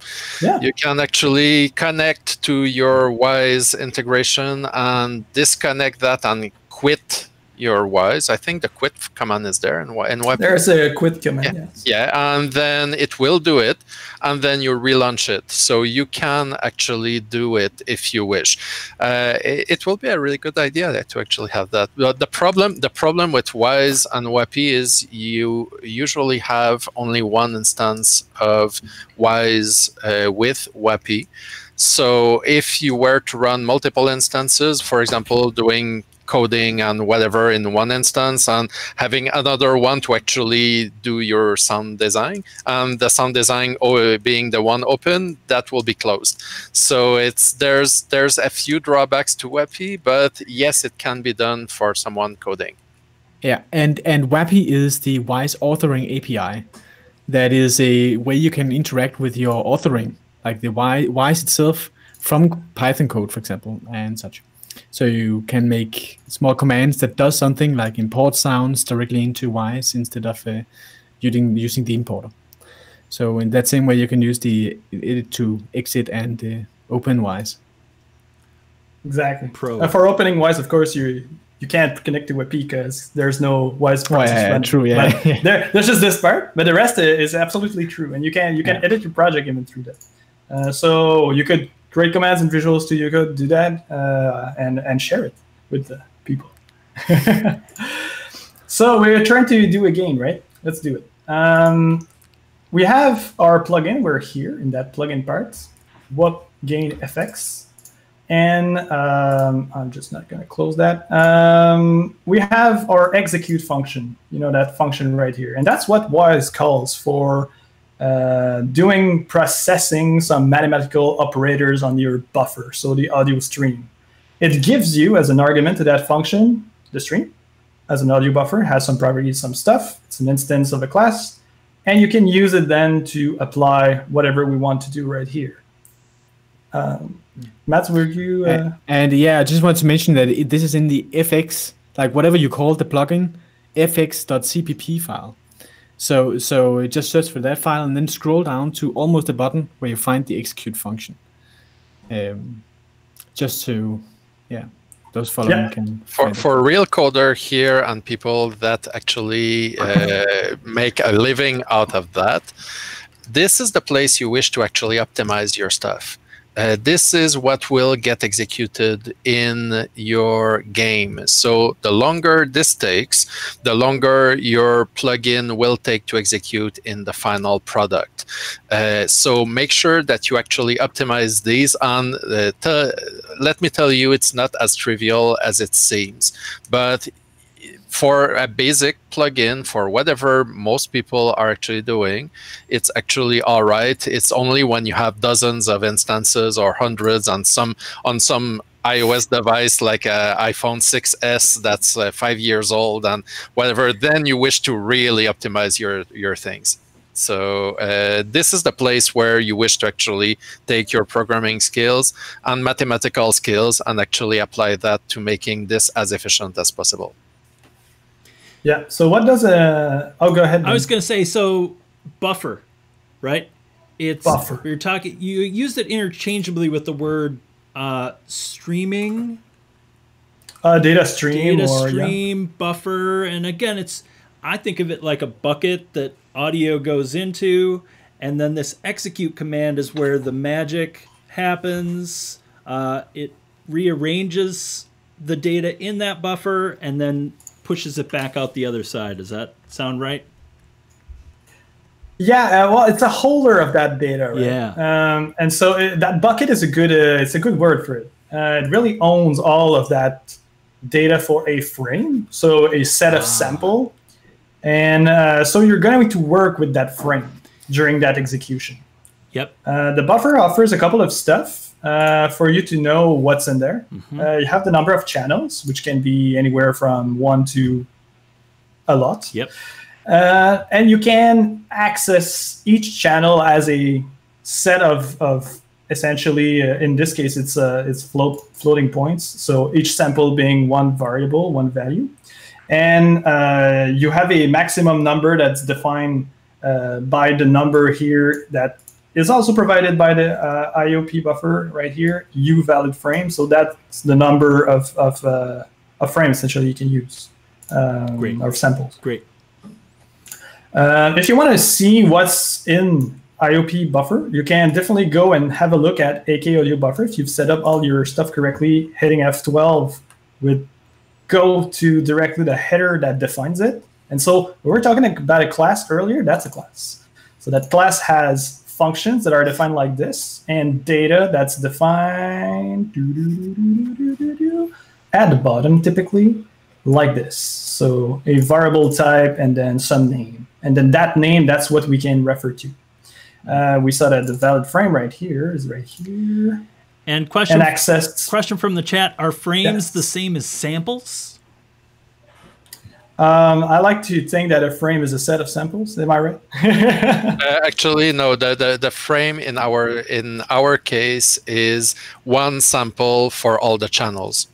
Yeah. You can actually connect to your Wise integration and disconnect that and quit your Wise. I think the quit command is there. And there's a quit command, yes. Yeah, and then it will do it, and then you relaunch it. So you can actually do it if you wish. It will be a really good idea to actually have that. But the problem with Wise and WAAPI is you usually have only one instance of Wise with WAAPI. So if you were to run multiple instances, for example, doing coding and whatever in one instance and having another one to actually do your sound design, and the sound design being the one open, that will be closed. So there's a few drawbacks to WAAPI, but yes, it can be done for someone coding. Yeah, and WAAPI is the Wise Authoring API. That is a way you can interact with your authoring, like the Wise itself, from Python code, for example, and such. So you can make small commands that does something like import sounds directly into Wise instead of using the importer. So in that same way, you can use the edit to exit and open Wise. Exactly. Pro. For opening Wise, of course, you can't connect to WAAPI because there's no Wise process. Oh, yeah, true. Yeah. There's just this part, but the rest is absolutely true, and you can edit your project even through that. So you could create commands in Visual Studio Code, do that, and share it with the people. So we're trying to do a game, right? Let's do it. We have our plugin. We're here in that plugin part, WAAP gain FX. And I'm just not going to close that. We have our execute function, that function right here. And that's what Wise calls for. Doing processing some mathematical operators on your buffer, so the audio stream. It gives you, as an argument to that function, the stream, as an audio buffer, has some properties, some stuff. It's an instance of a class. And you can use it then to apply whatever we want to do right here. Mads, were you? And yeah, I just want to mention that this is in the FX, like whatever you call the plugin, fx.cpp file. So just search for that file and then scroll down to almost the bottom where you find the execute function. Just to, yeah. Those following can for a real coder here and people that actually make a living out of that, this is the place you wish to actually optimize your stuff. This is what will get executed in your game. So the longer this takes, the longer your plugin will take to execute in the final product. So make sure that you actually optimize these. And let me tell you, it's not as trivial as it seems. But for a basic plugin, for whatever most people are actually doing, it's actually all right. It's only when you have dozens of instances or hundreds on some iOS device like an iPhone 6S that's 5 years old and whatever, then you wish to really optimize your things. So this is the place where you wish to actually take your programming skills and mathematical skills and actually apply that to making this as efficient as possible. Yeah. So what does a? Oh, go ahead. I was going to say, so buffer, right? It's buffer. You're talking. You used it interchangeably with the word streaming, data stream, buffer, and again, it's. I think of it like a bucket that audio goes into, and then this execute command is where the magic happens. It rearranges the data in that buffer, and then pushes it back out the other side. Does that sound right? Yeah, well, it's a holder of that data, right? Yeah. And so that bucket is a good, it's a good word for it. It really owns all of that data for a frame, so a set of sample. And so you're going to work with that frame during that execution. Yep. The buffer offers a couple of stuff. For you to know what's in there. Mm-hmm. You have the number of channels, which can be anywhere from 1 to a lot. Yep. And you can access each channel as a set of essentially, in this case, it's floating points. So each sample being one variable, one value. And you have a maximum number that's defined by the number here that is also provided by the IOP buffer right here, uValid frame. So that's the number of frames essentially you can use, or samples. Great. If you want to see what's in IOP buffer, you can definitely go and have a look at AK Audio buffer. If you've set up all your stuff correctly, hitting F12 would go to directly the header that defines it. And so we were talking about a class earlier, that's a class. So that class has functions that are defined like this, and data that's defined at the bottom typically like this. So a variable type and then some name. And then that name, that's what we can refer to. We saw that the valid frame right here is right here. And question from the chat, are frames the same as samples? I like to think that a frame is a set of samples. Am I right? Actually, no. The frame in our case is one sample for all the channels.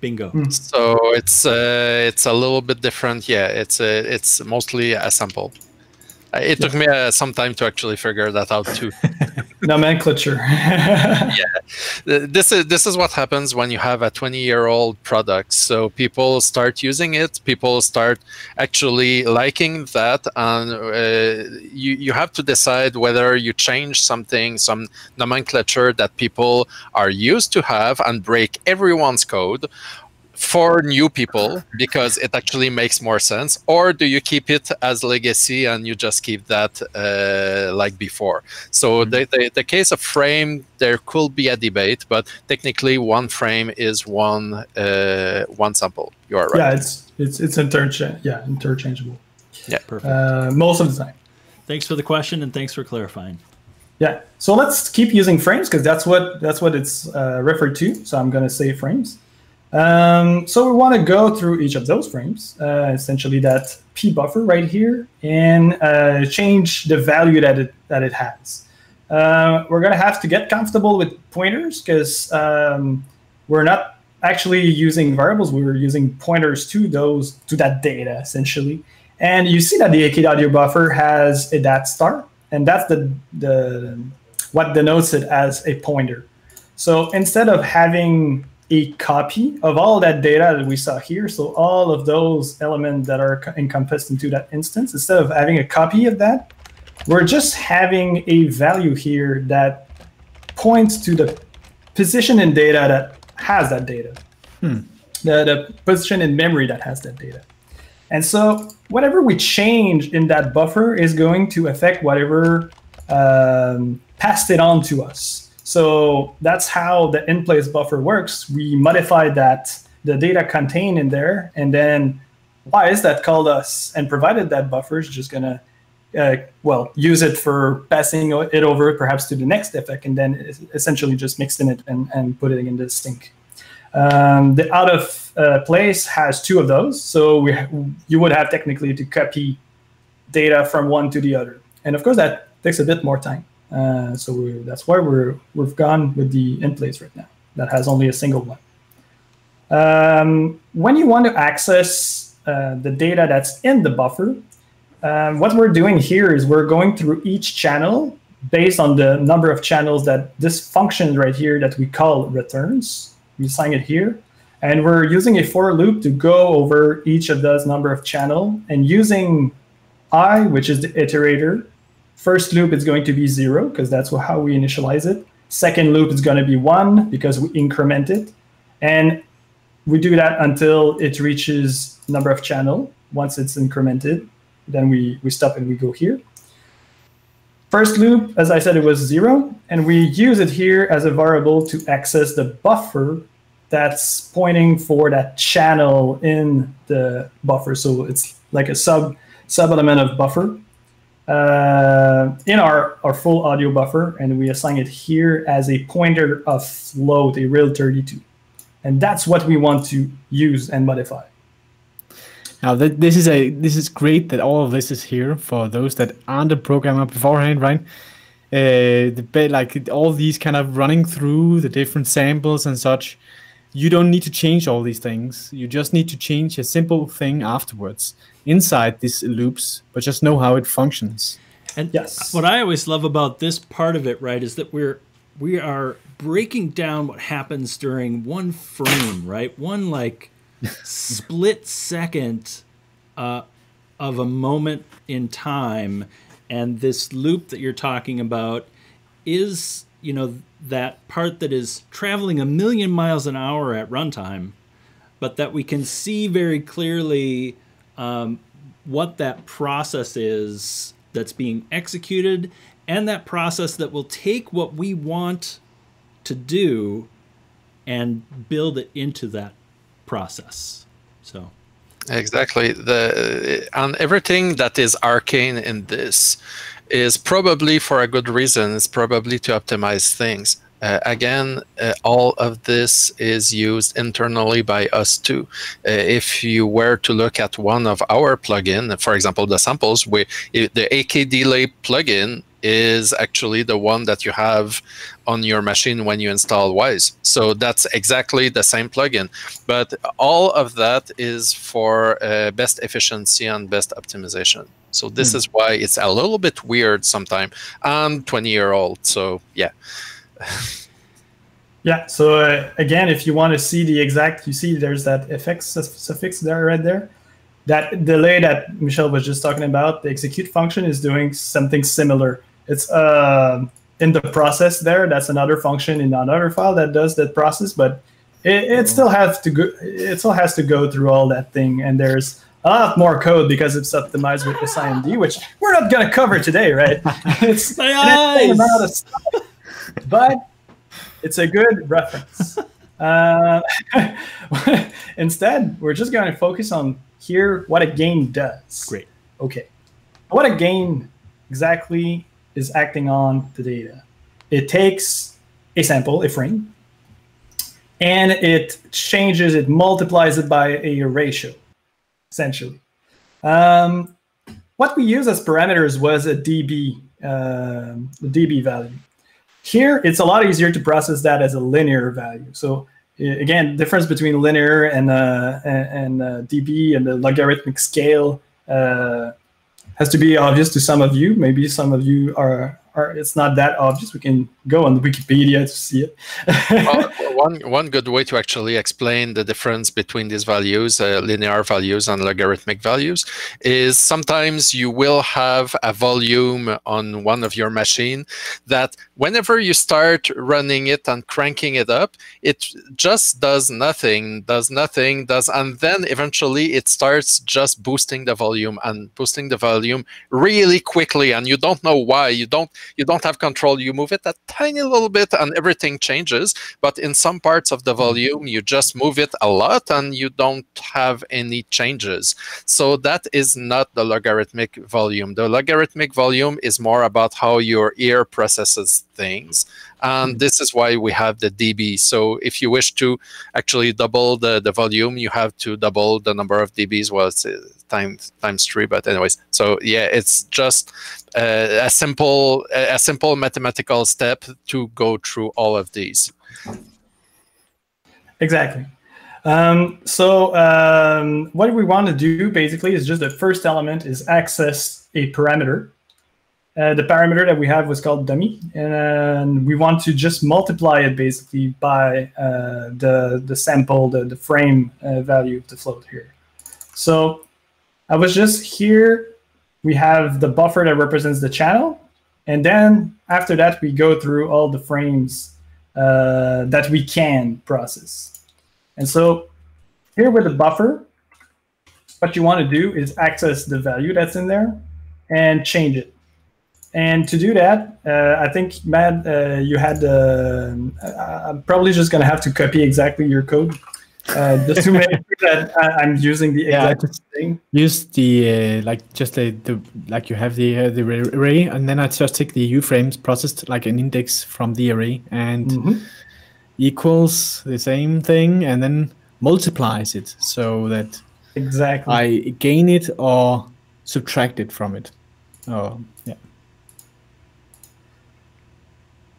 Bingo. Mm. So it's a little bit different. Yeah, it's mostly a sample. It took me some time to actually figure that out too. Nomenclature. Yeah, this is what happens when you have a 20-year-old product. So people start using it. People start actually liking that, and you have to decide whether you change something, some nomenclature that people are used to have, and break everyone's code for new people because it actually makes more sense, or do you keep it as legacy and you just keep that like before? So the case of frame, there could be a debate, but technically one frame is one sample. You are right. Yeah, it's interchangeable. Yeah, perfect. Most of the time. Thanks for the question and thanks for clarifying. Yeah, so let's keep using frames because that's what it's referred to. So I'm going to say frames. So we want to go through each of those frames, essentially that P buffer right here, and change the value that it has. We're going to have to get comfortable with pointers because we're not actually using variables. We're using pointers to that data essentially. And you see that the AK Audio buffer has a .star, and that's what denotes it as a pointer. So instead of having a copy of all that data that we saw here. So all of those elements that are encompassed into that instance, instead of having a copy of that, we're just having a value here that points to the position in data that has that data, the position in memory that has that data. And so whatever we change in that buffer is going to affect whatever passed it on to us. So that's how the in-place buffer works. We modify that, the data contained in there, and then Wise that called us and provided that buffer is just going to use it for passing it over perhaps to the next effect, and then essentially just mixing it and putting it in the sync. The out of place has two of those, so you would have technically to copy data from one to the other, and of course that takes a bit more time. So that's why we've gone with the in place right now that has only a single one. When you want to access the data that's in the buffer. What we're doing here is we're going through each channel based on the number of channels that this function right here that we call returns. We assign it here. And we're using a for loop to go over each of those number of channels. And using I, which is the iterator, first loop is going to be 0, because that's how we initialize it. Second loop is going to be 1, because we increment it. And we do that until it reaches number of channel. Once it's incremented, then we stop and we go here. First loop, as I said, it was 0. And we use it here as a variable to access the buffer that's pointing for that channel in the buffer. So it's like a sub-element of buffer in our full audio buffer. And we assign it here as a pointer of float, a real 32. And that's what we want to use and modify. Now this is great that all of this is here for those that aren't a programmer beforehand, right? Like all these kind of running through the different samples and such, you don't need to change all these things. You just need to change a simple thing afterwards inside these loops, but just know how it functions. And yes, what I always love about this part of it, right, is that we are breaking down what happens during one frame, right? One like split second of a moment in time, and this loop that you're talking about is, you know, that part that is traveling 1,000,000 miles an hour at runtime, but that we can see very clearly what that process is that's being executed, and that process that will take what we want to do and build it into that process. So exactly, and everything that is arcane in this is probably for a good reason. It's probably to optimize things. All of this is used internally by us too. If you were to look at one of our plugins, for example, the samples, the AK Delay plugin is actually the one that you have on your machine when you install Wise. So that's exactly the same plugin. But all of that is for best efficiency and best optimization. So this is why it's a little bit weird sometimes. I'm 20-year-old, so yeah. Yeah, so again, if you want to see the exact, you see there's that effect suffix there, right there. That delay that Michel was just talking about, the execute function is doing something similar. It's in the process there. That's another function in another file that does that process, but it still has to go through all that thing. And there's a lot more code because it's optimized with this IMD, which we're not going to cover today, right? It's an amount of stuff, but it's a good reference. Instead, we're just going to focus on here what a gain does. Great. Okay. What a gain exactly is acting on the data. It takes a sample, a frame, and it changes, it multiplies it by a ratio, essentially. What we use as parameters was a dB value. Here, it's a lot easier to process that as a linear value. So again, difference between linear and dB and the logarithmic scale has to be obvious to some of you. Maybe some of you are or it's not that obvious. We can go on Wikipedia to see it. Well, one good way to actually explain the difference between these values, linear values and logarithmic values, is sometimes you will have a volume on one of your machine that whenever you start running it and cranking it up, it just does nothing, and then eventually it starts just boosting the volume and boosting the volume really quickly, and you don't know why. You don't have control. You move it a tiny little bit and everything changes, but in some parts of the volume you just move it a lot and you don't have any changes. So that is not the logarithmic volume. The logarithmic volume is more about how your ear processes things, and this is why we have the dB. So if you wish to actually double the volume, you have to double the number of dBs. Well, it's times 3, but anyways, so yeah, it's just a simple mathematical step to go through all of these. Exactly. What we want to do basically is just the first element is access a parameter. The parameter that we have was called dummy, and we want to just multiply it basically by the sample, the frame value of the float here. So I was just here, we have the buffer that represents the channel, and then after that we go through all the frames that we can process. And so here with the buffer, what you want to do is access the value that's in there and change it. And to do that, I think, Matt, you had, I'm probably just going to have to copy exactly your code just to make sure that I'm using the exact thing. Use the, like you have the array, and then I just take the U-frames processed like an index from the array and equals the same thing and then multiplies it so that exactly I gain it or subtract it from it. Oh, yeah.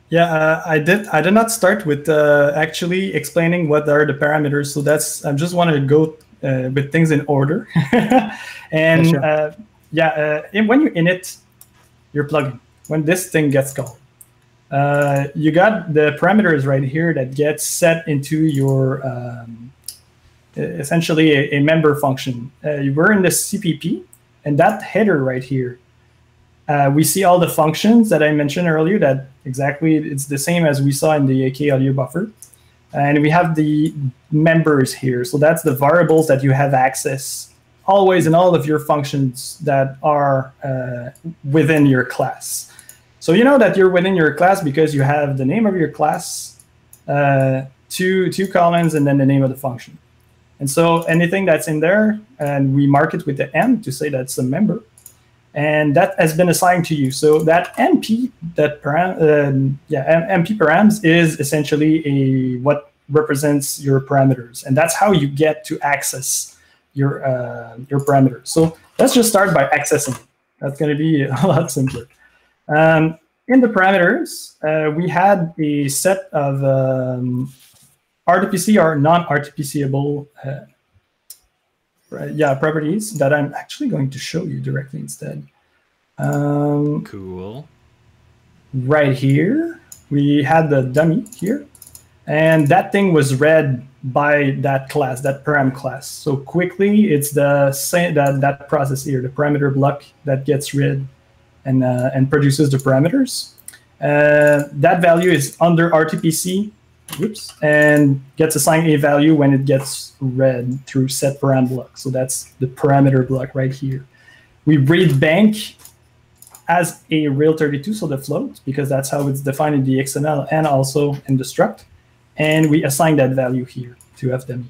Yeah, I did not start with actually explaining what are the parameters. So that's, I just want to go with things in order. And yeah, sure. When you init your plugin, when this thing gets called, you got the parameters right here that gets set into your essentially a member function. We're in the CPP, and that header right here, we see all the functions that I mentioned earlier that exactly it's the same as we saw in the AK audio buffer. And we have the members here. So that's the variables that you have access always in all of your functions that are within your class. So you know that you're within your class because you have the name of your class, two columns, and then the name of the function. And so anything that's in there, and we mark it with the M to say that's a member. And that has been assigned to you. So that MP, that MP params is essentially what represents your parameters, and that's how you get to access your parameters. So let's just start by accessing it. That's going to be a lot simpler. In the parameters, we had a set of RTPC or non-RTPCable. Properties that I'm actually going to show you directly instead. Cool. Right here, we had the dummy here, and that thing was read by that class, that param class. So quickly, it's the same that process here, the parameter block that gets read and produces the parameters. That value is under RTPC. Oops, and gets assigned a value when it gets read through set param block. So that's the parameter block right here. We read bank as a real32, so the float, because that's how it's defined in the XML and also in the struct. And we assign that value here to fdummy.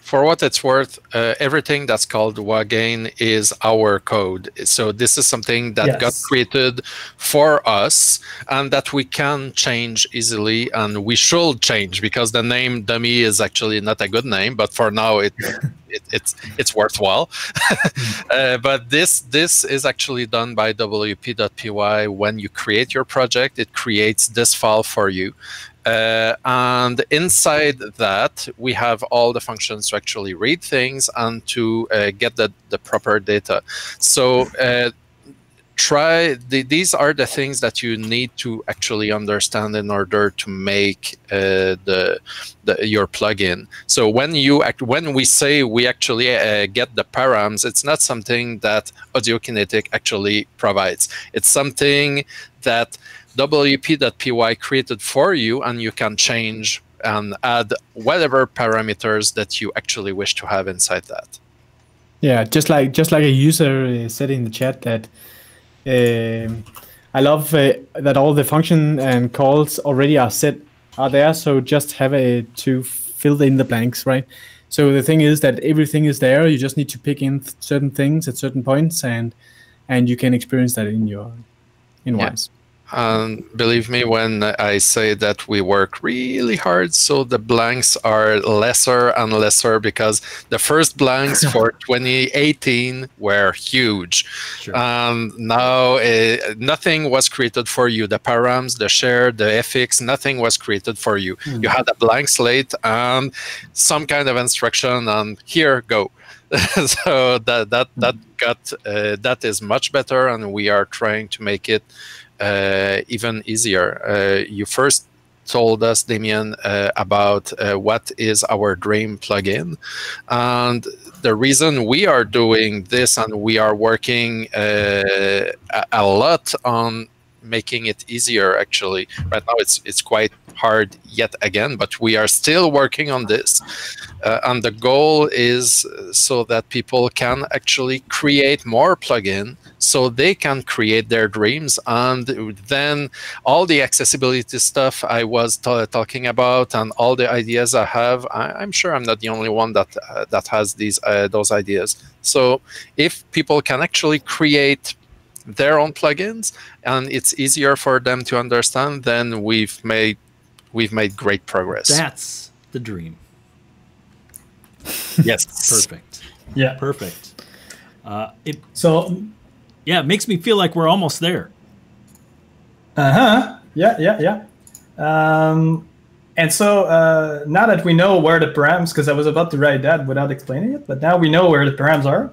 For what it's worth, everything that's called WAGain is our code. So this is something that got created for us and that we can change easily, and we should change because the name dummy is actually not a good name, but for now it's worthwhile. But this is actually done by wp.py. When you create your project, it creates this file for you. And inside that, we have all the functions to actually read things and to get the proper data. So try these are the things that you need to actually understand in order to make your plugin. So when we say we actually get the params, it's not something that Audiokinetic actually provides. It's something that WP.py created for you, and you can change and add whatever parameters that you actually wish to have inside that. Yeah, just like a user said in the chat that. I love that all the function and calls already are there, so just have to fill in the blanks, right? So the thing is that everything is there. You just need to pick in certain things at certain points, and you can experience that in your Wise. Believe me when I say that we work really hard, so the blanks are lesser and lesser, because the first blanks for 2018 were huge. Sure. Now nothing was created for you. The params, the share, the FX, nothing was created for you. Mm-hmm. You had a blank slate and some kind of instruction on here, go. So that is much better, and we are trying to make it even easier. You first told us, Damien, about what is our dream plugin, and the reason we are doing this and we are working a lot on making it easier. Actually, right now it's quite hard yet again, but we are still working on this, and the goal is so that people can actually create more plugins, so they can create their dreams, and then all the accessibility stuff I was talking about and all the ideas I have, I'm sure I'm not the only one that that has these those ideas. So if people can actually create their own plugins and it's easier for them to understand, then we've made great progress. That's the dream. Yes. Perfect. Yeah, perfect. It makes me feel like we're almost there. And so now that we know where the params, because I was about to write that without explaining it, but now we know where the params are.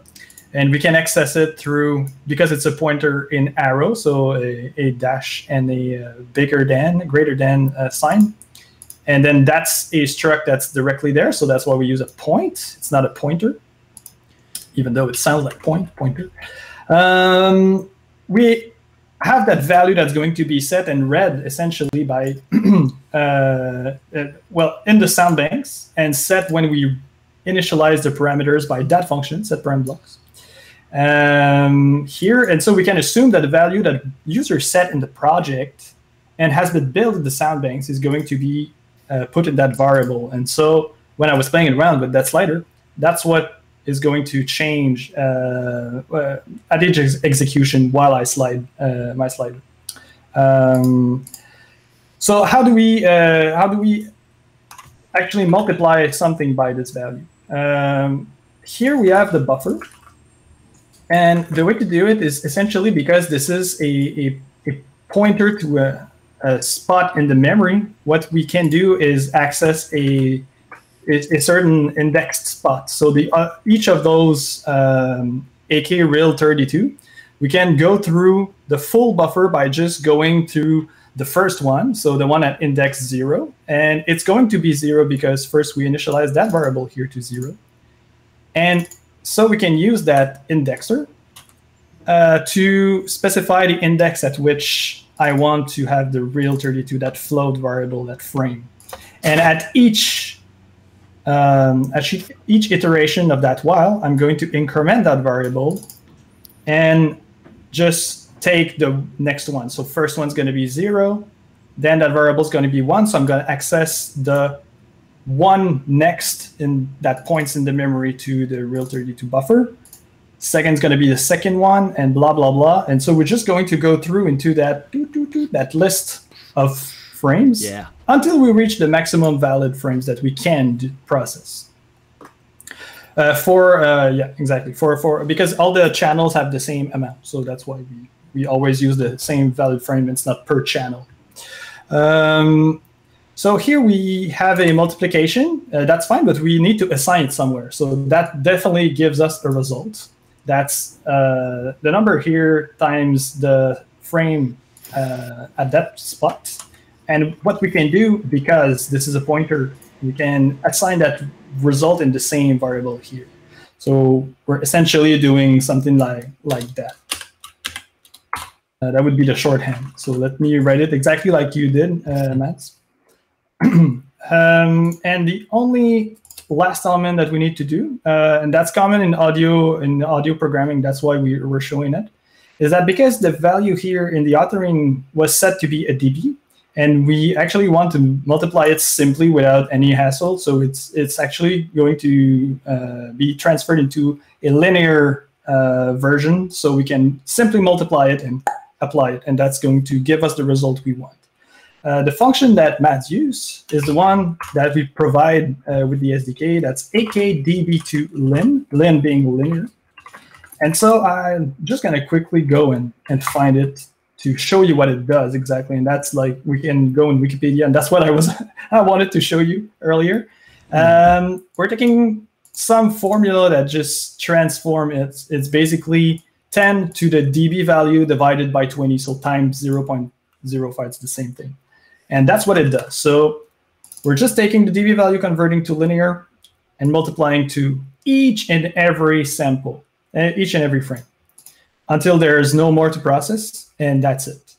And we can access it through, because it's a pointer in arrow, so a dash and a greater than sign. And then that's a struct that's directly there, so that's why we use a point. It's not a pointer, even though it sounds like pointer. We have that value that's going to be set and read essentially by, in the sound banks, and set when we initialize the parameters by that function, set param blocks. Here, and so we can assume that the value that user set in the project and has been built in the sound banks is going to be put in that variable. And so when I was playing around with that slider, that's what is going to change at each execution while I slide my slider. So how do we actually multiply something by this value? Here we have the buffer. And the way to do it is essentially, because this is a pointer to a spot in the memory, what we can do is access a certain indexed spot. So each of those AK real 32, we can go through the full buffer by just going to the first one, so the one at index 0. And it's going to be 0 because first we initialize that variable here to 0. And so we can use that indexer to specify the index at which I want to have the real 32, that float variable, that frame. And at each iteration of that while, I'm going to increment that variable and just take the next one. So first one's going to be 0, then that variable is going to be 1. So I'm going to access the one next in that points in the memory to the real 32 buffer. Second's going to be the second one, and blah blah blah. And so we're just going to go through into that list of frames until we reach the maximum valid frames that we can process. Because all the channels have the same amount, so that's why we always use the same valid frame. It's not per channel. So here we have a multiplication. That's fine, but we need to assign it somewhere. So that definitely gives us a result. That's the number here times the frame at that spot. And what we can do, because this is a pointer, we can assign that result in the same variable here. So we're essentially doing something like that. That would be the shorthand. So let me write it exactly like you did, Mads. And the only last element that we need to do, and that's common in audio programming, that's why we were showing it, is that because the value here in the authoring was set to be a dB, and we actually want to multiply it simply without any hassle. So it's actually going to be transferred into a linear version. So we can simply multiply it and apply it. And that's going to give us the result we want. The function that Mads used is the one that we provide with the SDK. That's AK dB2 lin, lin being linear. And so I'm just going to quickly go and find it to show you what it does exactly. And that's like, we can go in Wikipedia, and that's what I was I wanted to show you earlier. We're taking some formula that just transform it. It's basically 10 to the dB value divided by 20, so times 0.05, it's the same thing. And that's what it does. So we're just taking the dB value, converting to linear, and multiplying to each and every sample, each and every frame, until there is no more to process. And that's it.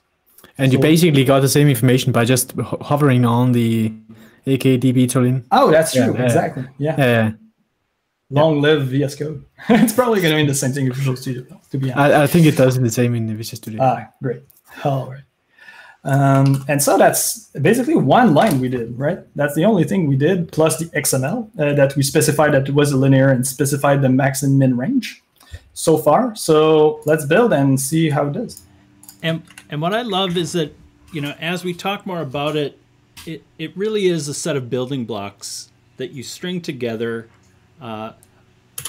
And so, you basically got the same information by just hovering on the AK dB tooling. Oh, that's true. Yeah, exactly. Yeah. Long live VS Code. It's probably going to mean the same thing in Visual Studio, to be honest. I think it does the same in Visual Studio. Ah, great. All right. And so that's basically one line we did, right? That's the only thing we did, plus the XML that we specified that it was a linear and specified the max and min range so far. So let's build and see how it does. And what I love is that, you know, as we talk more about it, it really is a set of building blocks that you string together.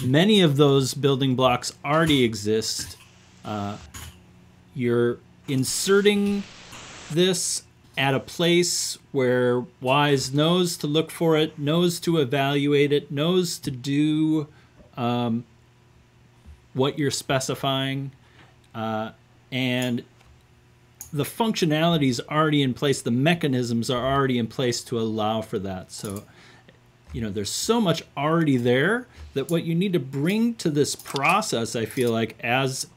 Many of those building blocks already exist. You're inserting this at a place where Wise knows to look for it, knows to evaluate it, knows to do what you're specifying, and the functionality is already in place. The mechanisms are already in place to allow for that. So, you know, there's so much already there that what you need to bring to this process, I feel like, as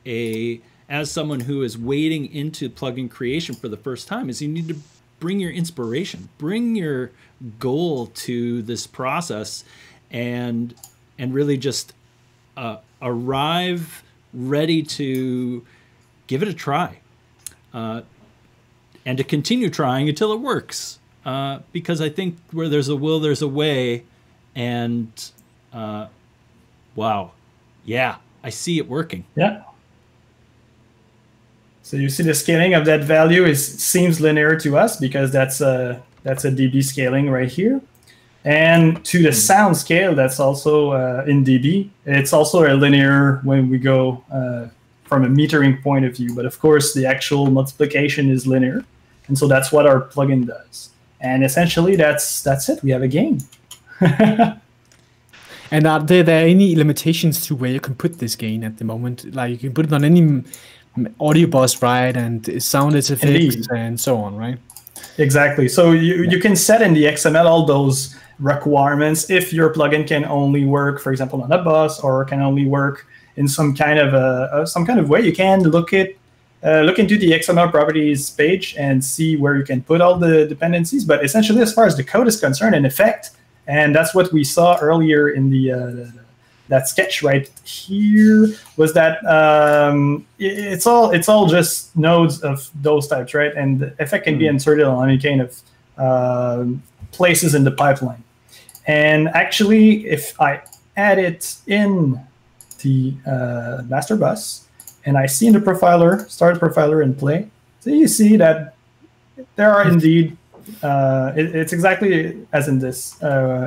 someone who is wading into plugin creation for the first time, is you need to bring your inspiration, bring your goal to this process, and really just arrive ready to give it a try. And to continue trying until it works, because I think where there's a will, there's a way. And wow, yeah, I see it working. Yeah. So you see the scaling of that value seems linear to us because that's a dB scaling right here, and to the sound scale that's also in dB. It's also a linear when we go. From a metering point of view, but of course the actual multiplication is linear, and so that's what our plugin does. And essentially, that's it. We have a game. And are there any limitations to where you can put this gain at the moment? Like you can put it on any audio bus, right? And sound effects and so on, right? Exactly. So you can set in the XML all those requirements if your plugin can only work, for example, on a bus, or can only work in some kind of way. You can look into the XML properties page and see where you can put all the dependencies. But essentially, as far as the code is concerned, in effect, and that's what we saw earlier in the that sketch right here, was that it's all just nodes of those types, right? And the effect can be inserted on any kind of places in the pipeline. And actually, if I add it in the master bus, and I see in the profiler, start profiler and play. So you see that there are indeed, it's exactly as in this,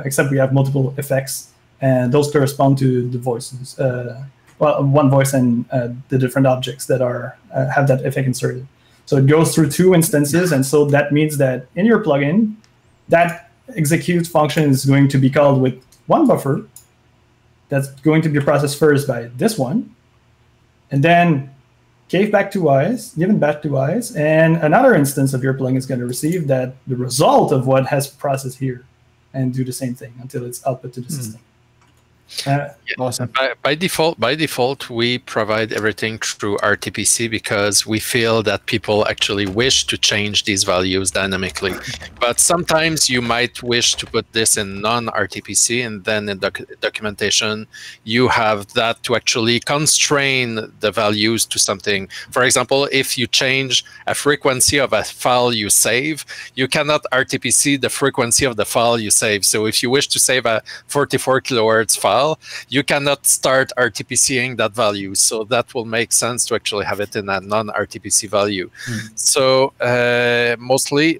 except we have multiple effects, and those correspond to the voices, well, one voice and the different objects that are have that effect inserted. So it goes through two instances, and so that means that in your plugin, that execute function is going to be called with one buffer. That's going to be processed first by this one, and then gave back to Wise, given back to Wise, and another instance of your plugin is going to receive that the result of what has processed here, and do the same thing until it's output to the system. Yeah. Awesome. By default, we provide everything through RTPC because we feel that people actually wish to change these values dynamically. But sometimes you might wish to put this in non-RTPC, and then in documentation, you have that to actually constrain the values to something. For example, if you change a frequency of a file you save, you cannot RTPC the frequency of the file you save. So if you wish to save a 44 kilohertz file, you cannot start RTPCing that value. So that will make sense to actually have it in a non-RTPC value. So mostly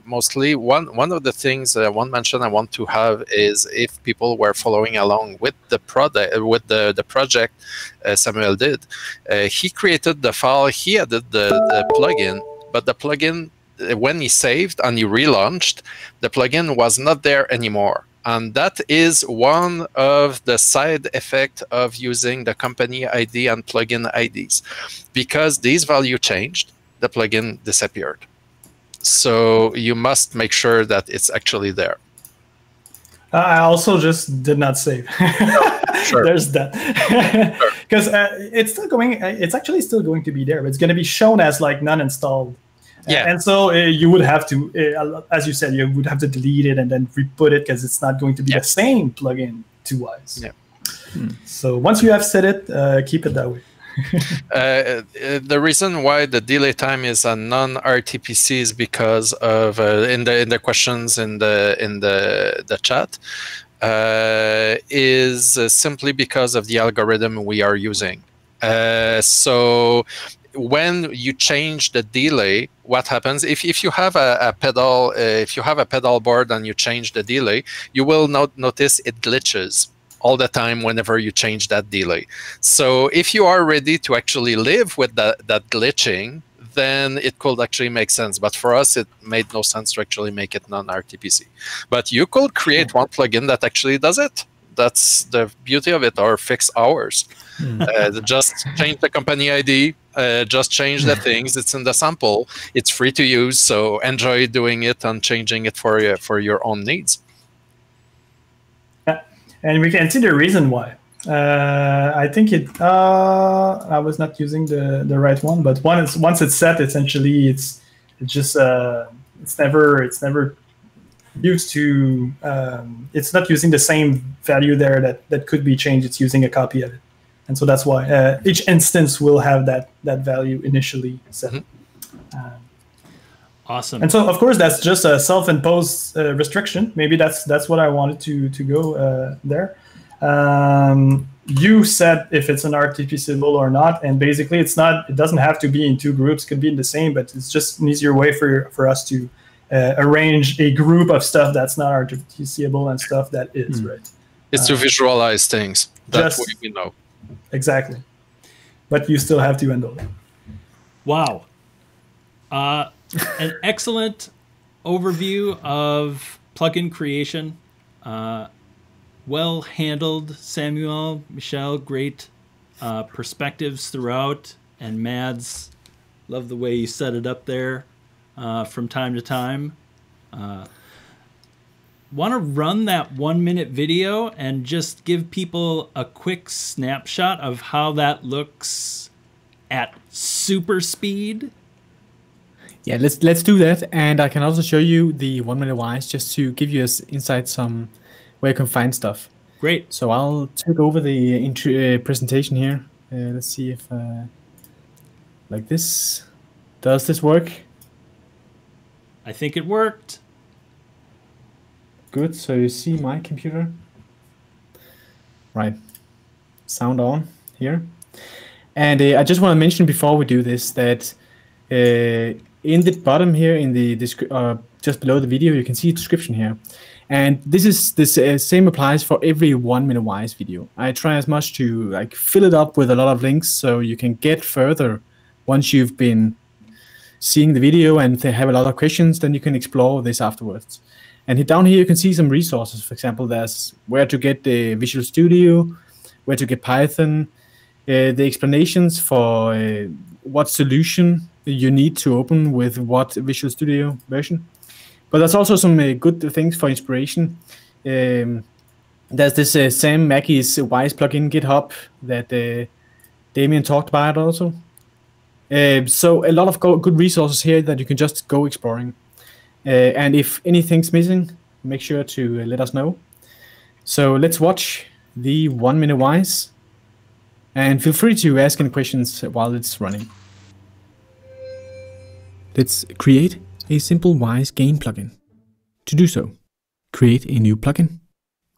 one of the things I want to mention, I want to have is if people were following along with the project Samuel did, he created the file, he added the plugin, but the plugin, when he saved and he relaunched, the plugin was not there anymore. And that is one of the side effects of using the company ID and plugin IDs. Because these values changed, the plugin disappeared. So you must make sure that it's actually there. I also just did not save. No, sure. There's that. Because it's still going. It's actually still going to be there, but it's going to be shown as like non-installed. Yeah. And so you would have to, as you said, you would have to delete it and then re-put it because it's not going to be the same plugin to Wise. Yeah. So once you have set it, keep it that way. The reason why the delay time is a non-RTPC is because of in the questions in the chat is simply because of the algorithm we are using. So when you change the delay, what happens if you have a pedal board and you change the delay, you will notice it glitches all the time whenever you change that delay. So if you are ready to actually live with that glitching, then it could actually make sense. But for us, it made no sense to actually make it non-RTPC. But you could create one plugin that actually does it. That's the beauty of it, or fix ours. Just change the company ID, just change the things. It's in the sample. It's free to use, so enjoy doing it and changing it for your own needs. Yeah. And we can see the reason why. I think it. I was not using the right one, but once it's set, essentially, it's just it's never used to, it's not using the same value there that could be changed. It's using a copy of it. And so that's why each instance will have that value initially set. Awesome. And so, of course, that's just a self-imposed restriction. Maybe that's what I wanted to go there. You said if it's an RTP symbol or not, and basically it's not. It doesn't have to be in two groups. It could be in the same, but it's just an easier way for us to arrange a group of stuff that's not RTPCable and stuff that is, right? It's to visualize things. That's what we know. Exactly. But you still have to handle it. Wow. An excellent overview of plugin creation. Well handled, Samuel, Michel, great perspectives throughout. And Mads, love the way you set it up there. From time to time. Want to run that 1-minute video and just give people a quick snapshot of how that looks at super speed? Yeah, let's do that. And I can also show you the 1-minute Wise just to give you insight some where you can find stuff. Great. So I'll take over the presentation here. Let's see if like this. Does this work? I think it worked. Good, so you see my computer. Right, sound on here. And I just want to mention before we do this that in the bottom here, in the just below the video, you can see a description here. And this same applies for every 1-minute Wise video. I try as much to like fill it up with a lot of links so you can get further once you've been seeing the video and they have a lot of questions, then you can explore this afterwards. And down here you can see some resources. For example, there's where to get the Visual Studio, where to get Python, the explanations for what solution you need to open with what Visual Studio version. But there's also some good things for inspiration. There's this Sam Mackey's Wise plugin GitHub that Damien talked about also. So a lot of good resources here that you can just go exploring. And if anything's missing, make sure to let us know. So let's watch the 1 minute Wise. And feel free to ask any questions while it's running. Let's create a simple Wise gain plugin. To do so, create a new plugin,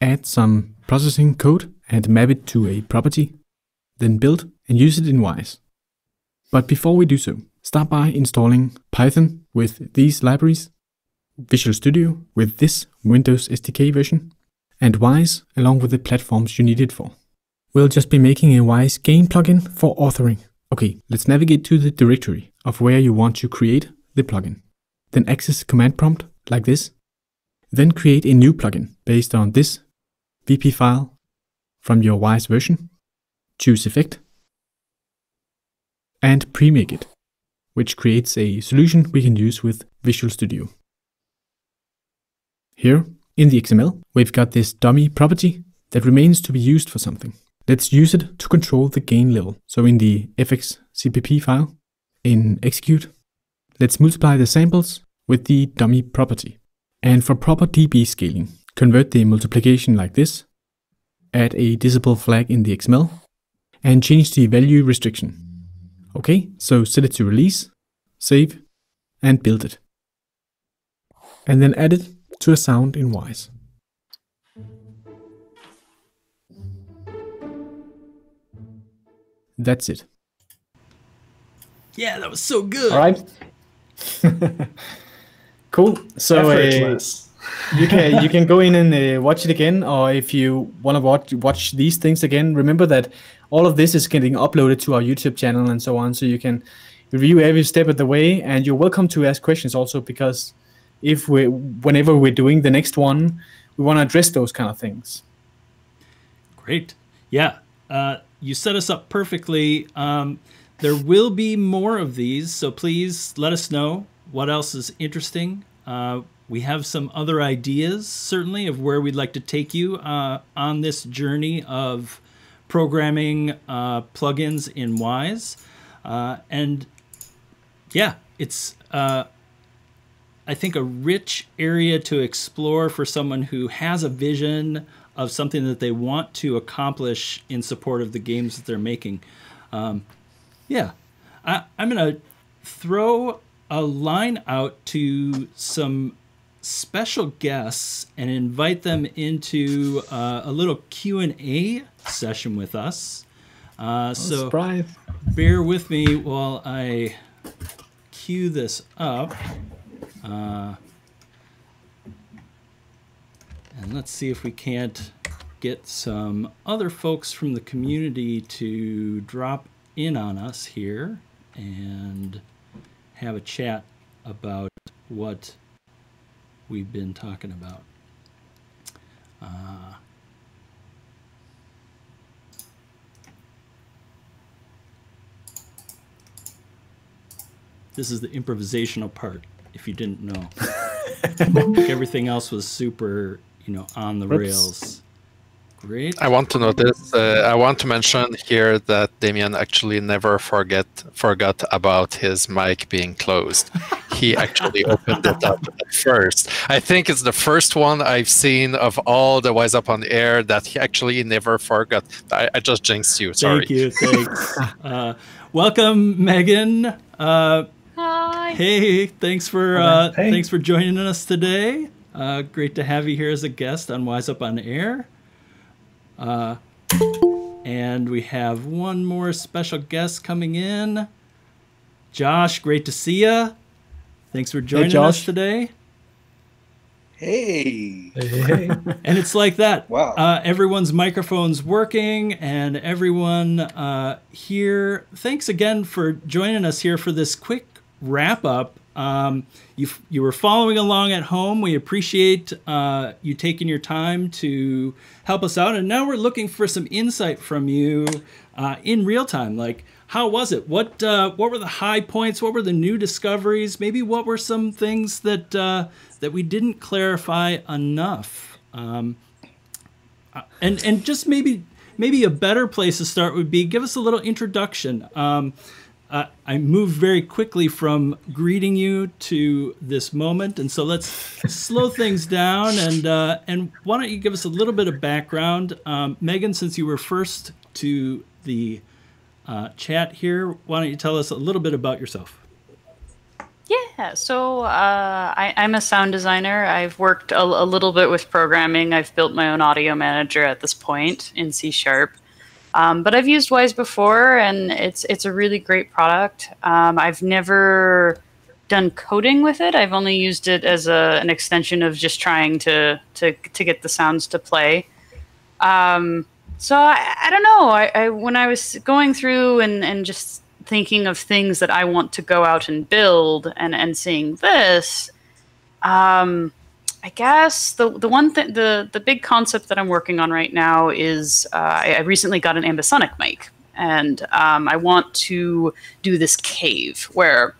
add some processing code and map it to a property, then build and use it in Wise. But before we do so, start by installing Python with these libraries, Visual Studio with this Windows SDK version, and Wise along with the platforms you need it for. We'll just be making a Wise gain plugin for authoring. Okay, let's navigate to the directory of where you want to create the plugin. Then access command prompt like this. Then create a new plugin based on this VP file from your Wise version. Choose effect and premake it, which creates a solution we can use with Visual Studio. Here in the XML, we've got this dummy property that remains to be used for something. Let's use it to control the gain level. So in the fxcpp file, in execute, let's multiply the samples with the dummy property. And for proper dB scaling, convert the multiplication like this, add a disable flag in the XML, and change the value restriction. Okay, so set it to release, save, and build it. And then add it to a sound in Wise. That's it. Yeah, that was so good. All right. Cool. So you can go in and watch it again, or if you want to watch these things again, remember that all of this is getting uploaded to our YouTube channel and so on, so you can review every step of the way. And you're welcome to ask questions also, because if whenever we're doing the next one, we want to address those kind of things. Great. Yeah. You set us up perfectly. There will be more of these, so please let us know what else is interesting. We have some other ideas, certainly, of where we'd like to take you on this journey of programming plugins in Wise. And yeah, it's, I think, a rich area to explore for someone who has a vision of something that they want to accomplish in support of the games that they're making. Yeah, I'm going to throw a line out to some special guests and invite them into a little Q&A session with us. So surprise. Bear with me while I queue this up. And let's see if we can't get some other folks from the community to drop in on us here and have a chat about what we've been talking about. This is the improvisational part, if you didn't know. Everything else was super... you know, on the rails. Great. I want to notice, I want to mention here that Damien actually never forgot about his mic being closed. He actually opened it up at first. I think it's the first one I've seen of all the Wise Up on Air that he actually never forgot. I just jinxed you, sorry. Thank you, thanks. Welcome, Megan. Hi. Hey, thanks for joining us today. Great to have you here as a guest on Wise Up on Air. And we have one more special guest coming in. Josh, great to see you. Thanks for joining us today. Hey. Hey. And it's like that. Wow. Everyone's microphone's working and everyone here. Thanks again for joining us here for this quick wrap up You were following along at home. We appreciate you taking your time to help us out. And now we're looking for some insight from you in real time. Like, how was it? What were the high points? What were the new discoveries? Maybe what were some things that that we didn't clarify enough? And just maybe a better place to start would be give us a little introduction. I moved very quickly from greeting you to this moment, and so let's slow things down. And why don't you give us a little bit of background, Megan? Since you were first to the chat here, why don't you tell us a little bit about yourself? Yeah, so I'm a sound designer. I've worked a little bit with programming. I've built my own audio manager at this point in C#. But I've used Wise before, and it's a really great product. I've never done coding with it. I've only used it as an extension of just trying to get the sounds to play. So I don't know. When I was going through and just thinking of things that I want to go out and build and seeing this, I guess the one thing, the big concept that I'm working on right now is I recently got an ambisonic mic, and I want to do this cave where,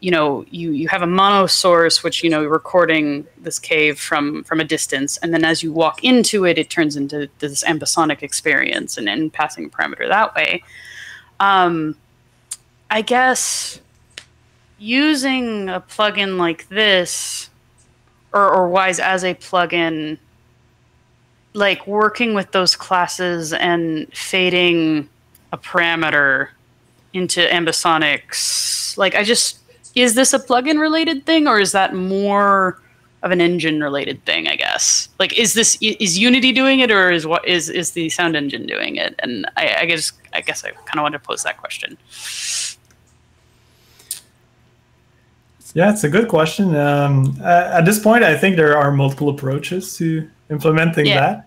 you know, you have a mono source, which, you know, you're recording this cave from a distance, and then as you walk into it, it turns into this ambisonic experience, and then passing a parameter that way. I guess using a plugin like this, or Wise as a plugin, like working with those classes and fading a parameter into ambisonics. Like, is this a plugin related thing, or is that more of an engine related thing? I guess, like, is Unity doing it, or is the sound engine doing it? And I guess I kind of want to pose that question. Yeah, it's a good question. At this point, I think there are multiple approaches to implementing that.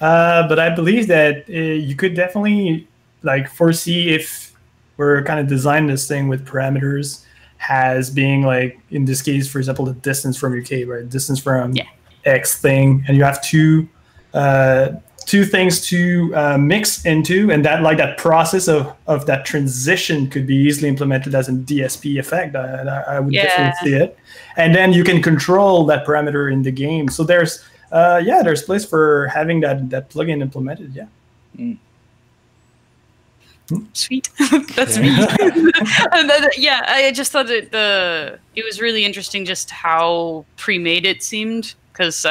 But I believe that you could definitely, like, foresee if we're kind of designing this thing with parameters as being, like, in this case, for example, the distance from your cave, right? Distance from X thing, and you have two things to mix into, and that, like, that process of that transition could be easily implemented as a DSP effect. I would definitely see it, and then you can control that parameter in the game. So there's there's place for having that plugin implemented. Yeah. Mm. Sweet, that's me. Yeah, I just thought that it was really interesting just how pre-made it seemed. Because,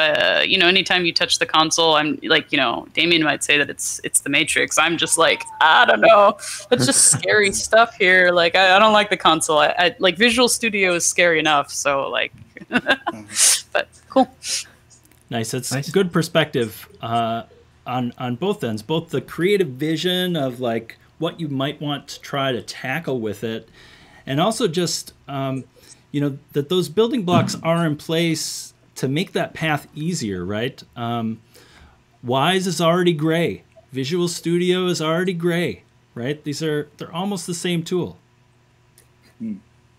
you know, anytime you touch the console, I'm like, you know, Damien might say that it's the Matrix. I'm just like, I don't know. It's just scary stuff here. Like, I don't like the console. I like, Visual Studio is scary enough. So, like, but cool. Nice. That's nice. Good perspective on both ends. Both the creative vision of, like, what you might want to try to tackle with it. And also just, you know, that those building blocks are in place to make that path easier, right? Wise is already gray. Visual Studio is already gray, right? They're almost the same tool,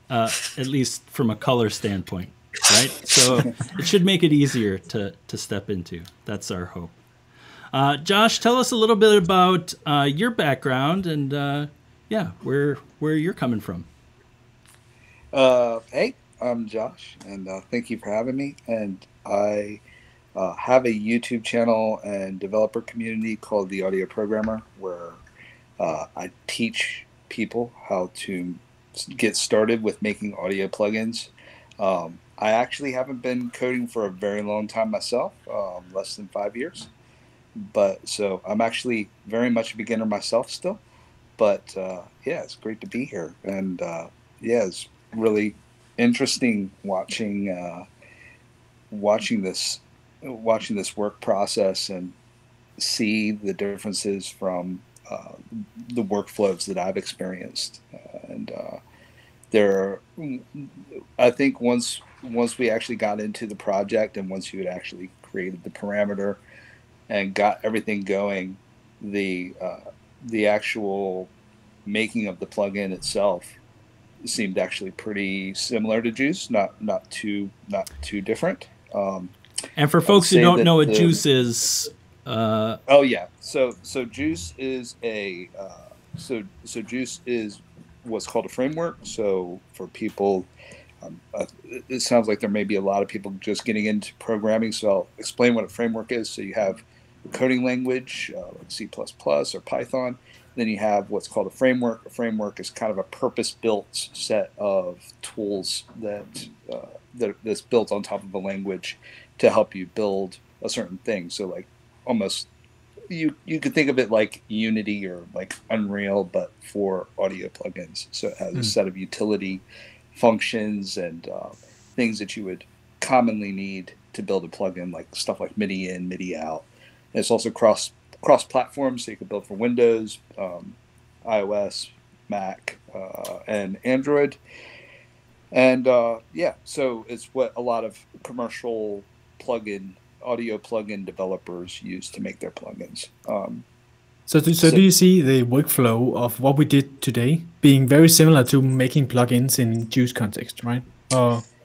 at least from a color standpoint, right? So it should make it easier to step into. That's our hope. Josh, tell us a little bit about your background and where you're coming from. Hey. I'm Josh, and thank you for having me. And I have a YouTube channel and developer community called The Audio Programmer, where I teach people how to get started with making audio plugins. I actually haven't been coding for a very long time myself, less than 5 years. But so I'm actually very much a beginner myself still. But yeah, it's great to be here. And yeah, it's really interesting watching watching this work process and see the differences from the workflows that I've experienced. And I think once we actually got into the project and once you had actually created the parameter and got everything going, the actual making of the plugin itself seemed actually pretty similar to JUCE, not too different. And for folks who don't know what JUCE is, so JUCE is a JUCE is what's called a framework. So for people, it sounds like there may be a lot of people just getting into programming. So I'll explain what a framework is. So you have a coding language like C++ or Python. Then you have what's called a framework. A framework is kind of a purpose-built set of tools that that's built on top of a language to help you build a certain thing. So like almost you could think of it like Unity or like Unreal, but for audio plugins. So it has a set of utility functions and things that you would commonly need to build a plugin, like stuff like MIDI in, MIDI out. And it's also cross-platform, so you could build for Windows, iOS, Mac, and Android. And so it's what a lot of commercial audio plugin developers use to make their plugins. So do you see the workflow of what we did today being very similar to making plugins in JUCE context, right?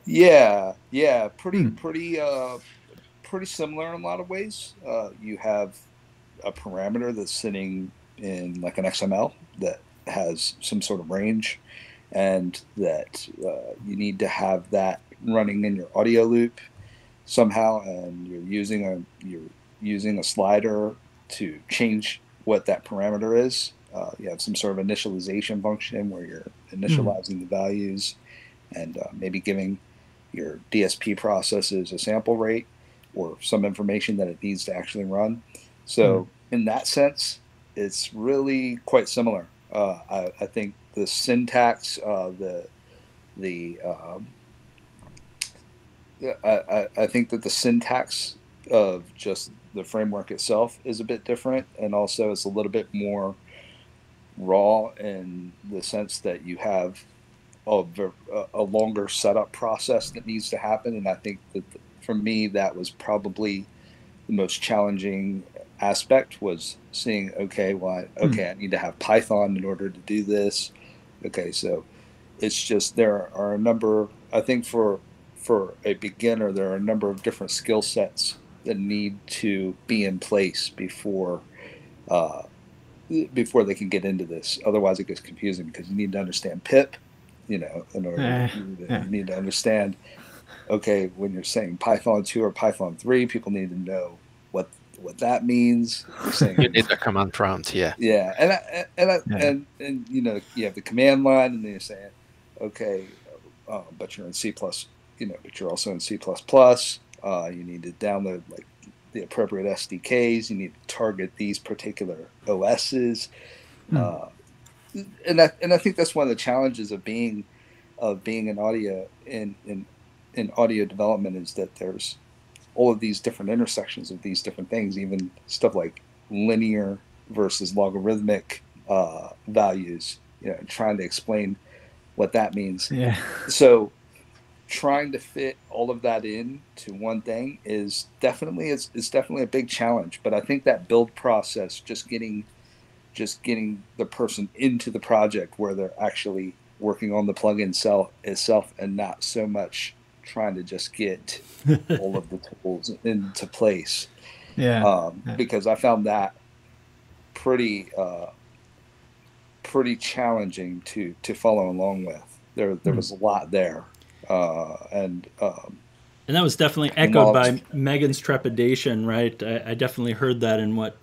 Yeah, pretty similar in a lot of ways. You have a parameter that's sitting in like an XML that has some sort of range, and that you need to have that running in your audio loop somehow, and you're using a slider to change what that parameter is. You have some sort of initialization function where you're initializing the values and maybe giving your DSP processes a sample rate or some information that it needs to actually run. So in that sense, it's really quite similar. I think the syntax, I think that the syntax of just the framework itself is a bit different, and also it's a little bit more raw in the sense that you have a longer setup process that needs to happen. And I think that for me, that was probably the most challenging aspect, was seeing, I need to have Python in order to do this. Okay, so it's just, there are a number, I think for a beginner, there are a number of different skill sets that need to be in place before they can get into this. Otherwise, it gets confusing, because you need to understand pip, in order you need to understand, okay, when you're saying Python 2 or Python 3, people need to know what that means. You need the command prompt, yeah. Yeah, and you have the command line, and then you're saying, okay, but you're in C++, but you're also in C++. You need to download like the appropriate SDKs. You need to target these particular OSs, and I think that's one of the challenges of being an audio in audio development, is that there's all of these different intersections of these different things, even stuff like linear versus logarithmic values, trying to explain what that means. Yeah. So trying to fit all of that in to one thing is definitely, it's definitely a big challenge. But I think that build process, just getting the person into the project where they're actually working on the plugin itself, and not so much trying to just get all of the tools into place. Yeah. Because I found that pretty challenging to follow along with. There was a lot there. And that was definitely echoed by Megan's trepidation, right? I definitely heard that in what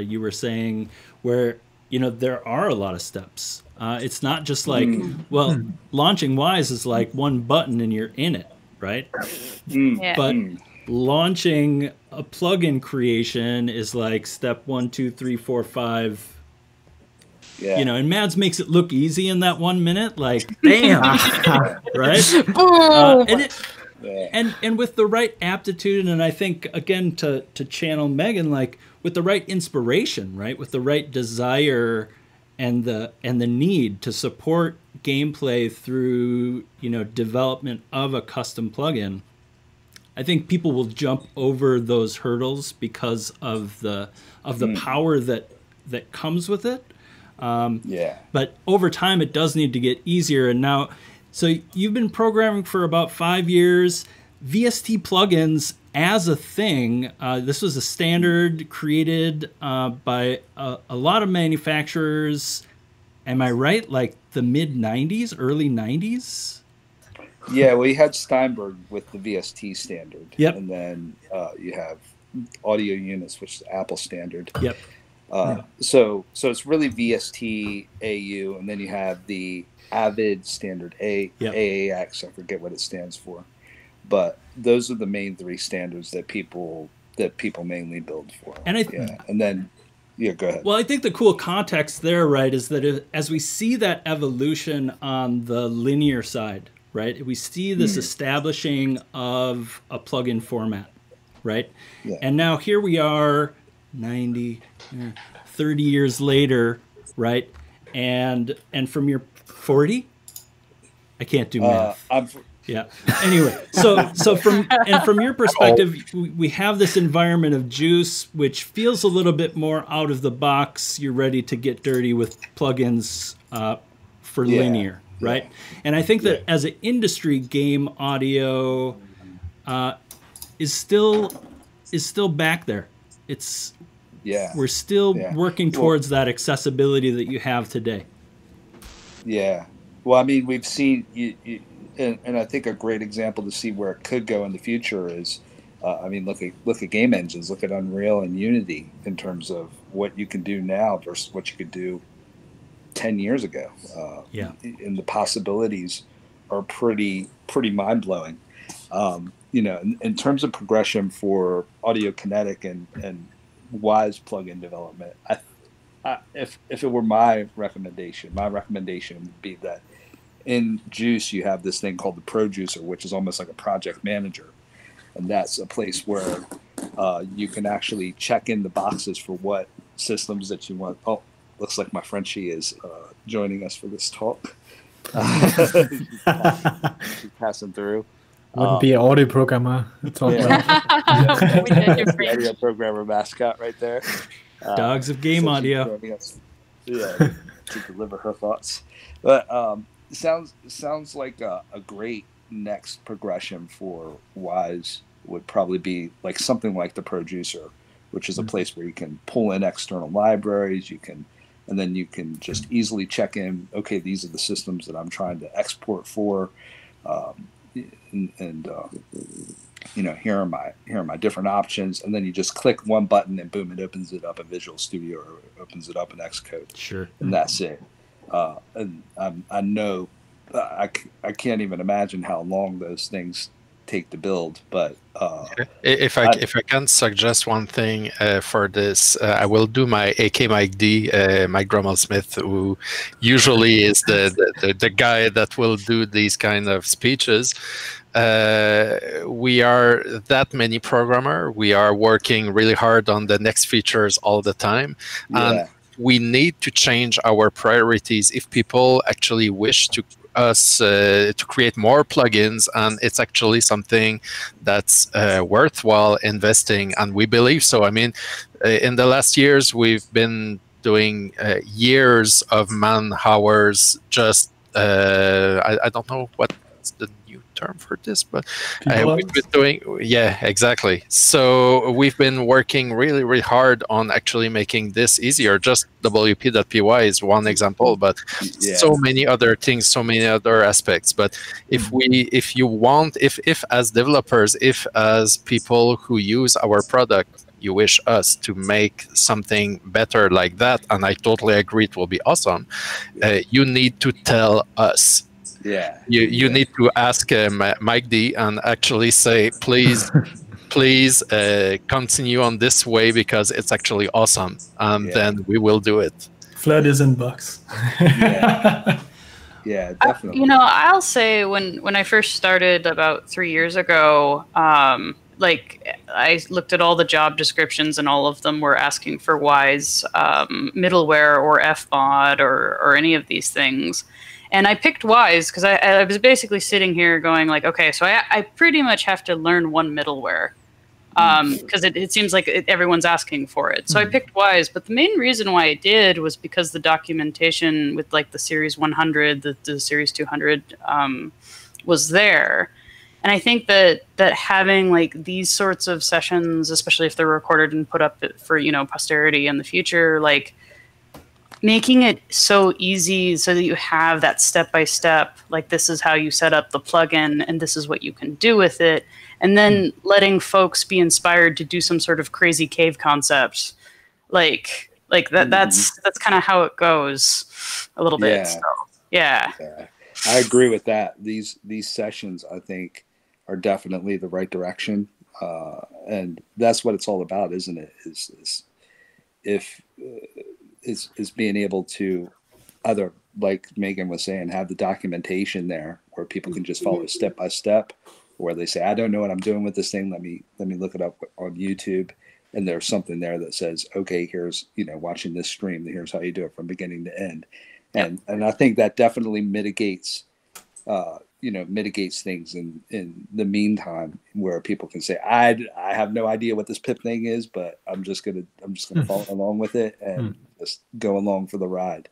you were saying, where there are a lot of steps. It's not just like launching Wise is like one button and you're in it, right? Yeah. But launching a plugin creation is like step 1, 2, 3, 4, 5. Yeah. And Mads makes it look easy in that 1 minute, like bam, right? And with the right aptitude, and I think again to channel Megan, like with the right inspiration, right, with the right desire, and the need to support gameplay through development of a custom plugin, I think people will jump over those hurdles because of the power that comes with it. But over time, it does need to get easier. And now, so you've been programming for about 5 years. VST plugins as a thing, this was a standard created by a lot of manufacturers. Am I right? Like the mid-90s, early 90s? Yeah, well, you had Steinberg with the VST standard. Yep. And then you have Audio Units, which is the Apple standard. Yep. So it's really VST, AU, and then you have the Avid standard, AAX, I forget what it stands for. But those are the main three standards that people mainly build for. And I go ahead. Well, I think the cool context there, right, is that as we see that evolution on the linear side, right, we see this establishing of a plug-in format, right? Yeah. And now here we are 30 years later, right? And from your 40, I can't do math. Anyway, so from your perspective, we have this environment of JUCE, which feels a little bit more out of the box. You're ready to get dirty with plugins for linear, right? Yeah. And I think that as an industry, game audio is still back there. It's we're still working towards that accessibility that you have today. Yeah. Well, I mean, we've seen and I think a great example to see where it could go in the future is, I mean, look at game engines, look at Unreal and Unity in terms of what you can do now versus what you could do 10 years ago. And the possibilities are pretty mind blowing. You know, in terms of progression for Audiokinetic and Wise plugin development, if it were my recommendation would be that in JUCE you have this thing called the ProJuicer, which is almost like a project manager, and that's a place where you can actually check in the boxes for what systems that you want. Oh, looks like my Frenchie is joining us for this talk. She's passing through. Wouldn't be an audio programmer. It's all audio programmer mascot right there. Dogs of game audio. To deliver her thoughts, but sounds like a great next progression for Wise would probably be like something like the ProJuicer, which is a place where you can pull in external libraries. And then you can just easily check in. Okay, these are the systems that I'm trying to export for. And you know, here are my different options, and then you just click one button and boom, it opens it up in Visual Studio or it opens it up in Xcode. Sure. And that's it. And I know I can't even imagine how long those things take to build. But if I can suggest one thing for this, I will do my AK Mike D, Mike Grummel-Smith, who usually is the guy that will do these kind of speeches. We are that many programmers. We are working really hard on the next features all the time. And we need to change our priorities if people actually wish to to create more plugins, and it's actually something that's worthwhile investing, and we believe so. I mean, in the last years, we've been doing years of man hours. Just I don't know what's the new term for this, but we've been doing exactly. So we've been working really, really hard on actually making this easier. Just WP.py is one example, but so many other things, so many other aspects. But if as developers, if as people who use our product, you wish us to make something better like that, and I totally agree, it will be awesome. You need to tell us. You need to ask Mike D and actually say, please continue on this way because it's actually awesome, and then we will do it. Flood his inbox. Yeah, definitely. You know, I'll say when I first started about 3 years ago, like I looked at all the job descriptions and all of them were asking for Wise middleware or FMOD or any of these things. And I picked Wise because I was basically sitting here going like, okay, so I pretty much have to learn one middleware. because it seems like everyone's asking for it. So I picked Wise, but the main reason why I did was because the documentation with like the Series 100, the Series 200 was there. And I think that having like these sorts of sessions, especially if they're recorded and put up for, you know, posterity in the future, like making it so easy so that you have that step-by-step, like this is how you set up the plugin and this is what you can do with it. And then letting folks be inspired to do some sort of crazy cave concept. Like that, that's kind of how it goes a little bit. So, yeah. I agree with that. These sessions, I think, are definitely the right direction. And that's what it's all about, isn't it? Is being able to either, like Megan was saying, have the documentation there where people can just follow step by step, where they say, I don't know what I'm doing with this thing. Let me look it up on YouTube. And there's something there that says, okay, here's, you know, watching this stream, here's how you do it from beginning to end. And I think that definitely mitigates, you know, mitigates things in the meantime, where people can say, I have no idea what this pip thing is, but I'm just gonna follow along with it and just go along for the ride.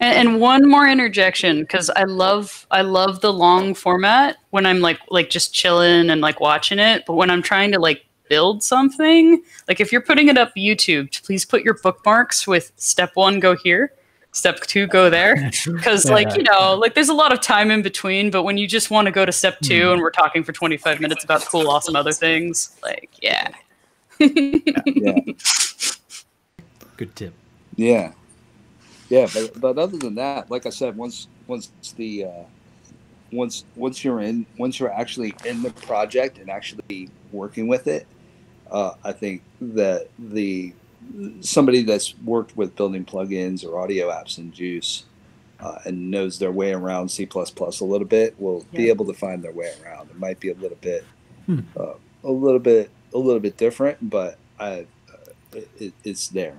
And one more interjection, because I love the long format when I'm like just chilling and like watching it, but when I'm trying to like build something, like if you're putting it up YouTube, please put your bookmarks with step one, go here. Step two, go there. Because like, you know, like there's a lot of time in between, but when you just want to go to step two and we're talking for 25 minutes about cool, awesome other things, like, yeah. Good tip. Yeah. But other than that, like I said, once you're actually in the project and actually working with it, I think that somebody that's worked with building plugins or audio apps in JUCE and knows their way around C++ a little bit will be able to find their way around. It might be a little bit different, but it's there.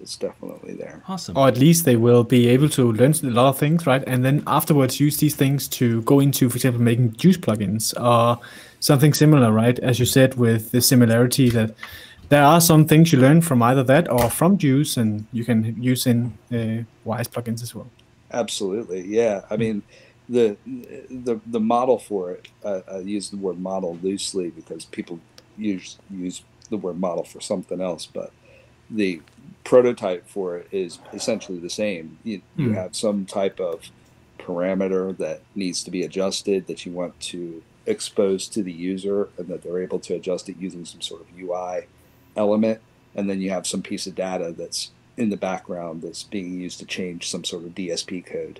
It's definitely there. Awesome. Or at least they will be able to learn a lot of things, right? And then afterwards use these things to go into, for example, making JUCE plugins or something similar, right? As you said, with the similarity that there are some things you learn from either that or from JUCE, and you can use in Wise plugins as well. Absolutely, yeah. I mean, the model for it. I use the word model loosely because people use the word model for something else, but the prototype for it is essentially the same. You have some type of parameter that needs to be adjusted that you want to expose to the user, and that they're able to adjust it using some sort of UI element, and then you have some piece of data that's in the background that's being used to change some sort of DSP code.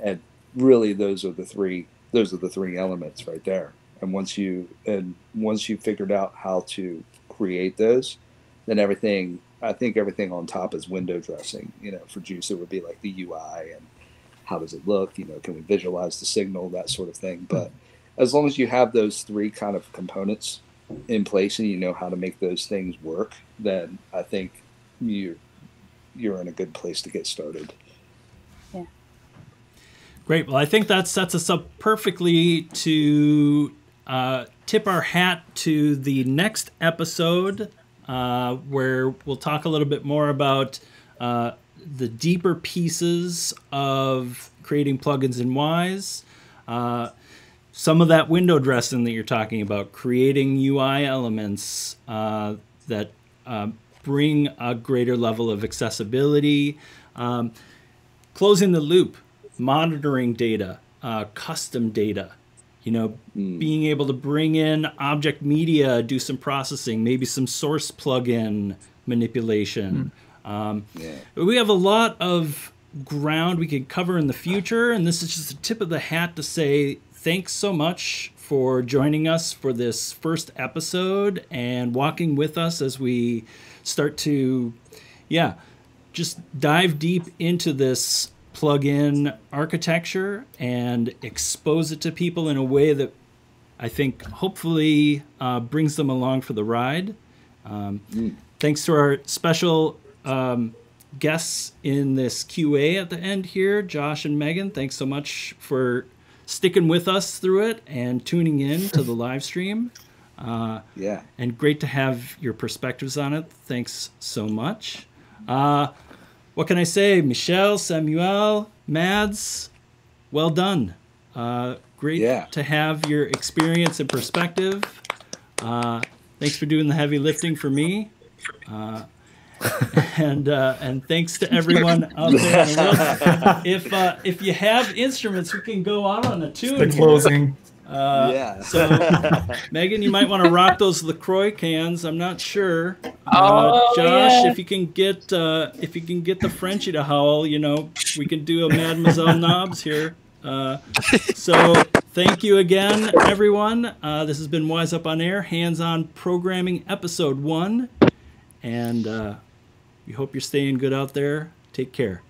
And really those are the three elements right there. And once you figured out how to create those, then everything, I think everything on top is window dressing. You know, for JUCE it would be like the UI and how does it look, you know, can we visualize the signal, that sort of thing. But as long as you have those three kind of components in place and you know how to make those things work, then I think you're in a good place to get started. Yeah. Great. Well, I think that sets us up perfectly to tip our hat to the next episode, where we'll talk a little bit more about the deeper pieces of creating plugins in Wise. Some of that window dressing that you're talking about, creating UI elements that bring a greater level of accessibility, closing the loop, monitoring data, custom data, you know, being able to bring in object media, do some processing, maybe some source plugin manipulation. We have a lot of ground we could cover in the future, and this is just the tip of the hat to say, thanks so much for joining us for this first episode and walking with us as we start to, just dive deep into this plugin architecture and expose it to people in a way that I think hopefully brings them along for the ride. Thanks to our special guests in this QA at the end here, Josh and Megan. Thanks so much for sticking with us through it and tuning in to the live stream. Yeah. And great to have your perspectives on it. Thanks so much. What can I say? Michel, Samuel, Mads, well done. Great to have your experience and perspective. Thanks for doing the heavy lifting for me. And thanks to everyone out there. If you have instruments, we can go out on a tune. It's the closing. So, Megan, you might want to rock those LaCroix cans. I'm not sure. Josh, if you can get the Frenchie to howl, you know, we can do a Mademoiselle Knobs here. So thank you again, everyone. This has been Wise Up on Air, hands-on programming episode 1. And we hope you're staying good out there. Take care.